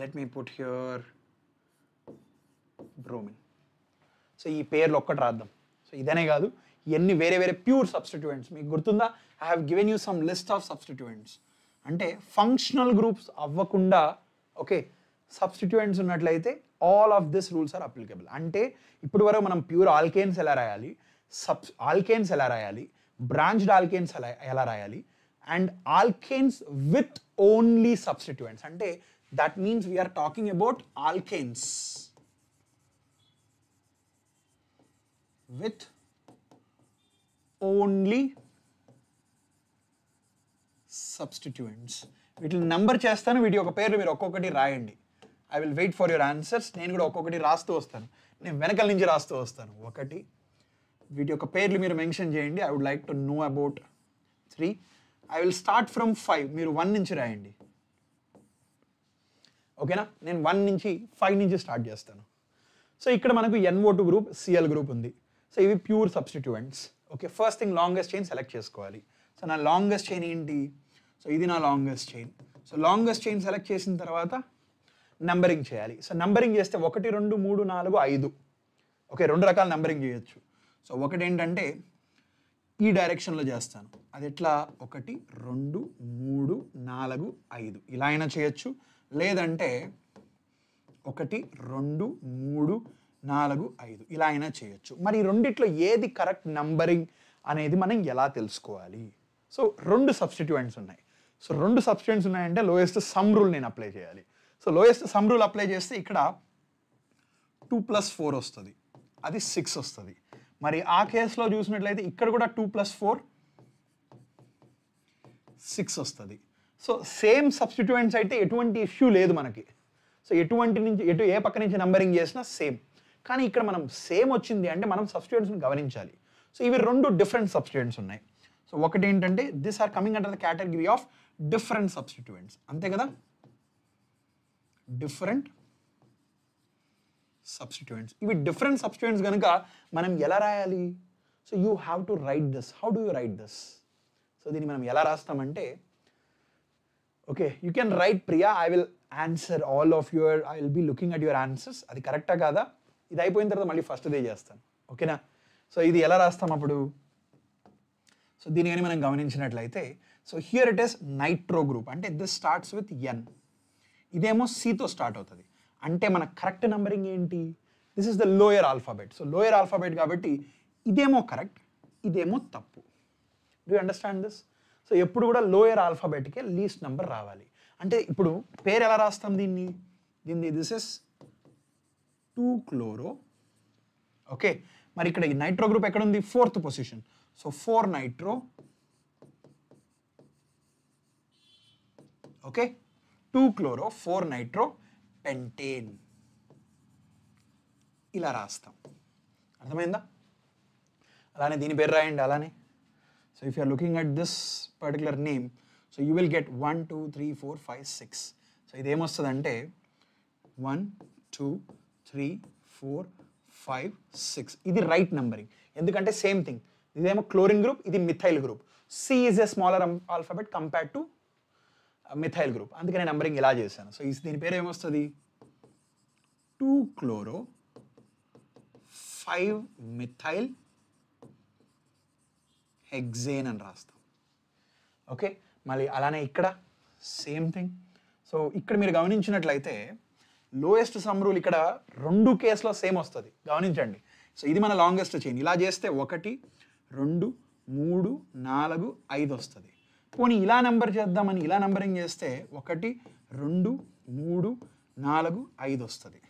let me put here bromine. So, this pair locked raadam. So, this is any very pure substituents. I have given you some list of substituents. Ante functional groups avvakunda, okay, substituents unnatlaithe all of these rules are applicable. Ante ippudu varu manam pure alkanes ela rayali, alkanes ela rayali, branched alkanes ela rayali, and alkanes with only substituents. Ante that means we are talking about alkanes with only substituents. It will number chestanu video oka pair meer okkokati raayandi. I will wait for your answers. Nenu kuda okkokati raastu vastanu. Nenu venakal nunchi raastu vastanu. Okati video oka pairlu meer mention cheyandi. I would like to know about 3. I will start from 5. Meer 1 nunchi raayandi. Okay na? Nenu 1 nunchi 5 nunchi start chestanu. So ikkada manaku NO2 group, Cl group undi. So ivi pure substituents. Okay, first thing longest chain select chesukovali. So na longest chain enti? So, this is the longest chain. So, longest chain select chesin tarvata numbering cheyali. So, numbering chesthe 1, 2, 3, 4, 5. Okay, 2 rakala numbering cheyochu. So, okati entante ee direction lo chestanu. Adi etla 1, 2, 3, 4, 5. Ila aina cheyochu. Ledante 1, 2, 3, 4, 5. Ila aina cheyochu. Mari ronditlo edi correct numbering anedi manam ela telusukovali. So, 2 substituents unnai. So, 2 substituents unnayante lowest sum rule nenu apply cheyali. So, lowest sum rule apply chesthe ikkada 2 plus 4 ostadi. Adi 6 ostadi. Mari aa case lo chusinatlayite ikkada kuda 2 plus 4 6 ostadi. So, same substituents aithe etuvanti issue ledu manaki. So, etuvanti nunchi etu e pakka nunchi numbering chesina same. Kaani ikkada manam same ochindi ante manam substituents nu gavaninchali. So, ivi 2 different substituents unnai. So, what it these are coming under the category of different substituents. Ante kada? Different substituents. If different substituents ganaka, manam yala rayali. So, you have to write this. How do you write this? So, then manam yala rastamante. Okay, you can write Priya. I will answer all of your, I will be looking at your answers. Adi correcta kada? Idai poyin tarada malli first day chestan. Okay na? So, idi yala rastam appudu. So, here it is nitro group. And this starts with N. This C to start. And correct numbering. This is the lower alphabet. So, lower alphabet is correct. This is tappu. Do you understand this? So, lower alphabet is least number. And this is 2-chloro. Okay. Nitro group is in the 4th position. So, 4 nitro, okay, 2 chloro, 4 nitro, pentane. Ila rastam. Arthamainda? Alane deeni peru rayandi alane. So, if you are looking at this particular name, so you will get 1, 2, 3, 4, 5, 6. So, idem ostadante 1, 2, 3, 4, 5, 6. This is right numbering. Endukante same thing. This is a chlorine group, this is methyl group. C is a smaller alphabet compared to methyl group. And the numbering is so, this is 2 chloro, 5 methyl hexane and rasta. Okay, Mali alana ikkada, same thing. So, ikkada meer gavaninchinnatlayite, lowest sum rule ikkada, 2 case lo same ostadi. Gavaninchandi. So, this is mana longest chain. Ila chesthe 1. 2, 3, 4, 5 ostadi. Poni ila number cheddamani ila numbering chesthe 1, 2, 3, 4, 5 ostadi.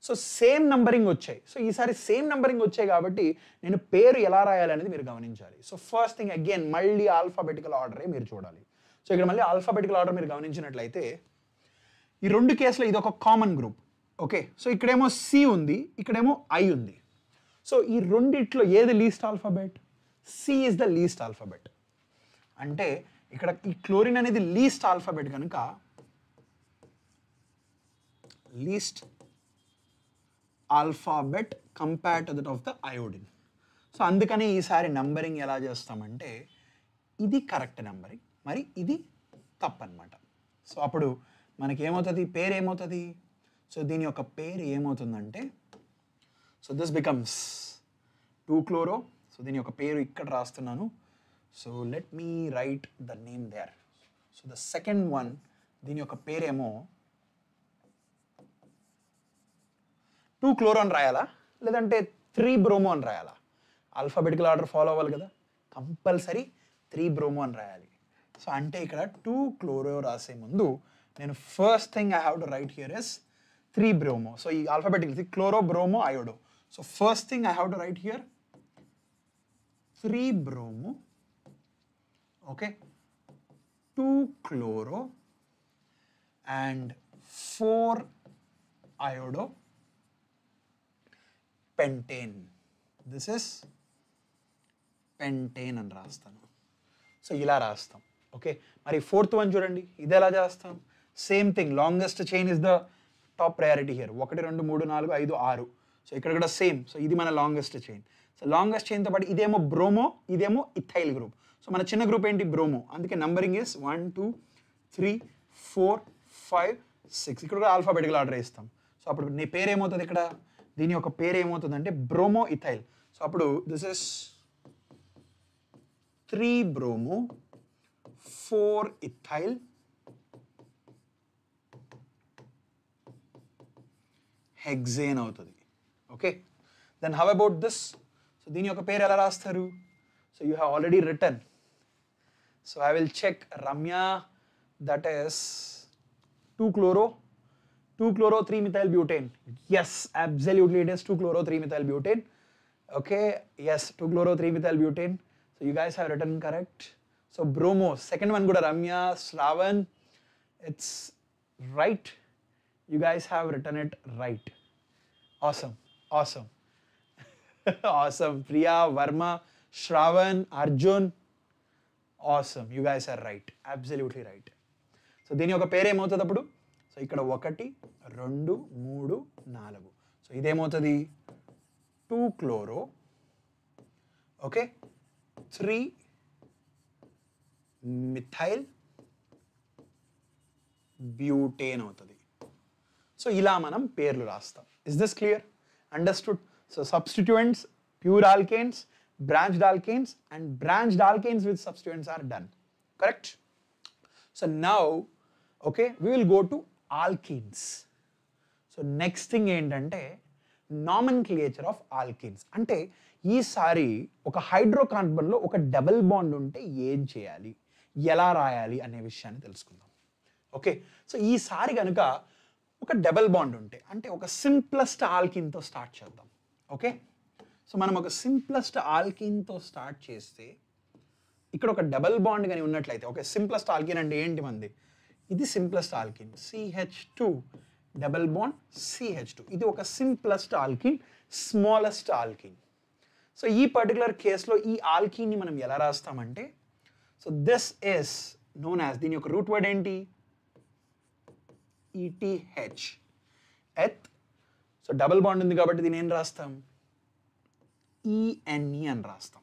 So same numbering vachayi. So ee sari same numbering vachayi kabatti nenu peru ela rayali anedi meer gavaninchali. So first thing again malli alphabetical order e meer chudali. So ikkada malli alphabetical order meer gavaninchinnatlayite ee rendu case lo idi oka common group. Okay. So ikkademo C undi, ikkademo I undi. So, ee ronditlo edi least alphabet? C is the least alphabet. Ante ikkada ee chlorine anedi least alphabet ganaka least alphabet compared to that of the iodine. So, andukane ee sari numbering ela chestamante idi correct numbering, mari idi tappu anamata. So, appudu మనకి ఏమవుతది పేరు ఏమవుతది so దీని యొక్క పేరు ఏమవుతుందంటే so this becomes 2 chloro so దీని యొక్క పేరు ఇక్కడ రాస్తున్నాను so let me write the name there so the second one దీని యొక్క పేరు ఏమో 2 క్లోరో అని రాయాలా లేదంటే 3 బ్రోమో అని రాయాలా ఆల్ఫాబెటికల్ ఆర్డర్ ఫాలో అవ్వాలి కదా కంపల్సరీ 3 బ్రోమో అని రాయాలి సో అంటే ఇక్కడ 2 క్లోరో రాసే ముందు నేను first thing I have to write here is 3 bromo so ఈ alphabetical chloro bromo iodo so first thing I have to write here 3 bromo okay 2 chloro and 4 iodo pentane this is pentane అని రాస్తాను so ఇలా రాస్తాం okay మరి fourth one చూడండి ఇది ఎలా చేస్తాం same thing longest chain is the top priority here 1 2 3 4 5 6 so ఇక్కడ కూడా సేమ్ సో ఇది మన లాంగెస్ట్ చైన్ సో లాంగెస్ట్ చైన్తో పాటు ఇదేమో బ్రోమో ఇదేమో ఇథైల్ గ్రూప్ సో మన చిన్న గ్రూప్ ఏంటి బ్రోమో అందుకే నంబరింగ్ ఇస్ 1 2 3 4 5 6 ఇక్కడ కూడా ఆల్ఫాబెటికల్ ఆర్డర్ ఇస్తాం సో అప్పుడు నీ పేరు ఏమవుతుంది ఇక్కడ దీని యొక్క పేరు ఏమవుతుందంటే బ్రోమో ఇథైల్ సో అప్పుడు this is 3 bromo 4 ethyl 4 hexane avutadi okay then how about this so deen yokka per ela rastaru so you have already written so I will check Ramya that is 2 chloro 3 methyl butane yes absolutely it is 2 chloro 3 methyl butane okay yes 2 chloro 3 methyl butane so you guys have written correct so bromo second one kuda Ramya Shravan it's right you guys have written it right awesome awesome Priya Varma Shravan Arjun awesome you guys are right absolutely right so deni oka pair em avutadi appudu so ikkada 1 2 3 4 so ide em avutadi 2 chloro okay 3 methyl butane అవుతుంది so ఇలా మనం పేర్లు రాస్తాం is this clear understood so substituents pure alkanes branched alkanes and branched alkanes with substituents are done correct so now okay we will go to alkenes so next thing ఏంటంటే nomenclature of alkenes అంటే ఈసారి ఒక హైడ్రోకార్బన్లో ఒక double bond ఉంటే ఏం చేయాలి ఎలా రాయాలి అనే విషయాన్ని తెలుసుకుందాం ఓకే సో ఈసారి కనుక ఒక డబుల్ బాండ్ ఉంటే అంటే ఒక సింప్లెస్ట్ ఆల్కిన్తో స్టార్ట్ చేద్దాం ఓకే సో మనం ఒక సింప్లెస్ట్ ఆల్కిన్తో స్టార్ట్ చేస్తే ఇక్కడ ఒక డబుల్ బాండ్ కానీ ఉన్నట్లయితే ఓకే సింప్లెస్ట్ ఆల్కిన్ అంటే ఏంటి మంది ఇది simplest alkene CH2 double bond CH2 ఇది ఒక simplest alkene smallest alkene so ఈ పర్టికులర్ కేసులో ఈ ఆల్కీన్ని మనం ఎలా రాస్తామంటే so this is known as దీని యొక్క రూట్ వర్డ్ ఏంటి ETH eth so double bond ఉంది కాబట్టి దీని ఏం రాస్తాం ENE అని రాస్తాం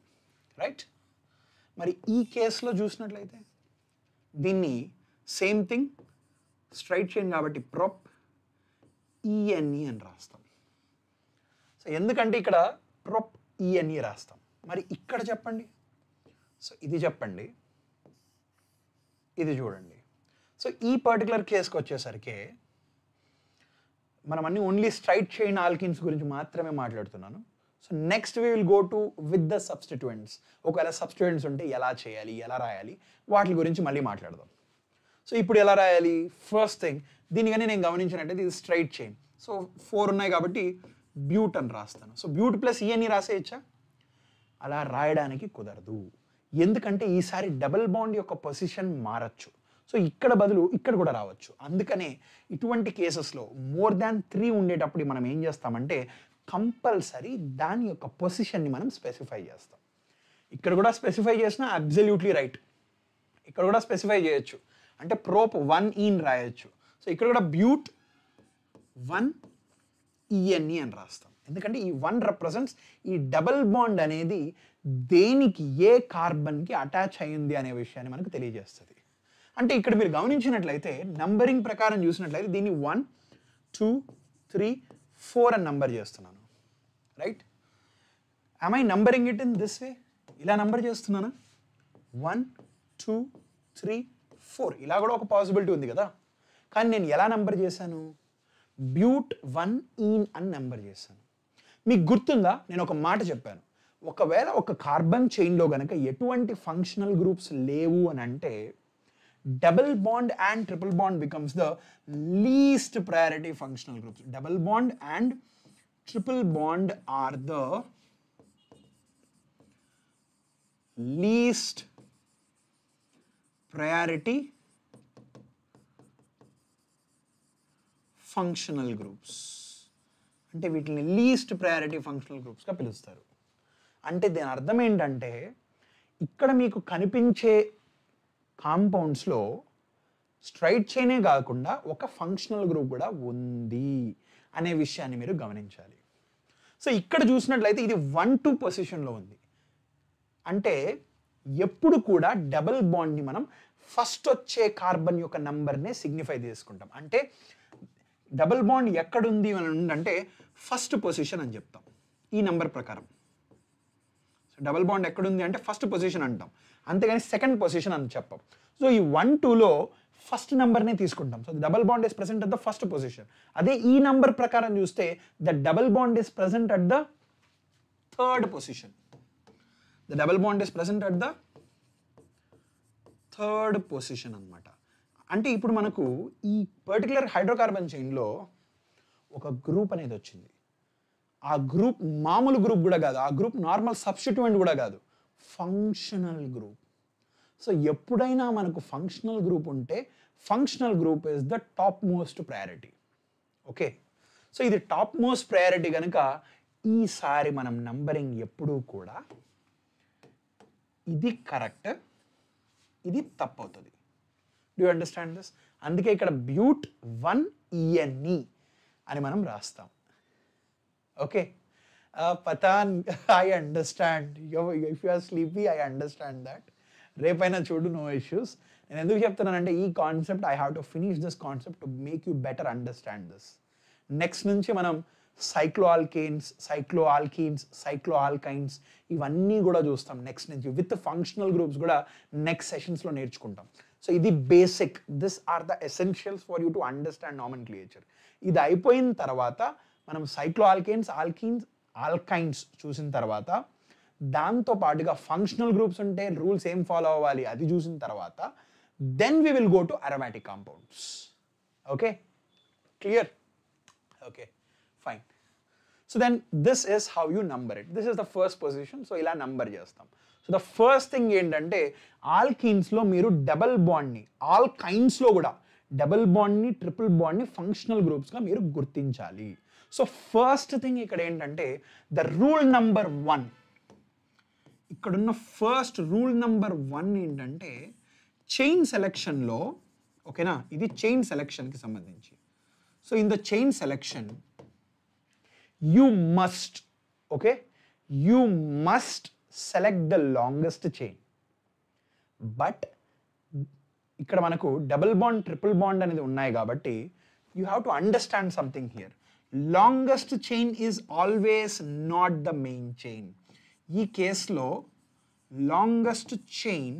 రైట్ మరి ఈ కేసులో చూసినట్లయితే దీన్ని సేమ్ థింగ్ స్ట్రైట్ చైన్ కాబట్టి ప్రొప్ ENE అని రాస్తాం సో ఎందుకంటే ఇక్కడ ప్రొప్ ENE రాస్తాం మరి ఇక్కడ చెప్పండి సో ఇది చెప్పండి ఇది చూడండి సో ఈ పర్టికులర్ కేసుకి వచ్చేసరికి మనం అన్ని ఓన్లీ స్ట్రైట్ చైన్ ఆల్కిన్స్ గురించి మాత్రమే మాట్లాడుతున్నాను so next we will go to with the substituents ఒకవేళ సబ్స్టిట్యూయెంట్స్ ఉంటే ఎలా చేయాలి ఎలా రాయాలి వాటి గురించి మళ్ళీ మాట్లాడదాం సో ఇప్పుడు ఎలా రాయాలి ఫస్ట్ థింగ్ దీనికని నేను గమనించినట్టయితే ఇది స్ట్రైట్ చైన్ సో 4 ఉన్నాయి కాబట్టి బ్యూట్ అని రాస్తాను సో బ్యూట్ ప్లస్ ENE రాసేయచ్చా అలా రాయడానికి కుదరదు ఎందుకంటే ఈసారి డబుల్ బాండ్ యొక్క పొజిషన్ మారచ్చు సో ఇక్కడ బదులు ఇక్కడ కూడా రావచ్చు అందుకనే ఇటువంటి కేసెస్లో మోర్ దాన్ 3 ఉండేటప్పుడు మనం ఏం చేస్తామంటే కంపల్సరీ దాని యొక్క పొజిషన్ని మనం స్పెసిఫై చేస్తాం ఇక్కడ కూడా స్పెసిఫై చేసినా అబ్సల్యూట్లీ రైట్ ఇక్కడ కూడా స్పెసిఫై చేయొచ్చు అంటే ప్రోప్ 1 EN రాయొచ్చు సో ఇక్కడ కూడా బ్యూట్ 1 ENE అని రాస్తాం ఎందుకంటే ఈ 1 రిప్రజెంట్స్ ఈ డబుల్ బాండ్ అనేది దేనికి ఏ కార్బన్కి అటాచ్ అయ్యింది అనే విషయాన్ని మనకు తెలియజేస్తుంది అంటే ఇక్కడ మీరు గమనించినట్లయితే నంబరింగ్ ప్రకారం చూసినట్లయితే దీన్ని 1 2 3 4 అని నంబర్ చేస్తున్నాను. Right, am I numbering it in this way? ఇలా నంబర్ చేస్తున్నానా? 1 2 3 4 ఇలా కూడా ఒక పాసిబిలిటీ ఉంది కదా. కానీ నేను ఎలా నంబర్ చేశాను? But1 అని నంబర్ చేశాను. మీకు గుర్తుందా, నేను ఒక మాట చెప్పాను, ఒకవేళ ఒక కార్బన్ చైన్లో కనుక ఎటువంటి ఫంక్షనల్ గ్రూప్స్ లేవు అని అంటే double bond and triple bond becomes the least priority functional groups. Double bond and triple bond are the least priority functional groups. అంటే వీటిని లీస్ట్ ప్రయారిటీ ఫంక్షనల్ గ్రూప్స్గా పిలుస్తారు. అంటే దీని అర్థం ఏంటంటే ఇక్కడ మీకు కనిపించే కాంపౌండ్స్లో స్ట్రైట్ చైనే కాకుండా ఒక ఫంక్షనల్ గ్రూప్ కూడా ఉంది అనే విషయాన్ని మీరు గమనించాలి. సో ఇక్కడ చూసినట్లయితే ఇది 1 2 పొజిషన్లో ఉంది. అంటే ఎప్పుడు కూడా డబుల్ బాండ్ని మనం ఫస్ట్ వచ్చే కార్బన్ యొక్క నంబర్నే సిగ్నిఫై చేసుకుంటాం. అంటే డబుల్ బాండ్ ఎక్కడుంది అని అంటే ఫస్ట్ పొజిషన్ అని చెప్తాం ఈ నంబర్ ప్రకారం. సో డబుల్ బాండ్ ఎక్కడుంది అంటే ఫస్ట్ పొజిషన్ అంటాం, అంతేగాని సెకండ్ పొజిషన్ అని చెప్పాం. సో ఈ 1 2లో ఫస్ట్ నెంబర్నే తీసుకుంటాం. So double bond is present at the first position. అదే ఈ నంబర్ ప్రకారం చూస్తే the double bond is present at the third position. The double bond is present at the third position అన్నమాట. అంటే ఇప్పుడు మనకు ఈ పర్టికులర్ హైడ్రోకార్బన్ చైన్లో ఒక గ్రూప్ అనేది వచ్చింది. ఆ గ్రూప్ మామూలు గ్రూప్ కూడా కాదు, ఆ గ్రూప్ నార్మల్ సబ్స్టిట్యూయెంట్ కూడా కాదు, ఫంక్షనల్ గ్రూప్. సో ఎప్పుడైనా మనకు ఫంక్షనల్ గ్రూప్ ఉంటే functional group is the top most priority. Okay, so ఇది టాప్ మోస్ట్ ప్రయారిటీ కనుక ఈసారి మనం నంబరింగ్ ఎప్పుడూ కూడా ఇది కరెక్ట్, ఇది తప్పవుతుంది. Do you understand this? అందుకే ఇక్కడ But1 ENE అని మనం రాస్తాం. Okay, Pathan, I understand. If you are sleepy, I understand that. రేపైనా చూడు, నో ఇష్యూస్. నేను ఎందుకు చెప్తున్నానంటే ఈ concept I have to finish this concept to make you better understand this. Next నుంచి మనం సైక్లోఆల్కేన్స్, సైక్లోఆల్కీన్స్, సైక్లోఆల్కైన్స్ ఇవన్నీ కూడా చూస్తాం నెక్స్ట్ నుంచి. విత్ ఫంక్షనల్ గ్రూప్స్ కూడా నెక్స్ట్ సెషన్స్లో నేర్చుకుంటాం. సో ఇది basic. This are the essentials for you to understand nomenclature. ఇది అయిపోయిన తర్వాత మనం సైక్లోఆల్కేన్స్, ఆల్కీన్స్, ఆల్కైన్స్ చూసిన తర్వాత, దాంతో పాటుగా ఫంక్షనల్ గ్రూప్స్ ఉంటే రూల్స్ ఏం ఫాలో అవ్వాలి అది చూసిన తర్వాత, then we will go to aromatic compounds. Okay, clear? Okay, fine. So then this is how you number it. This is the first position. So ఇలా నంబర్ చేస్తాం. సో ద ఫస్ట్ థింగ్ ఏంటంటే ఆల్కీన్స్లో మీరు double బాండ్ని, ఆల్కైన్స్లో కూడా double బాండ్ని, triple బాండ్ని ఫంక్షనల్ గ్రూప్స్గా మీరు గుర్తించాలి. సో ఫస్ట్ థింగ్ ఇక్కడ ఏంటంటే ద రూల్ నంబర్ 1, ఇక్కడున్న ఫస్ట్ రూల్ నంబర్ 1 ఏంటంటే చైన్ సెలెక్షన్లో, ఓకేనా, ఇది చైన్ సెలెక్షన్కి సంబంధించి. So in the chain selection you must, okay, you must select the longest chain. But ఇక్కడ మనకు డబుల్ బాండ్, ట్రిపుల్ బాండ్ అనేది ఉన్నాయి కాబట్టి you have to understand something here. Longest chain is always not the main chain. ఈ కేసులో longest chain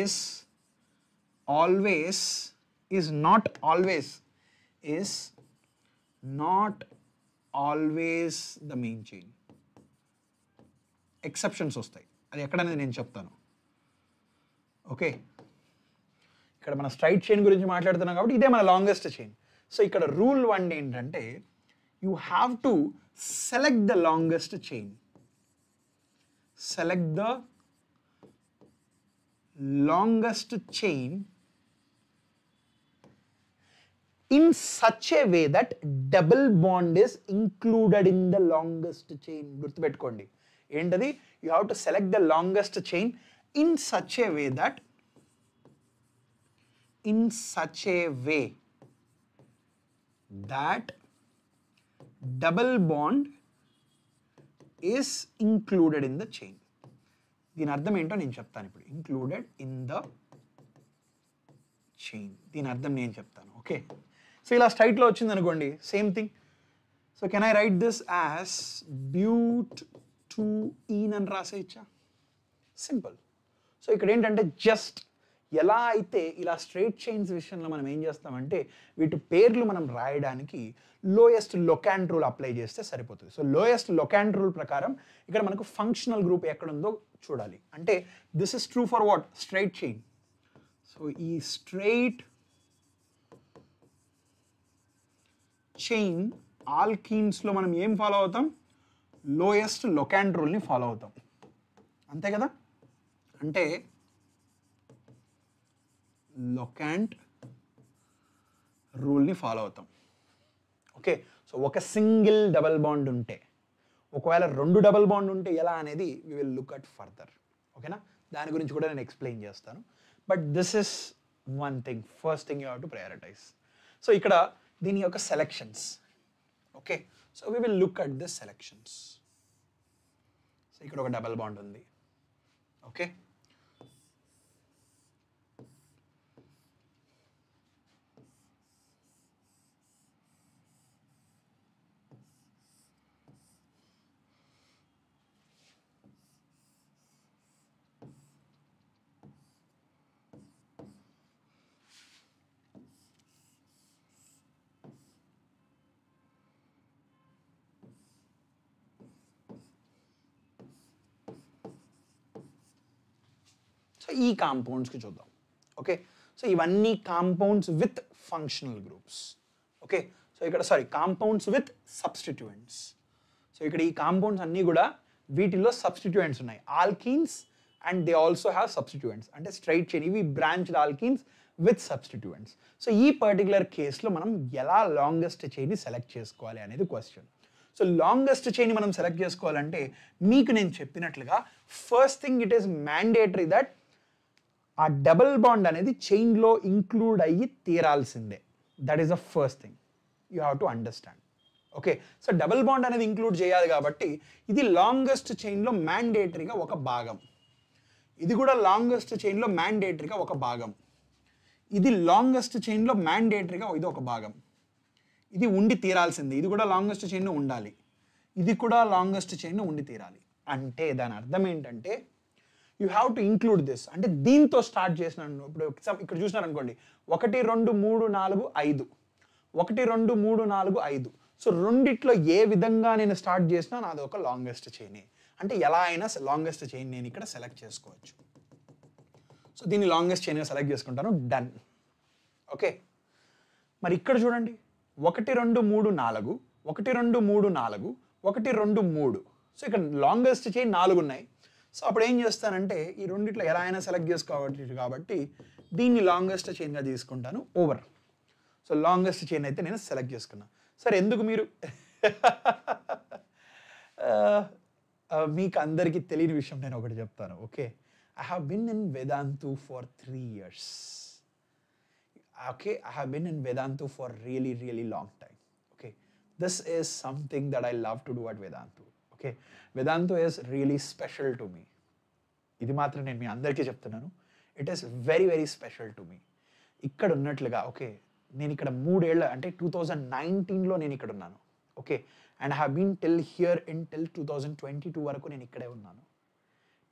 is not always the main chain. Exceptions వస్తాయి, అది ఎక్కడనేది నేను చెప్తాను. ఓకే, ఇక్కడ మన స్ట్రైట్ చైన్ గురించి మాట్లాడుతున్నాం కాబట్టి ఇదే మన లాంగెస్ట్ చైన్. సో ఇక్కడ రూల్ 1 ఏంటంటే you have to select the longest chain. Select the longest chain in such a way that double bond is included in the longest chain. గుర్తుపెట్టుకోండి, ఏంటది? You have to select the longest chain in such a way that, in such a way that double bond is included in the chain. దీని అర్థం ఏంటో నేను చెప్తాను ఇప్పుడు. included in the chain. Deen ardham nenu cheptanu. Okay. So ila straight lo vachindi anukondi, same thing. So can I write this as but to in and rasecha? Simple. So ikkada entante just ఎలా అయితే ఇలా straight chains విషయంలో మనం ఏం చేస్తామంటే వీటి పేర్లు మనం రాయడానికి లోయెస్ట్ లొకాండ్ రూల్ అప్లై చేస్తే సరిపోతుంది. సో లోయెస్ట్ లొకాండ్ రూల్ ప్రకారం ఇక్కడ మనకు ఫంక్షనల్ గ్రూప్ ఎక్కడ ఉందో చూడాలి. అంటే this is true for what? Straight chain. So ఈ స్ట్రైట్ చైన్ ఆల్కీన్స్లో మనం ఏం ఫాలో అవుతాం? లోయెస్ట్ లొకాండ్ రూల్ని ఫాలో అవుతాం, అంతే కదా. అంటే లొకాంట్ రూల్ని ఫాలో అవుతాం. ఓకే. సో ఒక సింగిల్ డబల్ బాండ్ ఉంటే, ఒకవేళ రెండు డబల్ బాండ్ ఉంటే ఎలా అనేది we will look at further. ఓకేనా, దాని గురించి కూడా నేను ఎక్స్ప్లెయిన్ చేస్తాను. But this is one thing, first thing you have to prioritise. So ఇక్కడ దీని యొక్క selections. Okay, so we will look at this selections. So ఇక్కడ ఒక డబల్ బాండ్ ఉంది. ఓకే, ఈ కాంపౌండ్స్కి చూద్దాం. ఓకే, సో ఇవన్నీ compounds with functional groups. Okay, so ఇక్కడ sorry compounds with substituents. So ఇక్కడ ఈ కాంపౌండ్స్ అన్నీ కూడా వీటిలో సబ్స్టిట్యూయెంట్స్ ఉన్నాయి. Alkenes and they also have substituents. అంటే స్ట్రైట్ చైన్ ఇవి branched alkenes with substituents. So ఈ పర్టికులర్ కేసులో మనం ఎలా లాంగెస్ట్ చైన్ని సెలెక్ట్ చేసుకోవాలి అనేది క్వశ్చన్. సో లాంగెస్ట్ చైన్ మనం సెలెక్ట్ చేసుకోవాలంటే మీకు నేను చెప్పినట్లుగా first thing it is mandatory that ఆ డబల్ బాండ్ అనేది చైన్లో ఇంక్లూడ్ అయ్యి తీరాల్సిందే. That is the first thing you have to understand. Okay, so double bond అనేది ఇంక్లూడ్ చేయాలి కాబట్టి ఇది లాంగెస్ట్ చైన్లో మ్యాండేటరీగా ఒక భాగం. ఇది కూడా లాంగెస్ట్ చైన్లో మ్యాండేటరీగా ఒక భాగం. ఇది లాంగెస్ట్ చైన్లో మ్యాండేటరీగా ఇది ఒక భాగం. ఇది ఉండి తీరాల్సిందే. ఇది కూడా లాంగెస్ట్ చైన్లో ఉండాలి. ఇది కూడా లాంగెస్ట్ చైన్లో ఉండి తీరాలి. అంటే దాని అర్థం ఏంటంటే you have to include this. అంటే దీంతో స్టార్ట్ చేసినాను. ఇప్పుడు ఇక్కడ చూసినారనుకోండి, 1 2 3 4 5, 1 2 3 4 5. సో రెండిట్లో ఏ విధంగా నేను స్టార్ట్ చేసినా నాది ఒక లాంగెస్ట్ చైన్. అంటే ఎలా అయినా లాంగెస్ట్ చైన్ నేను ఇక్కడ సెలెక్ట్ చేసుకోవచ్చు. సో దీన్ని లాంగెస్ట్ చైన్గా సెలెక్ట్ చేసుకుంటాను. డన్. ఓకే, మరి ఇక్కడ చూడండి, 1 2 3 4, 1 2 3 4, 1 2 3. సో ఇక్కడ లాంగెస్ట్ చైన్ 4 ఉన్నాయి. సో అప్పుడు ఏం చేస్తానంటే ఈ రెండిట్లో ఎలా అయినా సెలెక్ట్ చేసుకోవచ్చు కాబట్టి దీన్ని లాంగెస్ట్ చైన్గా తీసుకుంటాను. ఓవర్. సో లాంగెస్ట్ చైన్ అయితే నేను సెలెక్ట్ చేసుకున్నాను. సరే, ఎందుకు మీరు మీకు అందరికీ తెలియని విషయం నేను ఒకటి చెప్తాను. Okay, I have been in Vedantu for 3 years. Okay, I have been in Vedantu for really really long time. Okay, this is something that I love to do at Vedantu. Okay, Vedantu is really special to me. ఇది మాత్రం నేను మీ అందరికీ చెప్తున్నాను. It is very very special to me. ఇక్కడ ఉన్నట్లుగా okay, నేను ఇక్కడ 3 ఏళ్ళ అంటే 2019లో నేను ఇక్కడ ఉన్నాను. Okay, and have been till here in till 2022 వరకు నేను ఇక్కడే ఉన్నాను.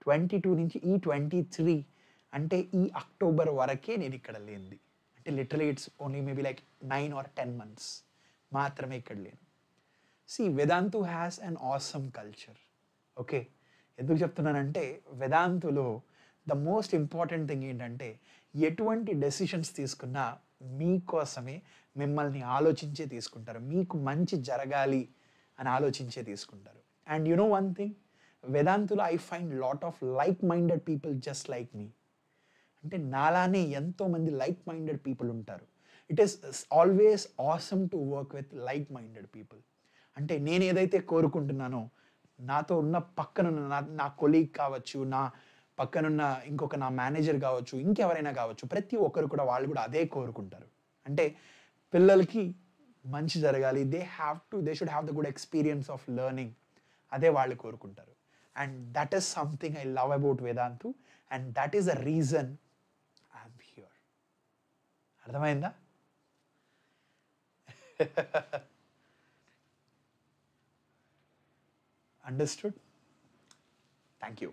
22 నుంచి ఈ 23 అంటే ఈ అక్టోబర్ వరకే నేను ఇక్కడ లేనిది. అంటే literally it's only maybe like 9 or 10 months మాత్రమే ఇక్కడ లేను. See, Vedantu has an awesome culture. Okay, ఎందుకు చెప్తున్నానంటే వేదాంతులో the most important thing ఏంటంటే ఎటువంటి డెసిషన్స్ తీసుకున్నా మీకోసమే, మిమ్మల్ని ఆలోచించే తీసుకుంటారు. మీకు మంచి జరగాలి అని ఆలోచించే తీసుకుంటారు. And you know one thing, వేదాంతులో I find lot of like minded people just like me. అంటే నాలానే ఎంతోమంది లైక్ మైండెడ్ పీపుల్ ఉంటారు. It is always awesome to work with like minded people. అంటే నేను ఏదైతే కోరుకుంటున్నానో నాతో ఉన్న పక్కనున్న నా కొలీగ్ కావచ్చు, నా పక్కనున్న ఇంకొక నా మేనేజర్ కావచ్చు, ఇంకెవరైనా కావచ్చు, ప్రతి ఒక్కరు కూడా వాళ్ళు కూడా అదే కోరుకుంటారు. అంటే పిల్లలకి మంచి జరగాలి, they should have the good experience of learning, అదే వాళ్ళు కోరుకుంటారు. And that is something I love about Vedantu, and that is the reason I'm here. అర్థమైందా? Understood? Thank you.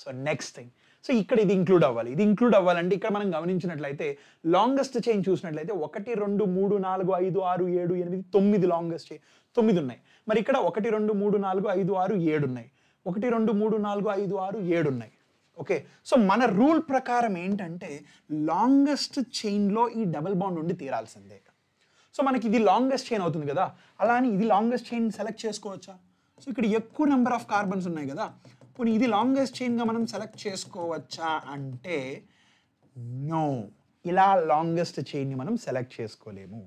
So next thing, so ఇక్కడ ఇది ఇంక్లూడ్ అవ్వాలి. ఇది ఇంక్లూడ్ అవ్వాలంటే ఇక్కడ మనం గమనించినట్లయితే లాంగెస్ట్ చైన్ చూసినట్లయితే 1 2 3 4 5 6 7 8 9 లాంగెస్ట్ చైన్ 9 ఉన్నాయి. మరి ఇక్కడ 1 2 3 4 5 6 7 ఉన్నాయి, 1 2 3 4 5 6 7 ఉన్నాయి. ఓకే, సో మన రూల్ ప్రకారం ఏంటంటే లాంగెస్ట్ చైన్లో ఈ డబల్ బాండ్ ఉండి తీరాల్సిందే. సో మనకి ఇది లాంగెస్ట్ చైన్ అవుతుంది కదా, అలా అని ఇది లాంగెస్ట్ చైన్ సెలెక్ట్ చేసుకోవచ్చా? సో ఇక్కడ ఎక్కువ నెంబర్ ఆఫ్ కార్బన్స్ ఉన్నాయి కదా, పోనీ ఇది లాంగెస్ట్ చైన్గా మనం సెలెక్ట్ చేసుకోవచ్చా అంటే నో, ఇలా లాంగెస్ట్ చైన్ని మనం సెలెక్ట్ చేసుకోలేము.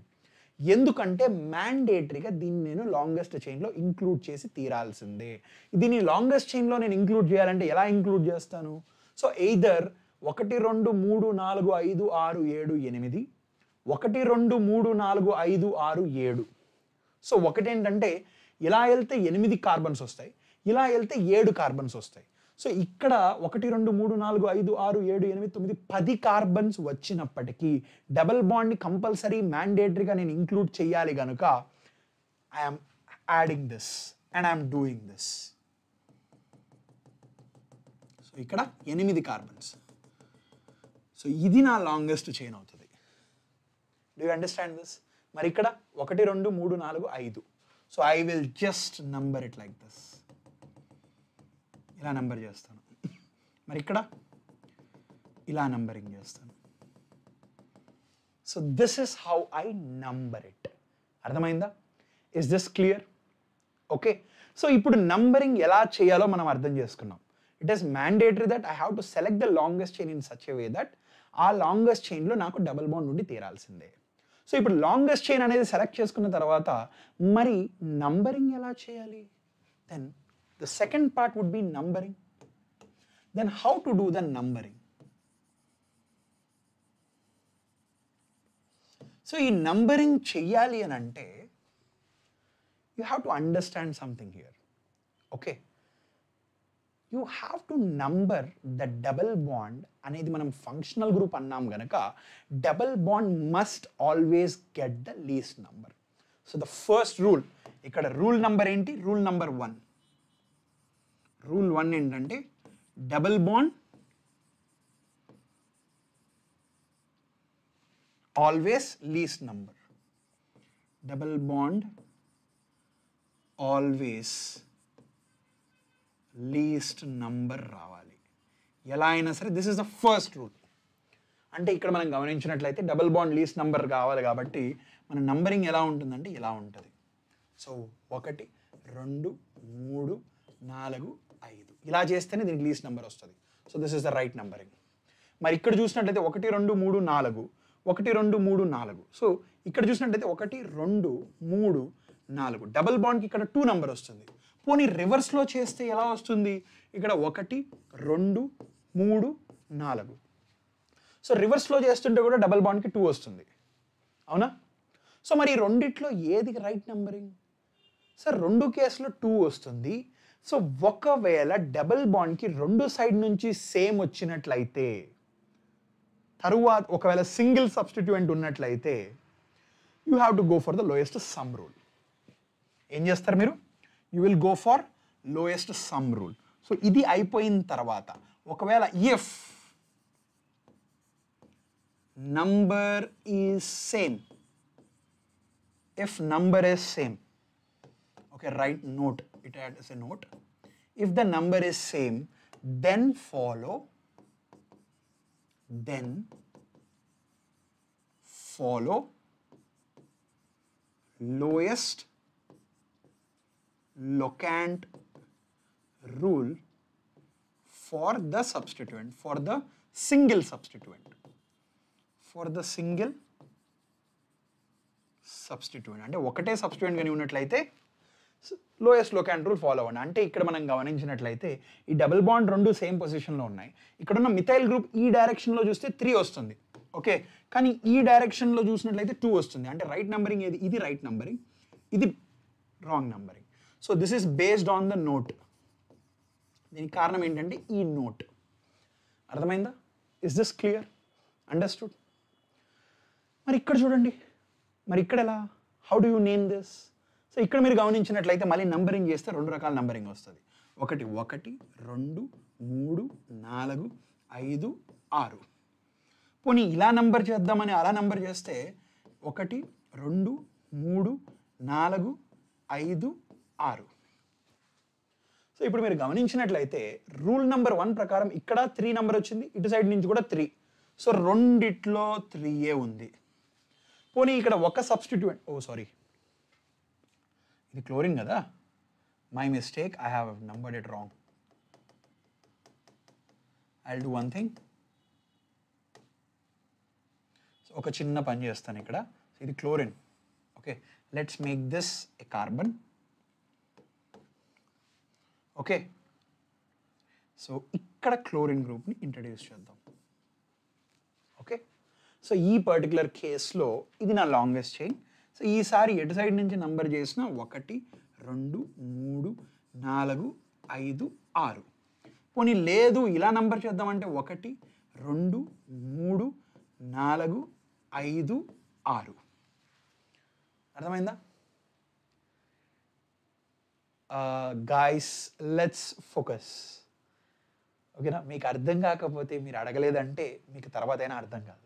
ఎందుకంటే మ్యాండేటరీగా దీన్ని నేను లాంగెస్ట్ చైన్లో ఇంక్లూడ్ చేసి తీరాల్సిందే. దీన్ని లాంగెస్ట్ చైన్లో నేను ఇంక్లూడ్ చేయాలంటే ఎలా ఇంక్లూడ్ చేస్తాను? So either 1 2 3 4 5 6 7 8, 1 2 3 4 5 6 7. సో ఒకటి ఏంటంటే ఇలా వెళ్తే 8 కార్బన్స్ వస్తాయి, ఇలా వెళ్తే 7 కార్బన్స్ వస్తాయి. సో ఇక్కడ 1 2 3 4 5 6 7 8 9 10 కార్బన్స్ వచ్చినప్పటికీ డబల్ బాండ్ని కంపల్సరీ మ్యాండేటరీగా నేను ఇంక్లూడ్ చేయాలి కనుక I'm adding this and I'm doing this. So ఇక్కడ 8 కార్బన్స్, సో ఇది నా లాంగెస్ట్ చైన్ అవుతుంది. Do you understand this? మరి ఇక్కడ 1 2 3 4 5, so I will just number it like this, ఇలా నెంబర్ చేస్తాను. మరి ఇక్కడ ఇలా నెంబరింగ్ చేస్తాను. So this is how I number it. అర్థమైందా? Is this clear? Okay, so ఇప్పుడు నంబరింగ్ ఎలా చేయాలో మనం అర్థం చేసుకున్నాం. It is mandatory that I have to select the longest chain in such a way that ఆ లాంగెస్ట్ చైన్లో నాకు డబల్ బాండ్ నుండి తీరాల్సిందే. సో ఇప్పుడు లాంగెస్ట్ చైన్ అనేది సెలెక్ట్ చేసుకున్న తర్వాత మరి నంబరింగ్ ఎలా చేయాలి? Then the second part would be numbering. Then how to do the numbering? So in numbering cheyali anante you have to understand something here. Okay, you have to number the double bond anedi manam functional group annam ganaka double bond must always get the least number. So the first rule ikkada rule number enti, rule number 1. Rule 1 ఏంటంటే double bond always least number, double bond always least number రావాలి ఎలా అయినా సరే. This is the first rule. అంటే ఇక్కడ మనం గమనించినట్లయితే double bond least number కావాలి కాబట్టి మన నంబరింగ్ ఎలా ఉంటుందంటే ఇలా ఉంటుంది. సో 1 2 3 4 5 ఇలా చేస్తేనే దీనికి లీస్ట్ నెంబర్ వస్తుంది. So this is the right numbering. మరి ఇక్కడ చూసినట్లయితే 1 2 3 4 1 2 3 4. సో ఇక్కడ చూసినట్లయితే 1 2 3 4 డబల్ బాండ్కి ఇక్కడ 2 నెంబర్ వస్తుంది. పోనీ రివర్స్లో చేస్తే ఎలా వస్తుంది? ఇక్కడ 1 2 3 4. సో రివర్స్లో చేస్తుంటే కూడా డబల్ బాండ్కి 2 వస్తుంది, అవునా? సో మరి రెండిట్లో ఏది రైట్ నంబరింగ్? సార్ 2 కేసులో 2 వస్తుంది. సో ఒకవేళ డబుల్ బాండ్కి 2 సైడ్ నుంచి సేమ్ వచ్చినట్లయితే, తరువాత ఒకవేళ సింగిల్ సబ్స్టిట్యూయెంట్ ఉన్నట్లయితే you have to go for the lowest sum rule. ఏం చేస్తారు మీరు? You will go for lowest sum rule. So ఇది అయిపోయిన తర్వాత ఒకవేళ if number is same, if number is same, okay, write note, it as a note, if the number is same then follow lowest locant rule for the substituent, for the single substituent, for the single substituent. అంటే ఒకటే substituent గాని ఉన్నట్లయితే lowest locant rule follow అవ్వండి. అంటే ఇక్కడ మనం గమనించినట్లయితే ఈ డబుల్ బాండ్ 2 సేమ్ పొజిషన్లో ఉన్నాయి. ఇక్కడున్న మిథైల్ గ్రూప్ ఈ డైరెక్షన్లో చూస్తే 3 వస్తుంది, ఓకే, కానీ ఈ డైరెక్షన్లో చూసినట్లయితే 2 వస్తుంది. అంటే రైట్ నంబరింగ్ ఏది? ఇది రైట్ నంబరింగ్, ఇది wrong numbering. So this is based on the note. దీనికి కారణం ఏంటంటే ఈ నోట్. అర్థమైందా? Is this clear? Understood? Marikadala, how do you name this? So ikkada meer gavininchinnatlayite malli numbering chesthe rendu rakala numbering vastadi. 1 1 2 3 4 5 6. Poni ila number cheddamani ala number chesthe 1 2 3 4 5 6. So ippudu meer gavininchinnatlayite rule number 1 prakaram ikkada 3 number ochindi, itu side nunchi kuda 3. So ronditlo 3 e undi. Poni ikkada oka substituent, oh sorry, ఇది chlorine కదా, my mistake, I have numbered it wrong. I will do one thing, ఒక చిన్న పని చేస్తాను ఇక్కడ. ఇది chlorine, okay, let's make this a carbon. Okay, so ఇక్కడ chlorine గ్రూప్ని ఇంట్రడ్యూస్ చేద్దాం. ఓకే, సో ఈ పర్టికులర్ కేసులో ఇది నా లాంగెస్ట్ చైన్. సో ఈసారి ఎటు సైడ్ నుంచి నంబర్ చేసిన 1 2 3 4 5 6. పోనీ లేదు ఇలా నంబర్ చేద్దామంటే 1 2 3 4 5 6. అర్థమైందా? గైస్ లెట్స్ ఫోకస్, ఓకేనా? మీకు అర్థం కాకపోతే, మీరు అడగలేదంటే మీకు తర్వాత అయినా అర్థం కాదు.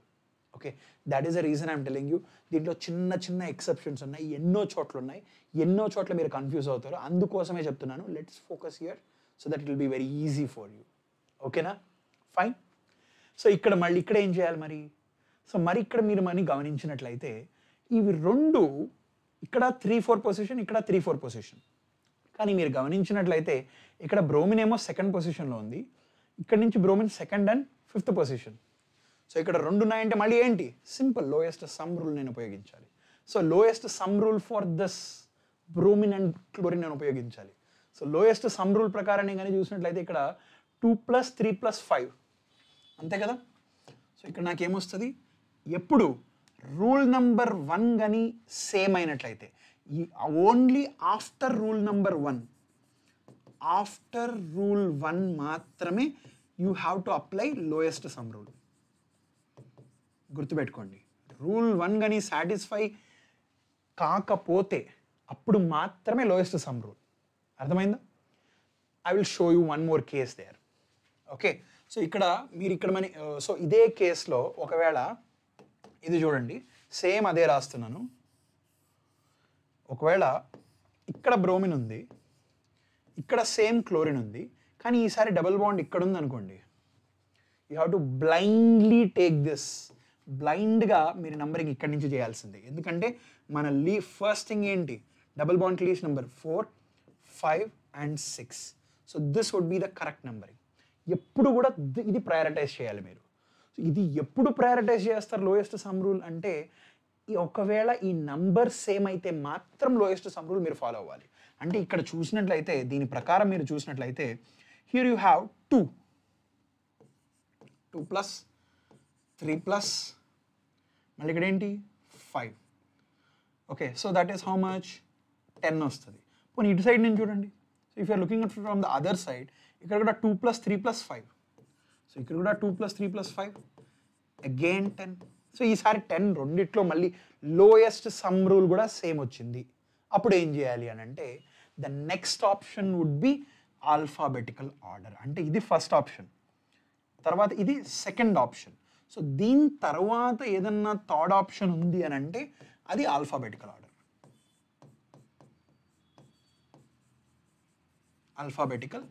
Okay, that is the reason I am telling you. దీంట్లో చిన్న చిన్న ఎక్సెప్షన్స్ ఉన్నాయి, ఎన్నో చోట్ల ఉన్నాయి, ఎన్నో చోట్ల మీరు కన్ఫ్యూజ్ అవుతారు. అందుకోసమే చెప్తున్నాను, let's focus here so that it will be very easy for you. ఓకేనా? ఫైన్. సో ఇక్కడ మళ్ళీ ఇక్కడ ఏం చేయాలి మరి? సో మరి ఇక్కడ మీరు మనీ గమనించినట్లయితే ఇవి రెండు ఇక్కడ 3-4 పొజిషన్, ఇక్కడ 3-4 పొజిషన్. కానీ మీరు గమనించినట్లయితే ఇక్కడ బ్రోమిన్ ఏమో 2nd పొజిషన్లో ఉంది, ఇక్కడ నుంచి bromine 2nd and 5th position. So ఇక్కడ రెండు ఉన్నాయంటే మళ్ళీ ఏంటి? సింపుల్ లోయెస్ట్ సమ్ రూల్ నేను ఉపయోగించాలి. So lowest sum rule for this bromine and chlorine నేను ఉపయోగించాలి. సో లోయెస్ట్ సమ్ రూల్ ప్రకారం నేను కానీ చూసినట్లయితే ఇక్కడ 2 + 3 + 5 అంతే కదా. సో ఇక్కడ నాకేమొస్తుంది? ఎప్పుడు రూల్ నంబర్ 1 కానీ సేమ్ అయినట్లయితే, ఈ only after rule number 1, after rule 1 మాత్రమే you have to apply lowest sum rule. గుర్తుపెట్టుకోండి, రూల్ 1 కానీ సాటిస్ఫై కాకపోతే అప్పుడు మాత్రమే లోయెస్ట్ సమ్ రూల్. అర్థమైందా? I will show you one more case there. Okay, so ఇక్కడ మీరు ఇక్కడ మనీ, సో ఇదే కేసులో ఒకవేళ ఇది చూడండి, సేమ్ అదే రాస్తున్నాను. ఒకవేళ ఇక్కడ బ్రోమిన్ ఉంది, ఇక్కడ సేమ్ క్లోరిన్ ఉంది, కానీ ఈసారి డబుల్ బాండ్ ఇక్కడ ఉంది అనుకోండి, you have to blindly take this. బ్లైండ్గా మీరు నంబరింగ్ ఇక్కడి నుంచి చేయాల్సిందే, ఎందుకంటే మన ఫస్ట్ థింగ్ ఏంటి? Double bond least number 4, 5 and 6. So this would be the correct numbering. ఎప్పుడు కూడా ఇది ప్రయారిటైజ్ చేయాలి మీరు. సో ఇది ఎప్పుడు ప్రయారిటైజ్ చేస్తారు లోయెస్ట్ సమ్ రూల్ అంటే, ఒకవేళ ఈ నంబర్ సేమ్ అయితే మాత్రం లోయెస్ట్ సమ్ రూల్ మీరు ఫాలో అవ్వాలి. అంటే ఇక్కడ చూసినట్లయితే, దీని ప్రకారం మీరు చూసినట్లయితే, హియర్ యూ హ్యావ్ 2 2 + 3 + మళ్ళీ ఇక్కడ ఏంటి 5. Okay, so that is how much? 10 వస్తుంది. పోనీ ఇటు సైడ్ నేను చూడండి, so if you're looking from the other side, ఇక్కడ కూడా 2 + 3 + 5, సో ఇక్కడ కూడా 2 + 3 + 5 అగైన్ 10. సో ఈసారి 10 రెండిట్లో మళ్ళీ లోయెస్ట్ సమ్ రూల్ కూడా సేమ్ వచ్చింది. అప్పుడు ఏం చేయాలి అని అంటే, the next option would be alphabetical order. అంటే ఇది ఫస్ట్ ఆప్షన్, తర్వాత ఇది 2nd ఆప్షన్. సో దీని తర్వాత ఏదన్నా 3rd ఆప్షన్ ఉంది అని అంటే అది ఆల్ఫాబెటికల్ ఆర్డర్. ఆల్ఫాబెటికల్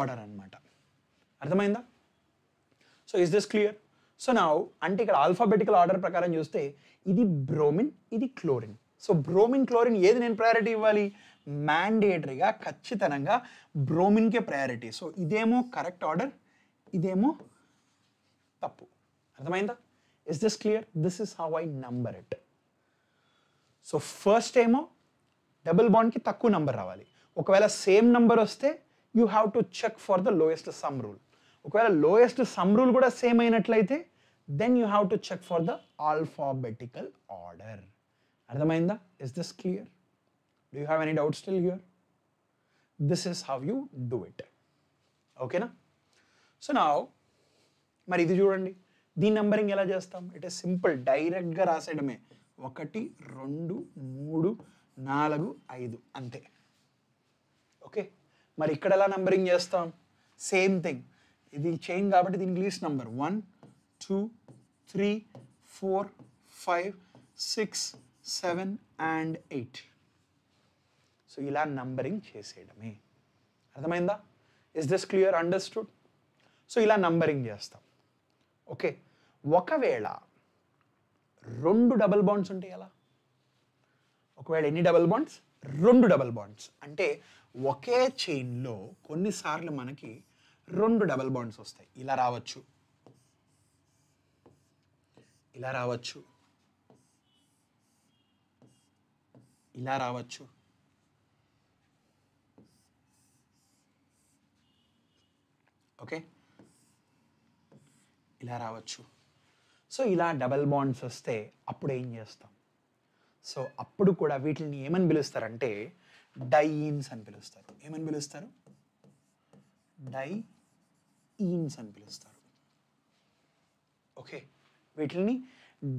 ఆర్డర్ అన్నమాట. అర్థమైందా? So is this clear? So now, అంటే ఇక్కడ ఆల్ఫాబెటికల్ ఆర్డర్ ప్రకారం చూస్తే ఇది బ్రోమిన్, ఇది క్లోరిన్. సో బ్రోమిన్ క్లోరిన్ ఏది నేను ప్రయారిటీ ఇవ్వాలి? మ్యాండేటరీగా ఖచ్చితంగా బ్రోమిన్కే ప్రయారిటీ. సో ఇదేమో కరెక్ట్ ఆర్డర్, ఇదేమో తప్పు. అర్థమైందా? Is this clear? This is how I number it. So first ఏమో డబుల్ బాండ్కి తక్కువ నంబర్ రావాలి. ఒకవేళ సేమ్ నంబర్ వస్తే you have to check for the lowest sum rule. ఒకవేళ లోయెస్ట్ సమ్ రూల్ కూడా సేమ్ అయినట్లయితే then you have to check for the alphabetical order. అర్థమైందా? Is this clear? Do you have any doubts still here? This is how you do it. Okay na? So now, మరి ఇది చూడండి, दी numbering ఎలా చేస్తాం? It is simple, direct గా రాసేయడమే. 1 2 3 4 5 అంతే. Okay, మరి ఇక్కడ ఎలా నంబరింగ్ చేస్తాం? సేమ్ థింగ్, ఇది చైన్ కాబట్టి దీనికి లీస్ట్ నంబర్ 1 2 3 4 5 6 7 and 8. So ఇలా నంబరింగ్ చేసేయడమే. అర్థమైందా? Is this clear? Understood? So ఇలా నంబరింగ్ చేస్తాం. ఓకే, ఒకవేళ రెండు డబుల్ బాండ్స్ ఉంటాయి ఎలా? ఒకవేళ ఎన్ని డబుల్ బాండ్స్? రెండు డబుల్ బాండ్స్. అంటే ఒకే చైన్లో కొన్నిసార్లు మనకి రెండు డబుల్ బాండ్స్ వస్తాయి. ఇలా రావచ్చు, ఇలా రావచ్చు, ఇలా రావచ్చు, ఓకే, ఇలా రావచ్చు. సో ఇలా డబల్ బాండ్స్ వస్తే అప్పుడు ఏం చేస్తాం? సో అప్పుడు కూడా వీటిని ఏమని పిలుస్తారంటే డైయిన్స్ అని పిలుస్తారు. ఏమని పిలుస్తారు? డైయిన్స్ అని పిలుస్తారు. ఓకే, వీటిని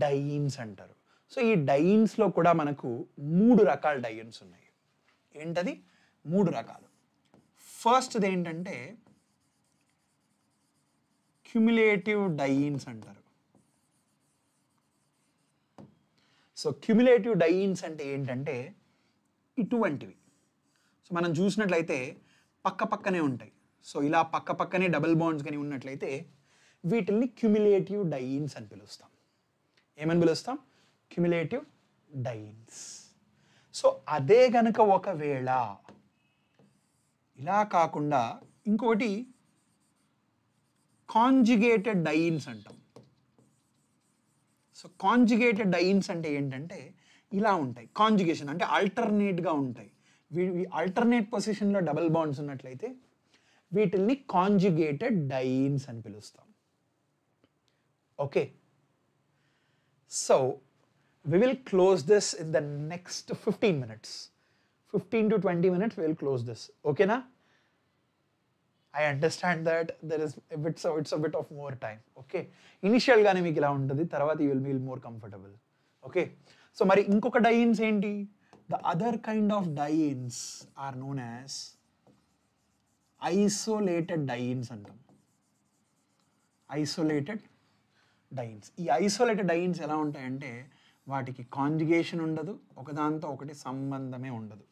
డైయిన్స్ అంటారు. సో ఈ డైయిన్స్లో కూడా మనకు 3 రకాల డైయిన్స్ ఉన్నాయి. ఏంటది? 3 రకాలు. ఫస్ట్ది ఏంటంటే క్యుములేటివ్ డైయిన్స్ అంటారు. సో క్యుములేటివ్ డైయిన్స్ అంటే ఏంటంటే ఇటువంటివి. సో మనం చూసినట్లయితే పక్క పక్కనే ఉంటాయి. సో ఇలా పక్క పక్కనే డబుల్ బాండ్స్ కానీ ఉన్నట్లయితే వీటిల్ని క్యుములేటివ్ డైయిన్స్ అని పిలుస్తాం. ఏమని పిలుస్తాం? క్యుములేటివ్ డైయిన్స్. సో అదే గనక ఒకవేళ ఇలా కాకుండా ఇంకోటి కాంజుగేటెడ్ డైయిన్స్ అంటాం. సో కాంజుగేటెడ్ డైయిన్స్ అంటే ఏంటంటే ఇలా ఉంటాయి, కాంజుగేషన్ అంటే ఆల్టర్నేట్గా ఉంటాయి. ఆల్టర్నేట్ పొజిషన్లో డబుల్ బాండ్స్ ఉన్నట్లయితే వీటిల్ని కాంజుగేటెడ్ డైయిన్స్ అని పిలుస్తాం. Okay, so we will close this in the next 15 minutes. 15 to 20 minutes we will close this. Okay na? I understand that there is a bit, so it's a bit of more time. Okay. Initial ga meeku ila untadi, tarvata you will feel more comfortable. Okay. So mari inkoka dyeins enti? The other kind of dyeins are known as isolated dyeins antam. Isolated dyeins. Ee isolated dyeins ela untayante వాటికి conjugation ఉండదు, ఒకదాంతో ఒకటి సంబంధమే ఉండదు,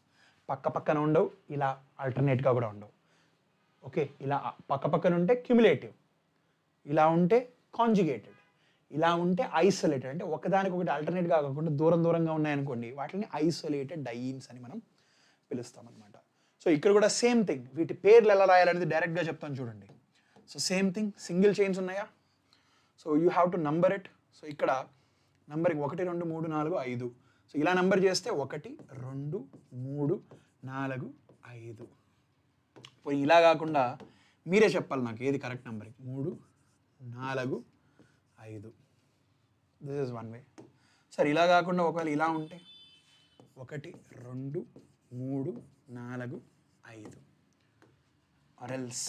పక్క పక్కన ఉండవు, ఇలా ఆల్టర్నేట్గా కూడా ఉండవు. ఓకే, ఇలా పక్క పక్కన ఉంటే క్యుములేటివ్, ఇలా ఉంటే కాంజుగేటెడ్, ఇలా ఉంటే ఐసోలేటెడ్. అంటే ఒకదానికొకటి ఆల్టర్నేట్గా కాకుండా దూరం దూరంగా ఉన్నాయనుకోండి, వాటిని ఐసోలేటెడ్ డైయిన్స్ అని మనం పిలుస్తాం అనమాట. సో ఇక్కడ కూడా సేమ్ థింగ్, వీటి పేర్లు ఎలా రాయాలనేది డైరెక్ట్గా చెప్తాను చూడండి. So same thing, single chains ఉన్నాయా? So you have to number it. So ఇక్కడ నంబర్కి 1 2 3 4 5. సో ఇలా నంబర్ చేస్తే 1 2 3 4 5. పోనీ ఇలా కాకుండా మీరే చెప్పాలి నాకు ఏది correct number. 3 4 5. This is one way. సరే, ఇలా కాకుండా ఒకవేళ ఇలా ఉంటే 1 2 3 4 5. Or else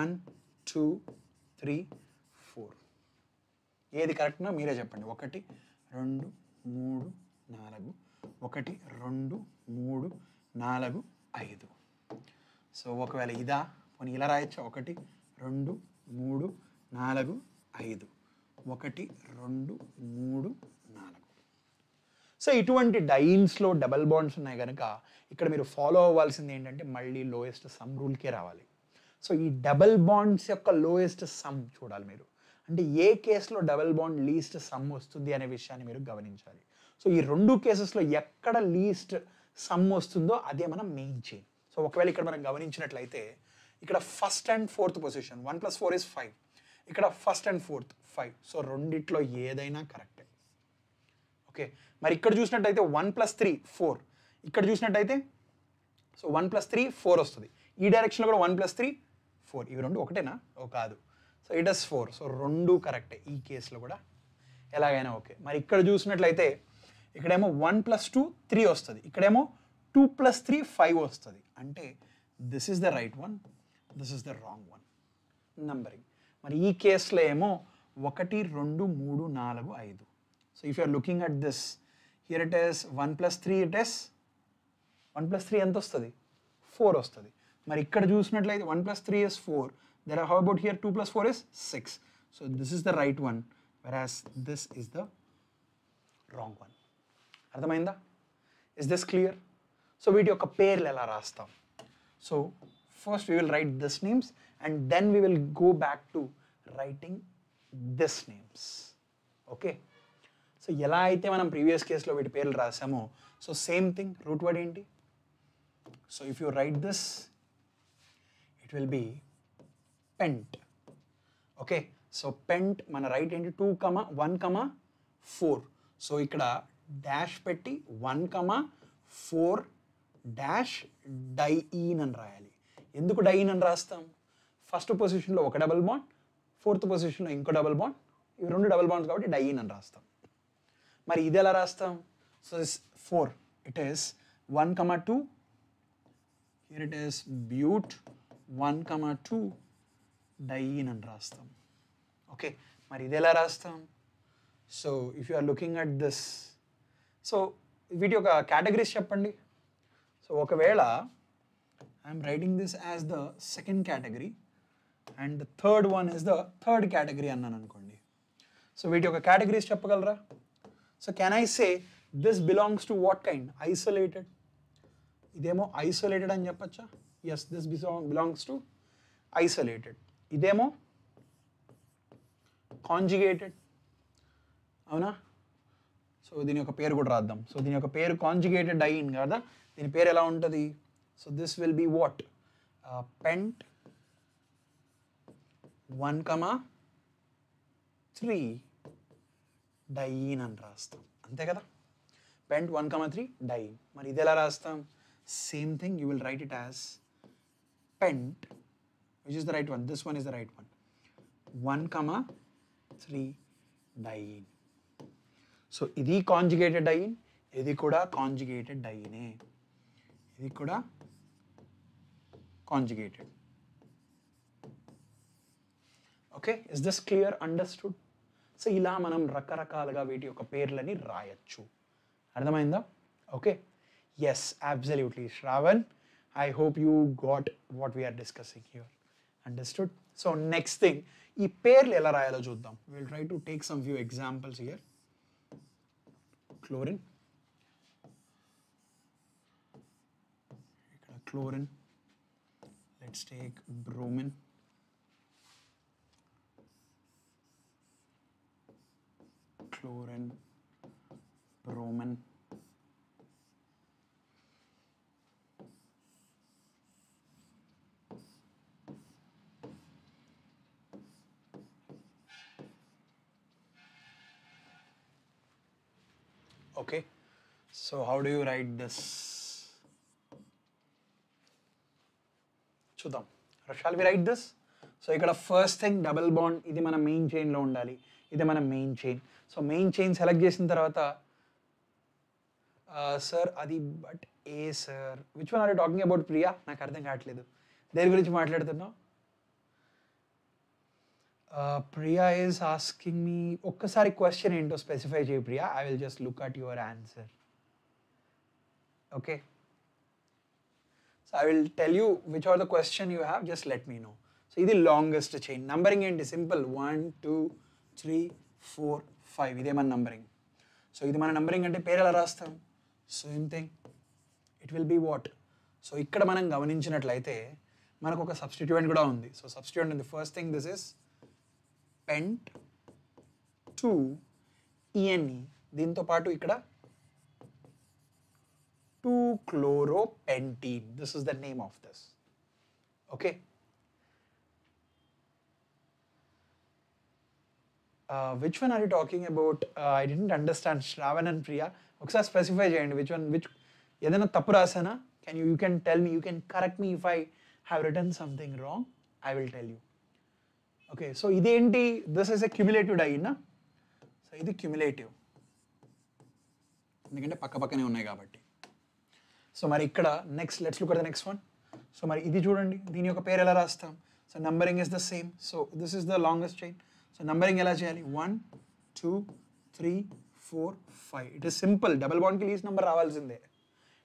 1 2 3 4. ఏది కరెక్ట్నో మీరే చెప్పండి. 1 2 3 4. 1 2 3 4 5. సో ఒకవేళ ఇదా, పోనీ ఇలా రాయొచ్చా? 1 2 3 4 5. 1 2 3 4. సో ఇటువంటి డైయిన్స్లో డబల్ బాండ్స్ ఉన్నాయి కనుక ఇక్కడ మీరు ఫాలో అవ్వాల్సింది ఏంటంటే మళ్ళీ లోయెస్ట్ సమ్ రూల్కే రావాలి. సో ఈ డబల్ బాండ్స్ యొక్క లోయెస్ట్ సమ్ చూడాలి మీరు. అంటే ఏ కేసులో డబల్ బాండ్ లీస్ట్ సమ్ వస్తుంది అనే విషయాన్ని మీరు గమనించాలి. సో ఈ 2 కేసెస్లో ఎక్కడ లీస్ట్ సమ్ వస్తుందో అదే మనం మెయిన్ చైన్. సో ఒకవేళ ఇక్కడ మనం గమనించినట్లయితే ఇక్కడ first and fourth position 1 + 4 is 5. ఇక్కడ ఫస్ట్ అండ్ ఫోర్త్ 5. సో రెండిట్లో ఏదైనా కరెక్టే. ఓకే, మరి ఇక్కడ చూసినట్టయితే 1 + 3 4. ఇక్కడ చూసినట్టయితే సో 1 + 3 4 వస్తుంది. ఈ డైరెక్షన్లో కూడా 1 + 3 4. ఇవి 2 ఒకటేనా? ఓ కాదు. So it is 4. సో 2 కరెక్టే ఈ కేసులో కూడా ఎలాగైనా. ఓకే, మరి ఇక్కడ చూసినట్లయితే ఇక్కడేమో 1 + 2 3 వస్తుంది. ఇక్కడేమో 2 + 3 5 వస్తుంది. అంటే this is the right one, this is the wrong one numbering. మరి ఈ కేసులో ఏమో 1, 2, 3, 4, 5. So if you are looking at this, here it is 1 plus 3, it is 1 plus 3 and 4 ostadi. Mari ikkada chusinatleyte 1 plus 3 is 4. There are, how about here 2 plus 4 is 6. So this is the right one, whereas this is the wrong one. Arthamainda? Is this clear? So we do a pair lela rastam. So first we will write this names and then we will go back to writing this names. Okay. So yela aithe manam previous case lo vit pairlu rasamo. So same thing, root word enti. So if you write this, it will be pent. Okay. So pent mana right into 2, 1, 4. So ikkada dash petti 1, 4 dash die-in and rayali. Enduku die-in and rastam? First position lo oka double bond, fourth position lo inko double bond. Ivi rendu double bonds kabatti die-in and rastam. Mari ide ela rastam? So this 4, it is 1, 2. Here it is but 1, 2 die-in and rastam. Okay, mari ide ela rastam? So if you are looking at this, so video categories cheppandi. So okavela I am writing this as the second category and the third one is the third category annanu ankondi. So video categories cheppagalra? So can I say this belongs to what kind? Isolated. Idemo isolated ani cheppacha? Yes, this belongs to isolated. Idemo conjugated. Avuna? So dini oka pair kuda raddam. So dini oka pair conjugated die-in kada. Dini pair ela untadi? So this will be what? Pent 1, 3 die-in and rastam. Ante kada? Pent 1, 3 die-in. Mari ide ela rastam? Same thing, you will write it as pent, which is the right one. This one is the right one. 1, 3 die-in. So idi conjugated die-in, idi kuda conjugated die-in e. Idi kuda conjugated. Okay, is this clear, understood? So ila manam rakarakaluga veeti oka pairlani rayachu. Ardhamainda? Okay. Yes, absolutely, Shravan. I hope you got what we are discussing here. Understood? So next thing, ee pairlu ela rayalo chuddam. We will try to take some few examples here. Chlorine, chlorine, let's take bromine, chlorine, bromine, okay. So how do you write this? Chudam. Shall we write this? So ikkada first thing double bond, idi mana main chain lo undali. Idi mana main chain. So main chain select chesin tarvata sir adi but a sir. Which one are you talking about, Priya? Naaku ardham kaatledu. Deni gurinchi maatladutunnav? Priya is asking me, okkasari question ento specify cheyi Priya, I will just look at your answer. Okay. So I will tell you which are the question you have, just let me know. So idi longest chain. Numbering enti simple, 1, 2, 3, 4, 5. Ide mana numbering. So idi mana numbering ante pair ela rastam? Same thing. It will be what? So ikkada manam gavaninchinnatlaithe manaku oka substituent kuda undi. So substituent in the first thing, this is pent 2 ene, dinto paatu ikkada 2-chloropentene. This is the name of this. Okay. Which one are you talking about? I didn't understand, Shravan and Priya. Oksa specify cheyandi which one, which edana tappu rasana? Can you can tell me, you can correct me if I have written something wrong. I will tell you. Okay, so this is a cumulative die-in, na? So this is cumulative. So next, let's look at the next one. So mari idi chudandi, deeni oka pair ela rastam? So numbering is the same. So this is the longest chain. So numbering ela cheyali 1, 2, 3, 4, 5. It is simple. Double bond ki least number ravalsinde.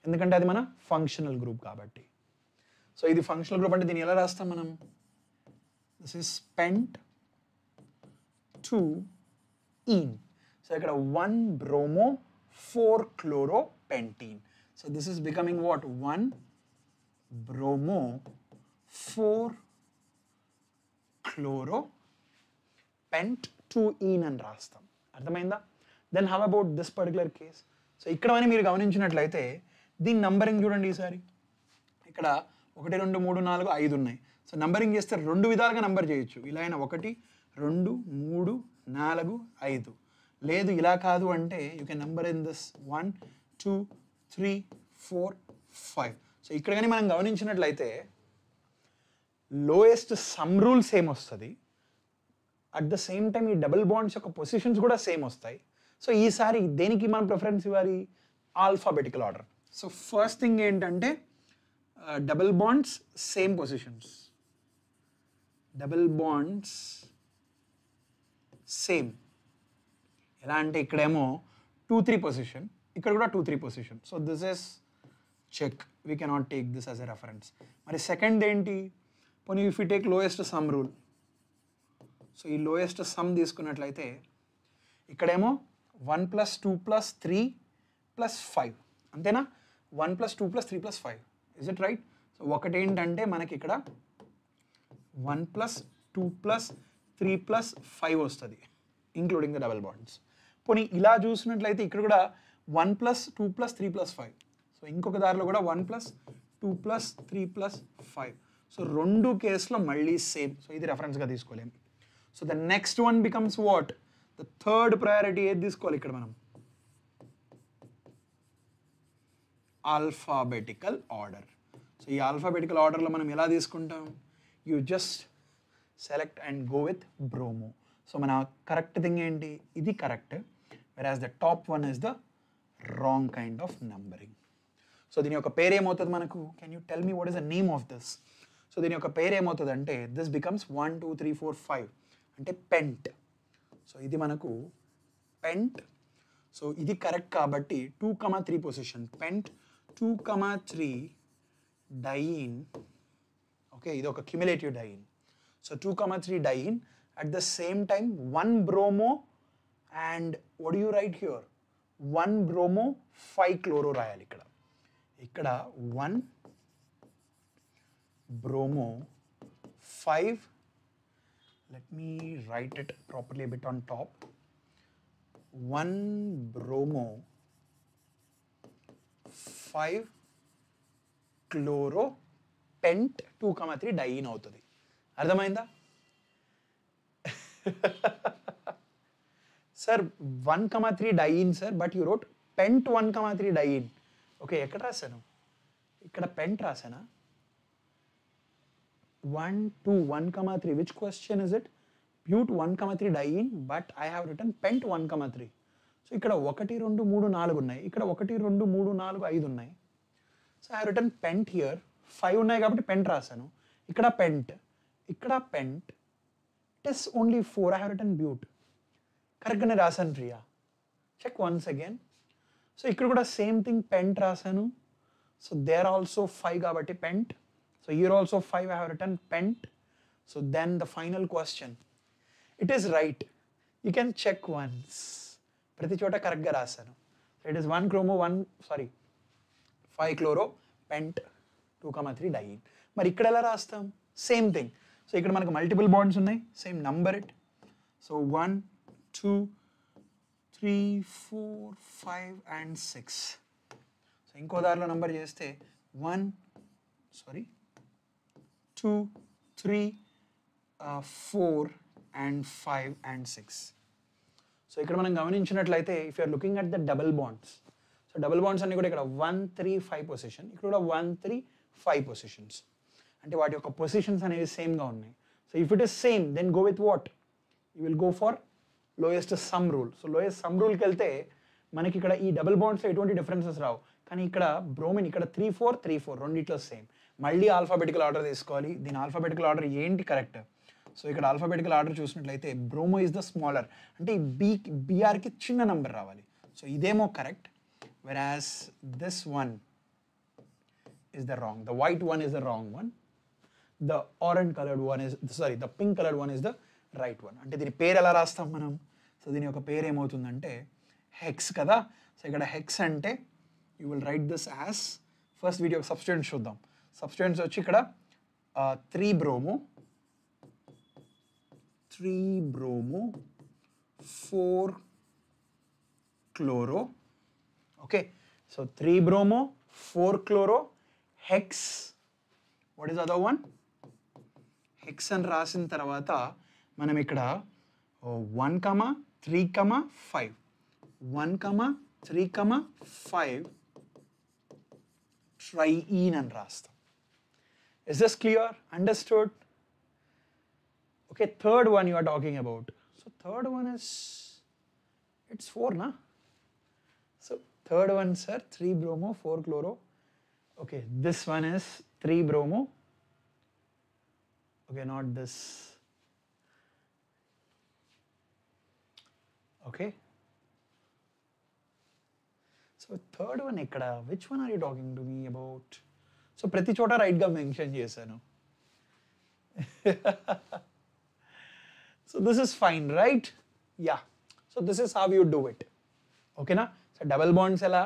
Endukante adi mana functional group kabatti. So idi functional group ante deni ela rastam manam. This is pent 2 ene. So ikkada 1 bromo 4 chloro pentene. So this is becoming what? 1 bromo 4 chloro pent 2 ene and rastam. Arthamainda? Then how about this particular case? So ikkada mani meer gavaninchunatlaithe deen numbering chudandi ee sari. Ikkada 1 2 3 4 5 unnai. So numbering chesthe rendu vidhaluga number cheyochu. Ila aina 1 2 3 4 5. లేదు ఇలా కాదు అంటే you can number in this 1 2 3 4 5. So ఇక్కడ గాని మనం గమనించినట్లయితే lowest sum rule same వస్తది, at the same time ఈ డబుల్ బాండ్స్ యొక్క పొజిషన్స్ కూడా సేమ్ వస్తాయి. సో ఈసారి దేనికి మనం ప్రిఫరెన్స్ ఇవ్వాలి? Alphabetical order. So first thing ఏంటంటే double bonds same positions, double bonds same. ఎలా అంటే ఇక్కడేమో 2 3 పొజిషన్, ఇక్కడ కూడా 2 3 position. So this is check, we cannot take this as a reference. మరి సెకండ్ ఏంటి? పోనీ if you take lowest sum rule, so ఈ లోయెస్ట్ సమ్ తీసుకున్నట్లయితే ఇక్కడేమో 1 + 2 + 3 + 5. అంతేనా? 1 + 2 + 3 + 5. Is it right? సో ఒకటేంటంటే మనకి ఇక్కడ 1 + 2 + 3 + 5 వస్తుంది, ఇంక్లూడింగ్ ద డబుల్ బాండ్స్. పోనీ ఇలా చూసినట్లయితే ఇక్కడ కూడా 1 + 2 + 3 + 5. సో ఇంకొక దారిలో కూడా 1 + 2 + 3 + 5. సో రెండు కేసులో మళ్ళీ సేమ్. సో ఇది రెఫరెన్స్గా తీసుకోలేము. So the next one becomes what? The third priority ఏది తీసుకోవాలి? ఇక్కడ మనం ఆల్ఫాబెటికల్ ఆర్డర్. సో ఈ ఆల్ఫాబెటికల్ ఆర్డర్లో మనం ఎలా తీసుకుంటాం? You just select and go with bromo. So మన కరెక్ట్ థింగ్ ఏంటి? ఇది correct. Whereas the top one is the wrong kind of numbering. So dini oka pair em avutadi manaku. Can you tell me what is the name of this? So dini oka pair em avutadi ante this becomes 1 2 3 4 5 ante pent. So idi manaku pent. So idi correct kabatti 2, 3 position pent 2, 3 diene. Okay, idi oka cumulative diene. So 2, 3 diene. At the same time 1 bromo and what do you write here? 1 bromo 5 chloro రాయాలి. ఇక్కడ 1 bromo 5. Let me write it properly a bit on top. 1 bromo 5 chloro pent 2, 3 diene అవుతుంది. అర్థమైందా? Sir, 1, 3 diene sir, but you wrote pent 1, 3 diene. Okay, ekkada rasanu? Ikkada pent rasana. 1, 2, 1, 3. Which question is it? But 1, 3 diene, but I have written pent 1, 3. So ikkada 1, 2, 3, 4 ఉన్నాయి, ikkada 1, 2, 3, 4, 5 ఉన్నాయి. So I have written pent here. 5 ఉన్నాయి కాబట్టి pent rasanu. Ikkada pent, ikkada pent. It is only 4. I have written but. కరెక్ట్గానే రాశాను Priya. Check once again. So ఇక్కడ కూడా same thing pent రాశాను. So there also 5 కాబట్టి pent. So your also 5. I have written pent. So then the final question it is right. You can check once. ప్రతి చోట కరెక్ట్గా రాశాను. It is 1 bromo 5 chloro pent 2, 3 diene. మరి ఇక్కడ ఎలా రాస్తాం? Same thing. సో ఇక్కడ మనకు మల్టిపుల్ బాండ్స్ ఉన్నాయి, same number it. So 1 2 3 4 5 and 6. So ఇంకో దారిలో నంబర్ చేస్తే 1 2 3 4 and 5 and 6. సో ఇక్కడ మనం గమనించినట్లయితే if you're looking at the double bonds, so double bonds అన్ని కూడా ఇక్కడ 1 3 5 పొజిషన్, ఇక్కడ కూడా 1 3 5 పొజిషన్స్. అంటే వాటి యొక్క పొజిషన్స్ అనేవి సేమ్గా ఉన్నాయి. So if it is same then go with what? You will go for lowest sum rule. So lowest sum రూల్కి వెళ్తే మనకి ఇక్కడ ఈ డబుల్ బాండ్స్లో ఎటువంటి డిఫరెన్సెస్ రావు. కానీ ఇక్కడ బ్రోమిన్ ఇక్కడ 3, 4, 3, 4 రెండిట్లో సేమ్. మళ్ళీ ఆల్ఫాబెటికల్ ఆర్డర్ తీసుకోవాలి. దీని ఆల్ఫాబెటికల్ ఆర్డర్ ఏంటి correct? So here alphabetical order చూసినట్లయితే bromo is the smaller అంటే B BR కి చిన్న నంబర్ రావాలి. So ఇదేమో correct, whereas this one is the wrong. The white one is the wrong one. The orange colored one is sorry, the pink colored one is the right one. అంటే దీని పేరు ఎలా రాస్తాం మనం? సో దీని యొక్క పేరు ఏమవుతుందంటే hex కదా. సో ఇక్కడ hex అంటే you will write this as first video substituents చూద్దాం. Substituents వచ్చి ఇక్కడ 3 bromo 4 chloro. Okay, so 3 bromo 4 chloro hex. What is the other one? Hex and rasin taravata manam ikkada 1, 3, 5. 1, 3, 5 triene and rasta. Is this clear? Understood? Okay, third one you are talking about. So third one is, it's 4 na? So third one sir, 3 bromo 4 chloro. Okay, this one is 3 bromo. Okay, not this. Okay. So third one ikkada, which one are you talking to me about? So prati chota right ga mention chesanu. So this is fine, right? Yeah. So this is how you do it. Okay na? So double bonds ela,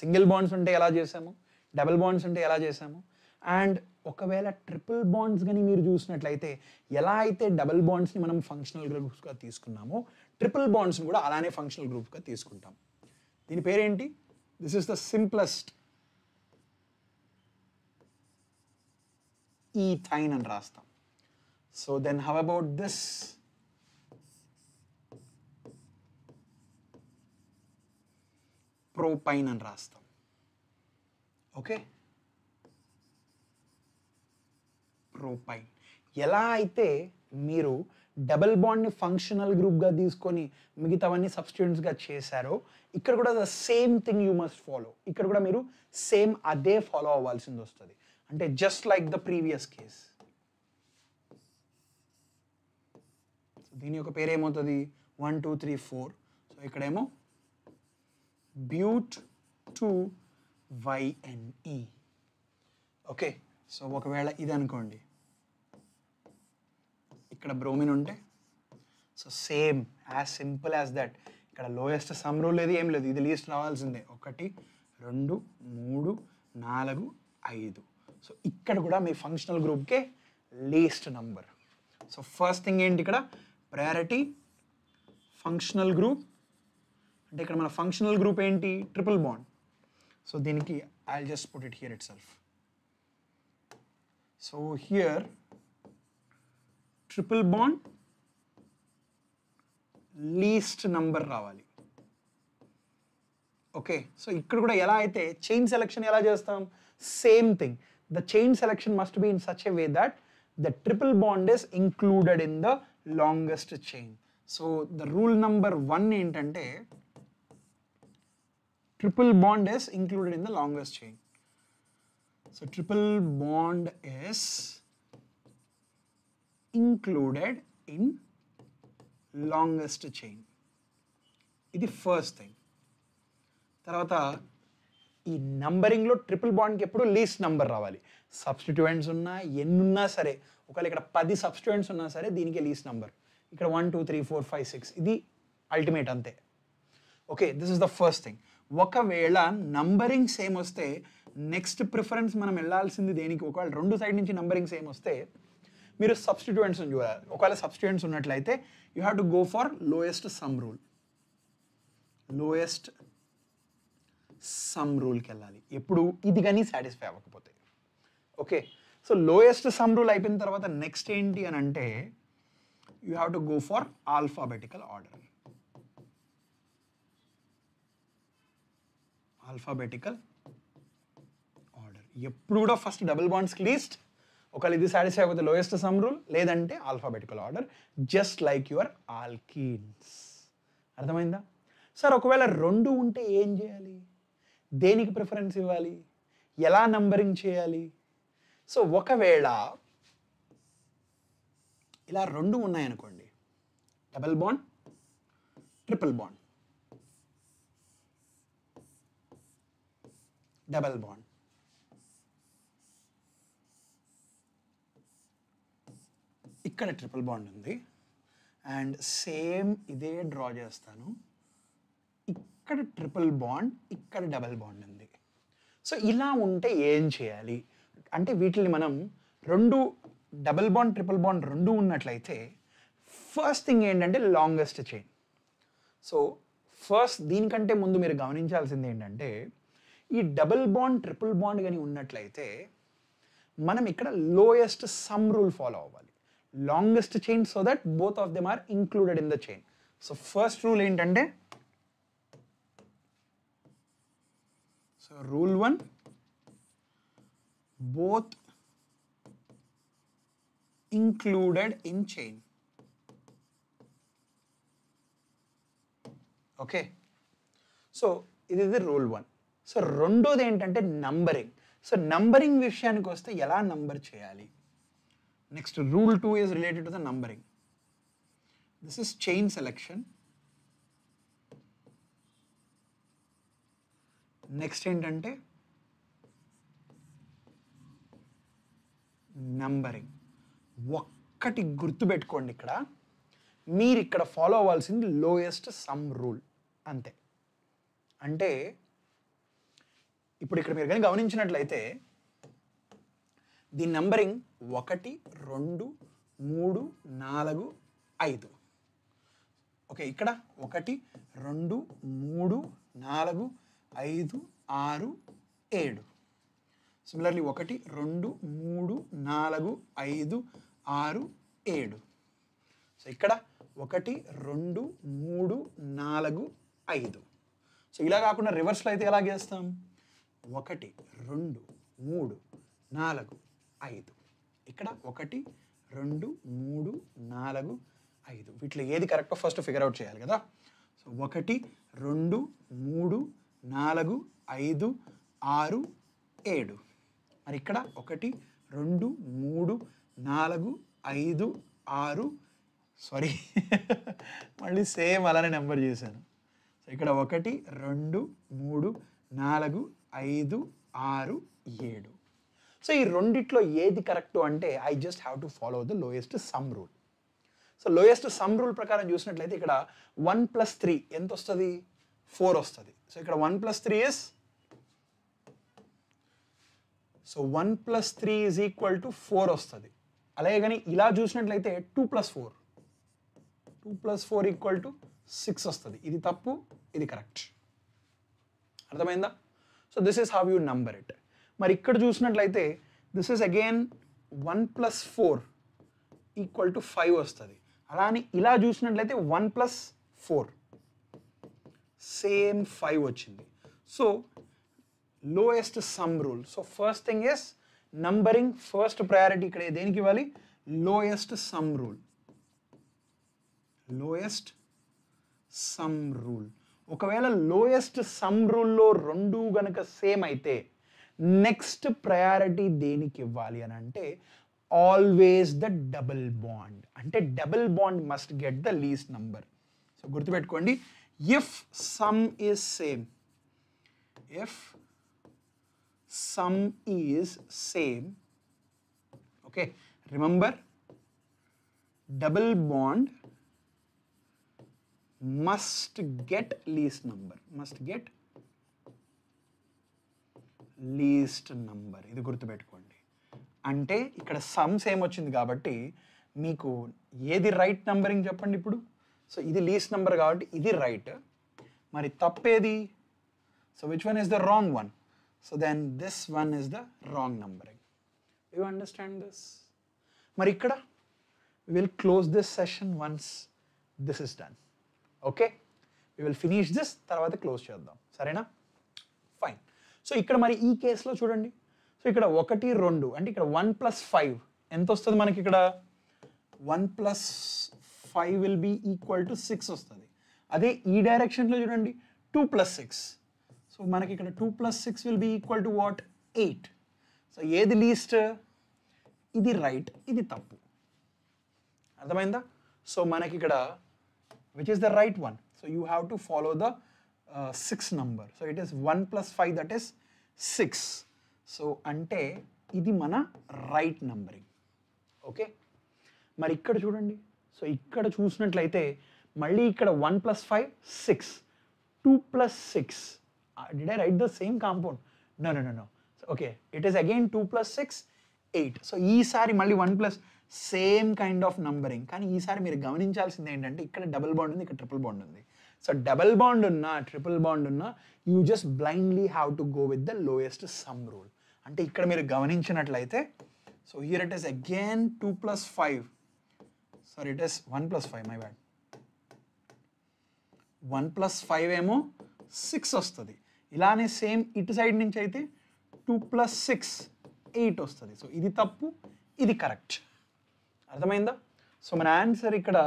single bonds unte ela chesamu, double bonds unte ela chesamu, and okavela triple bonds gani meer chusinatlayite ela aithe double bonds ni manam functional groups ga teeskunnamo, triple bonds ni kuda alane functional group ga teeskuntam. Dini peru enti? This is the simplest ethine and rastam. So then how about this? Propine and rastam. Okay? Propine. Yela aithe miru double bond ni functional group ga teeskoni migitavanni substituents ga chesaro, ikkada kuda the same thing you must follow. Ikkada kuda miru same ade follow avvalsindi ostadi. Ante just like the previous case. So dini oka pere em avutadi 1 2 3 4. So ikkada emo but 2 yne. Okay, so oka vela idi anukondi ikkada bromine unte, so same as simple as that. Ikkada lowest sum rule ledi em ledu, idi least ravalsinde 1 2 3 4 5. So ikkada kuda me functional group ke least number. So first thing enti ikkada priority functional group, ante ikkada mana functional group enti triple bond. So diniki I'll just put it here itself. So here triple bond least number ravali. Okay, so ikkada kuda ela aithe chain selection ela chestam, same thing. The chain selection must be in such a way that the triple bond is included in the longest chain. So the rule number 1 entante triple bond is included in the longest chain. So triple bond is included in longest chain. Idi first thing. Taravata ee numbering lo triple bond ki eppudu least number ravali. Substituents unna ennu unna sare, okala ikkada 10 substituents unna sare deeniki least number. Ikkada 1 2 3 4 5 6 idi ultimate ante. Okay, this is the first thing. Oka vela numbering same osthe next preference manam ellalsindi deniki, okala rendu side nunchi numbering same osthe మీరు substituents ని చూడాలి. ఒకవేళ substituents ఉన్నట్లయితే you have to go for lowest sum rule. Lowest sum రూల్కి వెళ్ళాలి ఎప్పుడు ఇది కానీ సాటిస్ఫై అవ్వకపోతే. Okay, so lowest sum rule అయిపోయిన తర్వాత నెక్స్ట్ ఏంటి అని అంటే you have to go for alphabetical order. Alphabetical order ఎప్పుడు కూడా ఫస్ట్ డబుల్ బాండ్స్ లీస్ట్, ఒకవేళ ఇది సాటిస్ఫై అయిపోతే లోయెస్ట్ సమ్ రూల్, లేదంటే alphabetical order, just like your alkenes. అర్థమైందా సార్? ఒకవేళ 2 ఉంటే ఏం చేయాలి, దేనికి ప్రిఫరెన్స్ ఇవ్వాలి, ఎలా నంబరింగ్ చేయాలి? సో ఒకవేళ ఇలా రెండు ఉన్నాయి అనుకోండి, double bond triple bond double bond ఇక్కడ ట్రిపుల్ బాండ్ ఉంది అండ్ సేమ్ ఇదే డ్రా చేస్తాను. ఇక్కడ ట్రిపుల్ బాండ్ ఇక్కడ డబుల్ బాండ్ ఉంది. సో ఇలా ఉంటే ఏం చేయాలి అంటే వీటిని మనం రెండు డబుల్ బాండ్ ట్రిపుల్ బాండ్ రెండు ఉన్నట్లయితే ఫస్ట్ థింగ్ ఏంటంటే లాంగెస్ట్ చైన్. సో ఫస్ట్ దీనికంటే ముందు మీరు గమనించాల్సింది ఏంటంటే ఈ డబుల్ బాండ్ ట్రిపుల్ బాండ్ కానీ ఉన్నట్లయితే మనం ఇక్కడ లోయెస్ట్ సమ్ రూల్ ఫాలో అవ్వాలి, longest chain so that both of them are included in the chain. So first rule ఏంటంటే rule 1, both included in chain. Okay. So, this is the rule 1. So, రెండోది ఏంటంటే numbering. So, numbering విషయానికి వస్తే ఎలా number చేయాలి? Next, rule 2 is related to the numbering. This is chain selection. Next ఏంటంటే numbering. ఒక్కటి గుర్తుపెట్టుకోండి, ఇక్కడ మీరు ఇక్కడ ఫాలో అవ్వాల్సింది లోయెస్ట్ సమ్ రూల్ అంతే. అంటే ఇప్పుడు ఇక్కడ మీరు కానీ గమనించినట్లయితే దీని నంబరింగ్ 1 2 3 4 5. ఓకే, ఇక్కడ 1 2 3 4 5 6 7. సిమిలర్లీ 1 2 3 4 5 6 7. సో ఇక్కడ 1 2 3 4 5. సో ఇలా కాకుండా రివర్స్లో అయితే ఎలా చేస్తాం? 1 2 3 4 5. ఇక్కడ 1 2 3 4 5. వీటిలో ఏది కరెక్టో ఫస్ట్ ఫిగర్ అవుట్ చేయాలి కదా. సో 1 2 3 4 5 6 7. మరి ఇక్కడ 1 2 3 4 5 6. సారీ, మళ్ళీ సేమ్ అలానే నెంబర్ చేశాను. సో ఇక్కడ 1 2 3 4 5 6 7. సో ఈ రెండిట్లో ఏది కరెక్ట్ అంటే I just have to follow the lowest sum rule. So lowest sum rule ప్రకారం చూసినట్లయితే ఇక్కడ 1 + 3 ఎంత వస్తుంది? 4 వస్తుంది. సో ఇక్కడ 1 + 3 ఇస్, సో 1 + 3 = 4 వస్తుంది. అలాగే కానీ ఇలా చూసినట్లయితే 2 + 4 = 6 వస్తుంది. ఇది తప్పు, ఇది కరెక్ట్. అర్థమైందా? So this is how you number it. మరి ఇక్కడ చూసినట్లయితే దిస్ ఈస్ అగైన్ 1 + 4 = 5 వస్తుంది. అలా అని ఇలా చూసినట్లయితే 1 + 4 సేమ్ 5 వచ్చింది. So lowest sum rule. So first thing is numbering, first priority ఇక్కడ దేనికి ఇవ్వాలి? Lowest sum rule. Lowest sum rule. ఒకవేళ లోయెస్ట్ సమ్ రూల్లో 2 గనక సేమ్ అయితే నెక్స్ట్ ప్రయారిటీ దేనికి ఇవ్వాలి అని అంటే ఆల్వేస్ ద డబుల్ బాండ్. అంటే double bond must get the least number. So గుర్తుపెట్టుకోండి, if sum is same, okay, remember double bond must get least number, ఇది గుర్తుపెట్టుకోండి. అంటే ఇక్కడ sum same వచ్చింది కాబట్టి మీకు ఏది రైట్ నంబరింగ్ చెప్పండి ఇప్పుడు. సో ఇది లీస్ట్ నెంబర్ కాబట్టి ఇది రైట్. మరి తప్పేది? So which one is the wrong one? So then this one is the wrong numbering. You understand this? మరి ఇక్కడ we will close this session once this is done. Okay, we will finish this, తర్వాత close చేద్దాం, సరేనా? Fine. So ఇక్కడ మరి ఈ కేసులో చూడండి, సో ఇక్కడ 1 2 అంటే ఇక్కడ 1 + 5 ఎంత వస్తుంది మనకి? ఇక్కడ 1 + 5 = 6 వస్తుంది. అదే ఈ డైరెక్షన్లో చూడండి 2 + 6. సో మనకి ఇక్కడ 2 + 6 = 8. సో ఏది లీస్ట్? ఇది రైట్, ఇది తప్పు. అర్థమైందా సో మనకి ఇక్కడ which is the right one so you have to follow the 6 number so it is 1 plus 5 that is 6 so ante ఇది మన రైట్ నంబరింగ్ ఓకే మరి ఇక్కడ చూడండి సో ఇక్కడ చూసినట్లయితే మళ్ళీ ఇక్కడ 1 plus 5 6 2 plus 6 did I write the same compound no no no no so, okay it is again 2 plus 6 8 so ఈసారి మళ్ళీ 1 plus same kind of numbering కానీ ఈసారి మీరు గమనించాల్సింది ఏంటంటే ఇక్కడ డబుల్ బాండ్ ఉంది ఇక్కడ ట్రిపుల్ బాండ్ ఉంది సో డబుల్ బాండ్ ఉన్నా ట్రిపుల్ బాండ్ ఉన్నా you just blindly have to go with the lowest sum rule అంటే ఇక్కడ మీరు గమనించినట్లయితే so here it is again 2 plus 5 sorry it is 1 plus 5 my bad 1 plus 5 ఏమో 6 వస్తుంది ఇలానే సేమ్ ఇటు సైడ్ నుంచి అయితే 2 plus 6 8 వస్తుంది సో ఇది తప్పు ఇది కరెక్ట్ అర్థమైందా సో మన ఆన్సర్ ఇక్కడ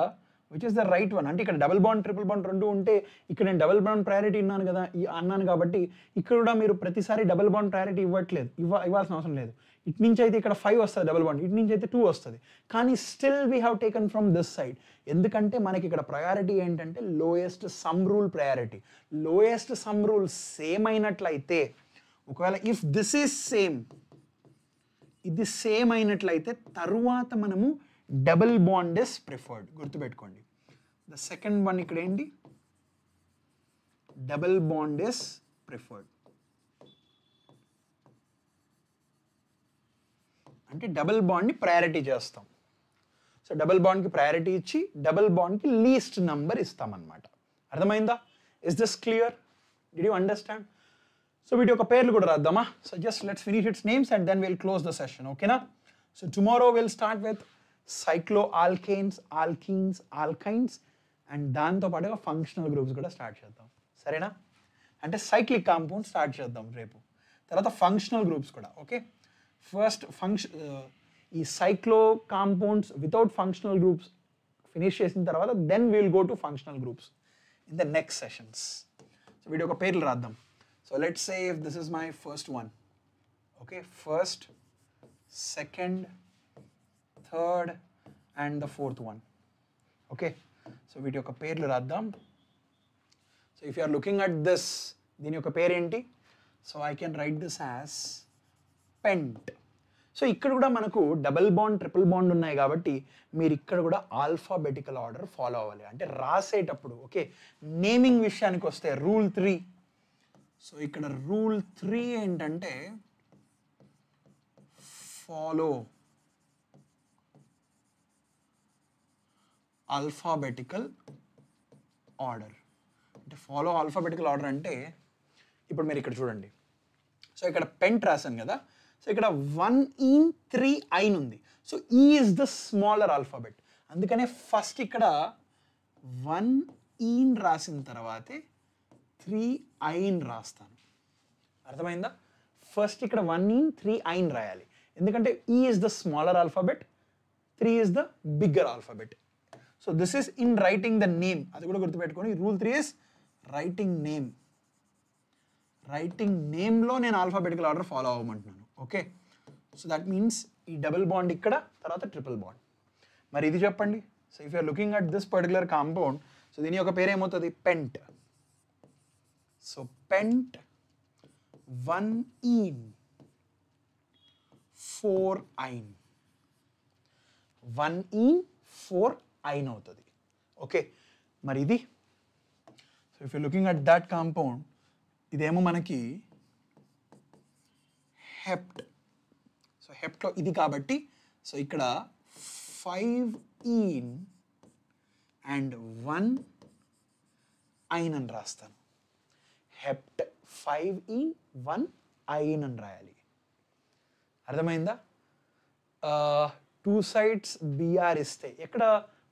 which is the right one అంటే ఇక్కడ డబుల్ బాండ్ ట్రిపుల్ బాండ్ రెండు ఉంటే ఇక్కడ నేను డబుల్ బాండ్ ప్రయారిటీ ఇన్నాను కదా ఈ అన్నాను కాబట్టి ఇక్కడ కూడా మీరు ప్రతిసారి డబుల్ బాండ్ ప్రయారిటీ ఇవ్వట్లేదు ఇవ్వాల్సిన అవసరం లేదు ఇటు నుంచి అయితే ఇక్కడ 5 వస్తుంది డబుల్ బాండ్ ఇటు నుంచి అయితే 2 వస్తుంది కానీ still we have taken from this side ఎందుకంటే మనకి ఇక్కడ ప్రయారిటీ ఏంటంటే lowest sum rule priority lowest sum rule same అయినట్లయితే ఒకవేళ ఇఫ్ దిస్ ఈజ్ సేమ్ ఇది సేమ్ అయినట్లయితే తరువాత మనము డబుల్ బాండ్ ఇస్ ప్రిఫర్డ్ గుర్తుపెట్టుకోండి ద సెకండ్ వన్ ఇక్కడ ఏంటి డబుల్ బాండ్ ఇస్ ప్రిఫర్డ్ అంటే డబుల్ బాండ్ని ప్రయారిటీ చేస్తాం సో డబుల్ బాండ్కి ప్రయారిటీ ఇచ్చి డబుల్ బాండ్కి లీస్ట్ నంబర్ ఇస్తామన్నమాట అర్థమైందా is this clear did you understand so వీటి యొక్క పేర్లు కూడా రాద్దామా so just let's finish its names and then will close the session ఓకేనా so tomorrow will start with cycloalkanes, alkenes, alkynes and దాంతో పాటుగా ఫంక్షనల్ గ్రూప్స్ కూడా స్టార్ట్ చేద్దాం సరేనా అంటే సైక్లిక్ కాంపౌండ్ స్టార్ట్ చేద్దాం రేపు తర్వాత ఫంక్షనల్ గ్రూప్స్ కూడా ఓకే ఫస్ట్ ఫంక్షన్ ఈ cyclo compounds without functional groups finish చేసిన తర్వాత then we'll go to functional groups in the next sessions so వీటి ఒక పేర్లు రాద్దాం so let's say if this is my first one okay first second third and the fourth one okay so వీటి యొక్క పేర్లు రాద్దాం so if you are looking at this దీని యొక్క పేరు ఏంటి so I can write this as pent so ఇక్కడ కూడా మనకు డబుల్ బాండ్ ట్రిపుల్ బాండ్ ఉన్నాయి కాబట్టి మీరు ఇక్కడ కూడా ఆల్ఫాబెటికల్ ఆర్డర్ ఫాలో అవ్వాలి అంటే రాసేటప్పుడు ఓకే నేమింగ్ విషయానికి వస్తే రూల్ 3 సో ఇక్కడ రూల్ 3 ఏంటంటే ఫాలో alphabetical order అంటే ఫాలో ఆల్ఫాబెటికల్ ఆర్డర్ అంటే ఇప్పుడు మీరు ఇక్కడ చూడండి సో ఇక్కడ పెంట్ రాశాను కదా సో ఇక్కడ 1 in 3 in ఉంది సో ఈ ఈజ్ ద స్మాలర్ ఆల్ఫాబెట్ అందుకనే ఫస్ట్ ఇక్కడ 1 in రాసిన తర్వాతే 3 in రాస్తాను అర్థమైందా ఫస్ట్ ఇక్కడ 1 in 3 in రాయాలి ఎందుకంటే ఈ is the smaller alphabet 3 is the bigger alphabet so this is in writing the name adu kuda gurtu pettukoni rule 3 is writing name lo nen alphabetical order follow avvamantunanu okay so that means ee double bond ikkada tarvata triple bond mari idi cheppandi so if you are looking at this particular compound so deni oka pere em avutadi pent so pent 1 in 4 in అవుతుంది okay మరి ఇది so if you looking at that compound ఇదేమో మనకి hept so హెప్ట్లో ఇది కాబట్టి so ఇక్కడ 5 in and 1 in అని రాస్తాను హెప్ట్ 5 in 1 in అని రాయాలి అర్థమైందా two sides br ఇస్తే ఎక్కడ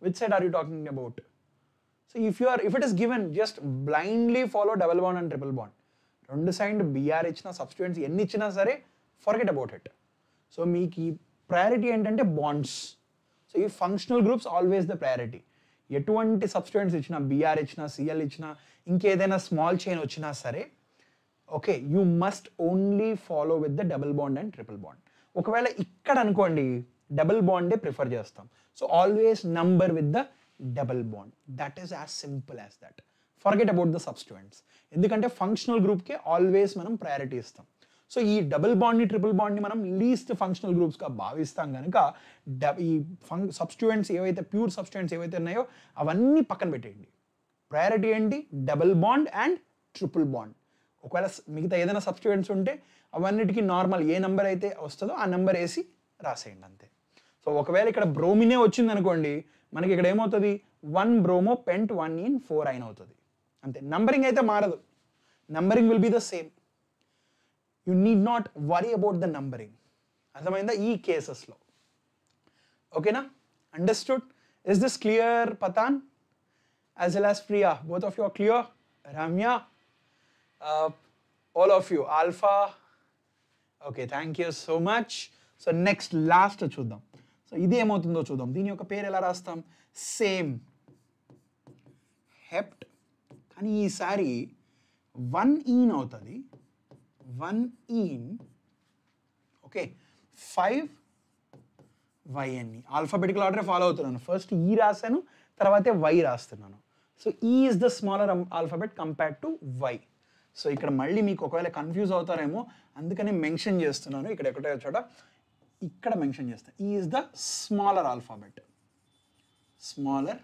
which side are you talking about so if it is given just blindly follow double bond and triple bond rendu side br ichina substituents enni ichina sare forget about it so meeki priority entante bonds so if functional groups always the priority etuvanti substituents ichina br ichina cl ichina inke edaina small chain ochina sare okay you must only follow with the double bond and triple bond okavela ikkada ankondi double bond prefer chestam. So always number with the double bond. That is as simple as that. Forget about the substituents. Endukante functional group ke always manam priority istam. So ee double bond ni triple bond ni manam least functional groups ka bhavistam ganaka ee substituents evaithe pure substituents evaithe unnayo avanni pakkan petteyandi. Priority endi double bond and triple bond. Okala migitha edaina substituents unte avannitiki normal a number aithe ostado aa number esi raseyandi ante. So okavela ikkada bromine ochindi anukondi manaki ikkada em avutadi 1 bromo pent 1 in 4 ine avutadi ante. Numbering aithe maradu, numbering will be the same. You need not worry about the numbering arthamainda ee cases lo. Okay na? Understood? Is this clear, Patan as well as Priya? Both of you are clear? Ramya, all of you, Alpha. Okay, thank you so much. So next last chuddam. So idi em avutundo chuddam. Deeni oka peru ela rastam, same hept kani ee sari 1 in avutadi 1 in, okay, 5 yn. Alphabetical order follow avutunnanu. First e rasanu, tarvate y rastunnanu. So e is the smaller alphabet compared to y. So ikkada malli meeku okavela confuse avutaremo andukane mention chestunnanu. Ikkada ekkada chota ikkada mention chestha e is the smaller alphabet, smaller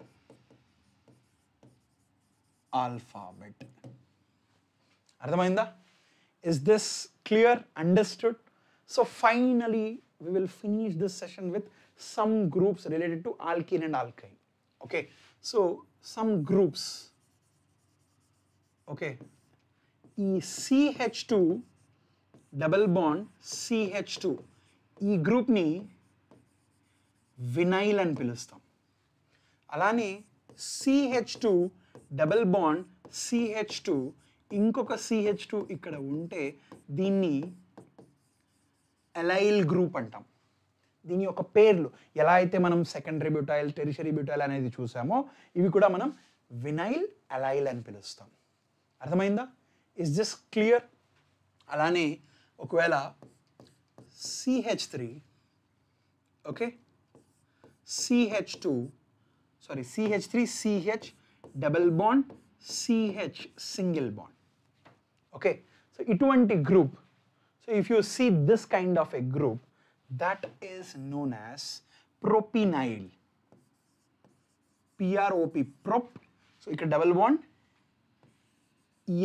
alphabet. Arthamainda? Is this clear? Understood? So finally we will finish this session with some groups related to alkene and alkyne. Okay, so some groups. Okay, E CH2 double bond CH2, E group ni vinyl and pilustam. Alane CH2 double bond CH2, ఇంకొక CH2 ఇక్కడ ఉంటే దీన్ని allyl group అంటాం. దీని యొక్క పేర్లు ఎలా అయితే మనం సెకండరీ బ్యూటైల్, టెర్షియరీ బ్యూటైల్ అనేది చూసామో ఇవి కూడా మనం వినైల్ allyl అని పిలుస్తాం. అర్థమైందా? Is this clear? అలానే ఒకవేళ CH3, okay, CH2, sorry CH3 CH double bond CH single bond. Okay, so iటువంటి group. So if you see this kind of a group, that is known as propinyl. P-R-O-P, prop. So ikkada double bond,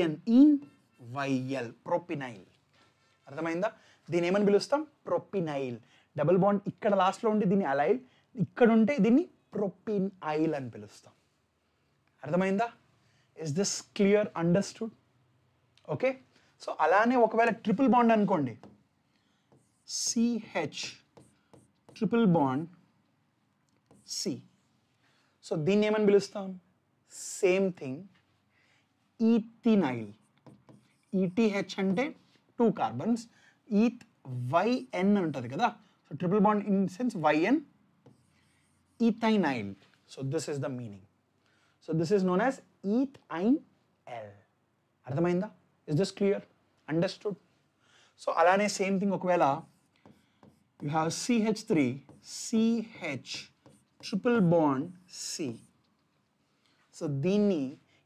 en, in, yl, propinyl. అర్థమైందా? దీని ఏమని పిలుస్తాం? propinyl. Double bond ikkada last లో ఉంటే దీన్ని allyl, ఇక్కడ ఉంటే దీన్ని propinyl అని పిలుస్తాం. అర్థమైందా? Is this clear? Understood? Okay, so alane okavela triple bond anukondi, CH triple bond C. So deen em ani pilustam, same thing, ethinyl. ETH ante two carbons, eth yn untadi kada, so triple bond in sense yn ethinyl. So this is the meaning. So this is known as ethinyl. Arthamainda? Is this clear? Understood? So alane same thing okvela you have CH3 CH triple bond C. So deenni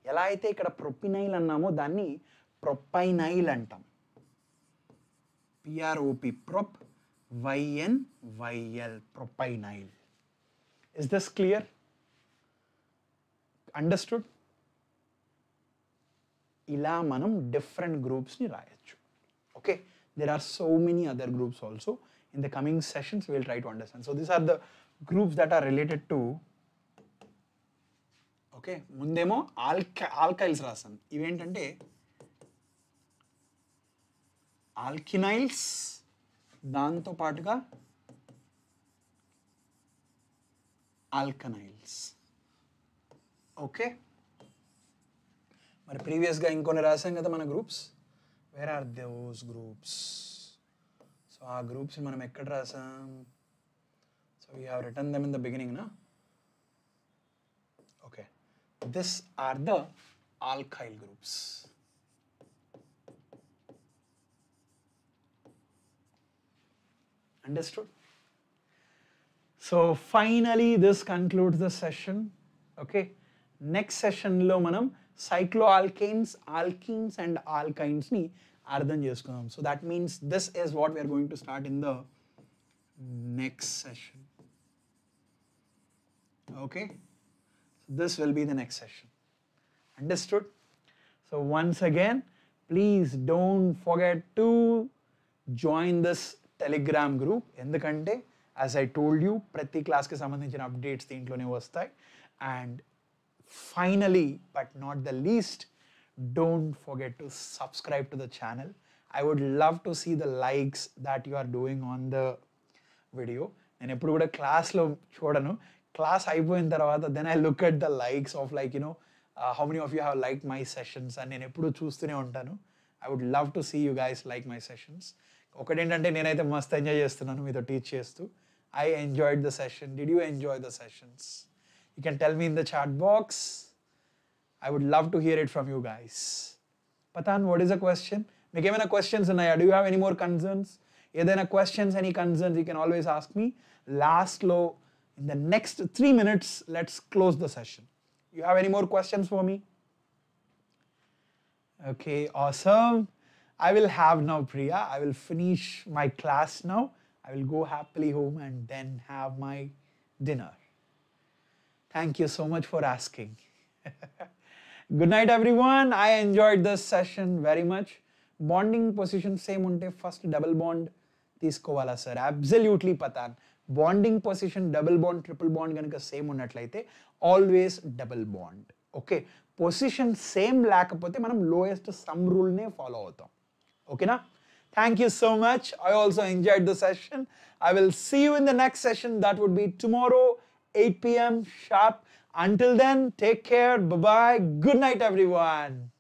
ela aithe ikkada propinyl annamo danni propinyl antam. P R O P, prop, y n y l, propinyl. Is this clear? Understood? ఇలా మనం different గ్రూప్స్ని రాయొచ్చు. Okay, there are so many other groups also. In the coming sessions will try to understand. So these are the groups that are related to, okay, ముందేమో alkyls రాసాను. ఇవేంటంటే ఆల్కినైల్స్, దాంతో పాటుగా ఆల్కనైల్స్. Okay, మరి ప్రీవియస్గా ఇంకొన్ని రాసాం కదా మన groups. Where are those groups? So ఆ గ్రూప్స్ని మనం ఎక్కడ రాసాం? So we have return them in the beginning నా. Okay, this are the alkyl groups. Understood? So finally this concludes the session. Okay, next session lo manam cycloalkanes, alkenes and alkynes ni అర్థం చేసుకున్నాం. So that means this is what we are going to start in the next session. Okay, so this will be the next session. Understood? So once again, please don't forget to join this Telegram group. Endukante, as I told you, prati class ki sambandhinchina updates deentlone vastayi. And finally but not the least, don't forget to subscribe to the channel. I would love to see the likes that you are doing on the video. And I put a class lo chodanu. Class I in taravata, then I look at the likes of, like, you know, how many of you have liked my sessions. And I put choose tune untanu. I would love to see you guys like my sessions. Okade entante nenaithe mast enjoy chestunnanu meeto teach chestu. I enjoyed the session. Did you enjoy the sessions? You can tell me in the chat box. I would love to hear it from you guys. Patan, what is the question? Make any questions? Do you have any more concerns? If there are questions, any concerns, you can always ask me. Last low, in the next 3 minutes, let's close the session. You have any more questions for me? Okay, awesome. I will have now, Priya. I will finish my class now. I will go happily home and then have my dinner. Thank you so much for asking. Good night everyone. I enjoyed this session very much. Bonding position same unte first double bond teeskovala sir. Absolutely patan. Bonding position double bond, triple bond ganaka same unnatlaithe always double bond. Okay. Position same lakapothe manam lowest sum rule ne follow avtam. Okay na? Thank you so much. I also enjoyed the session. I will see you in the next session. That would be tomorrow 8 p.m. sharp. Until then, take care, bye-bye, good night everyone.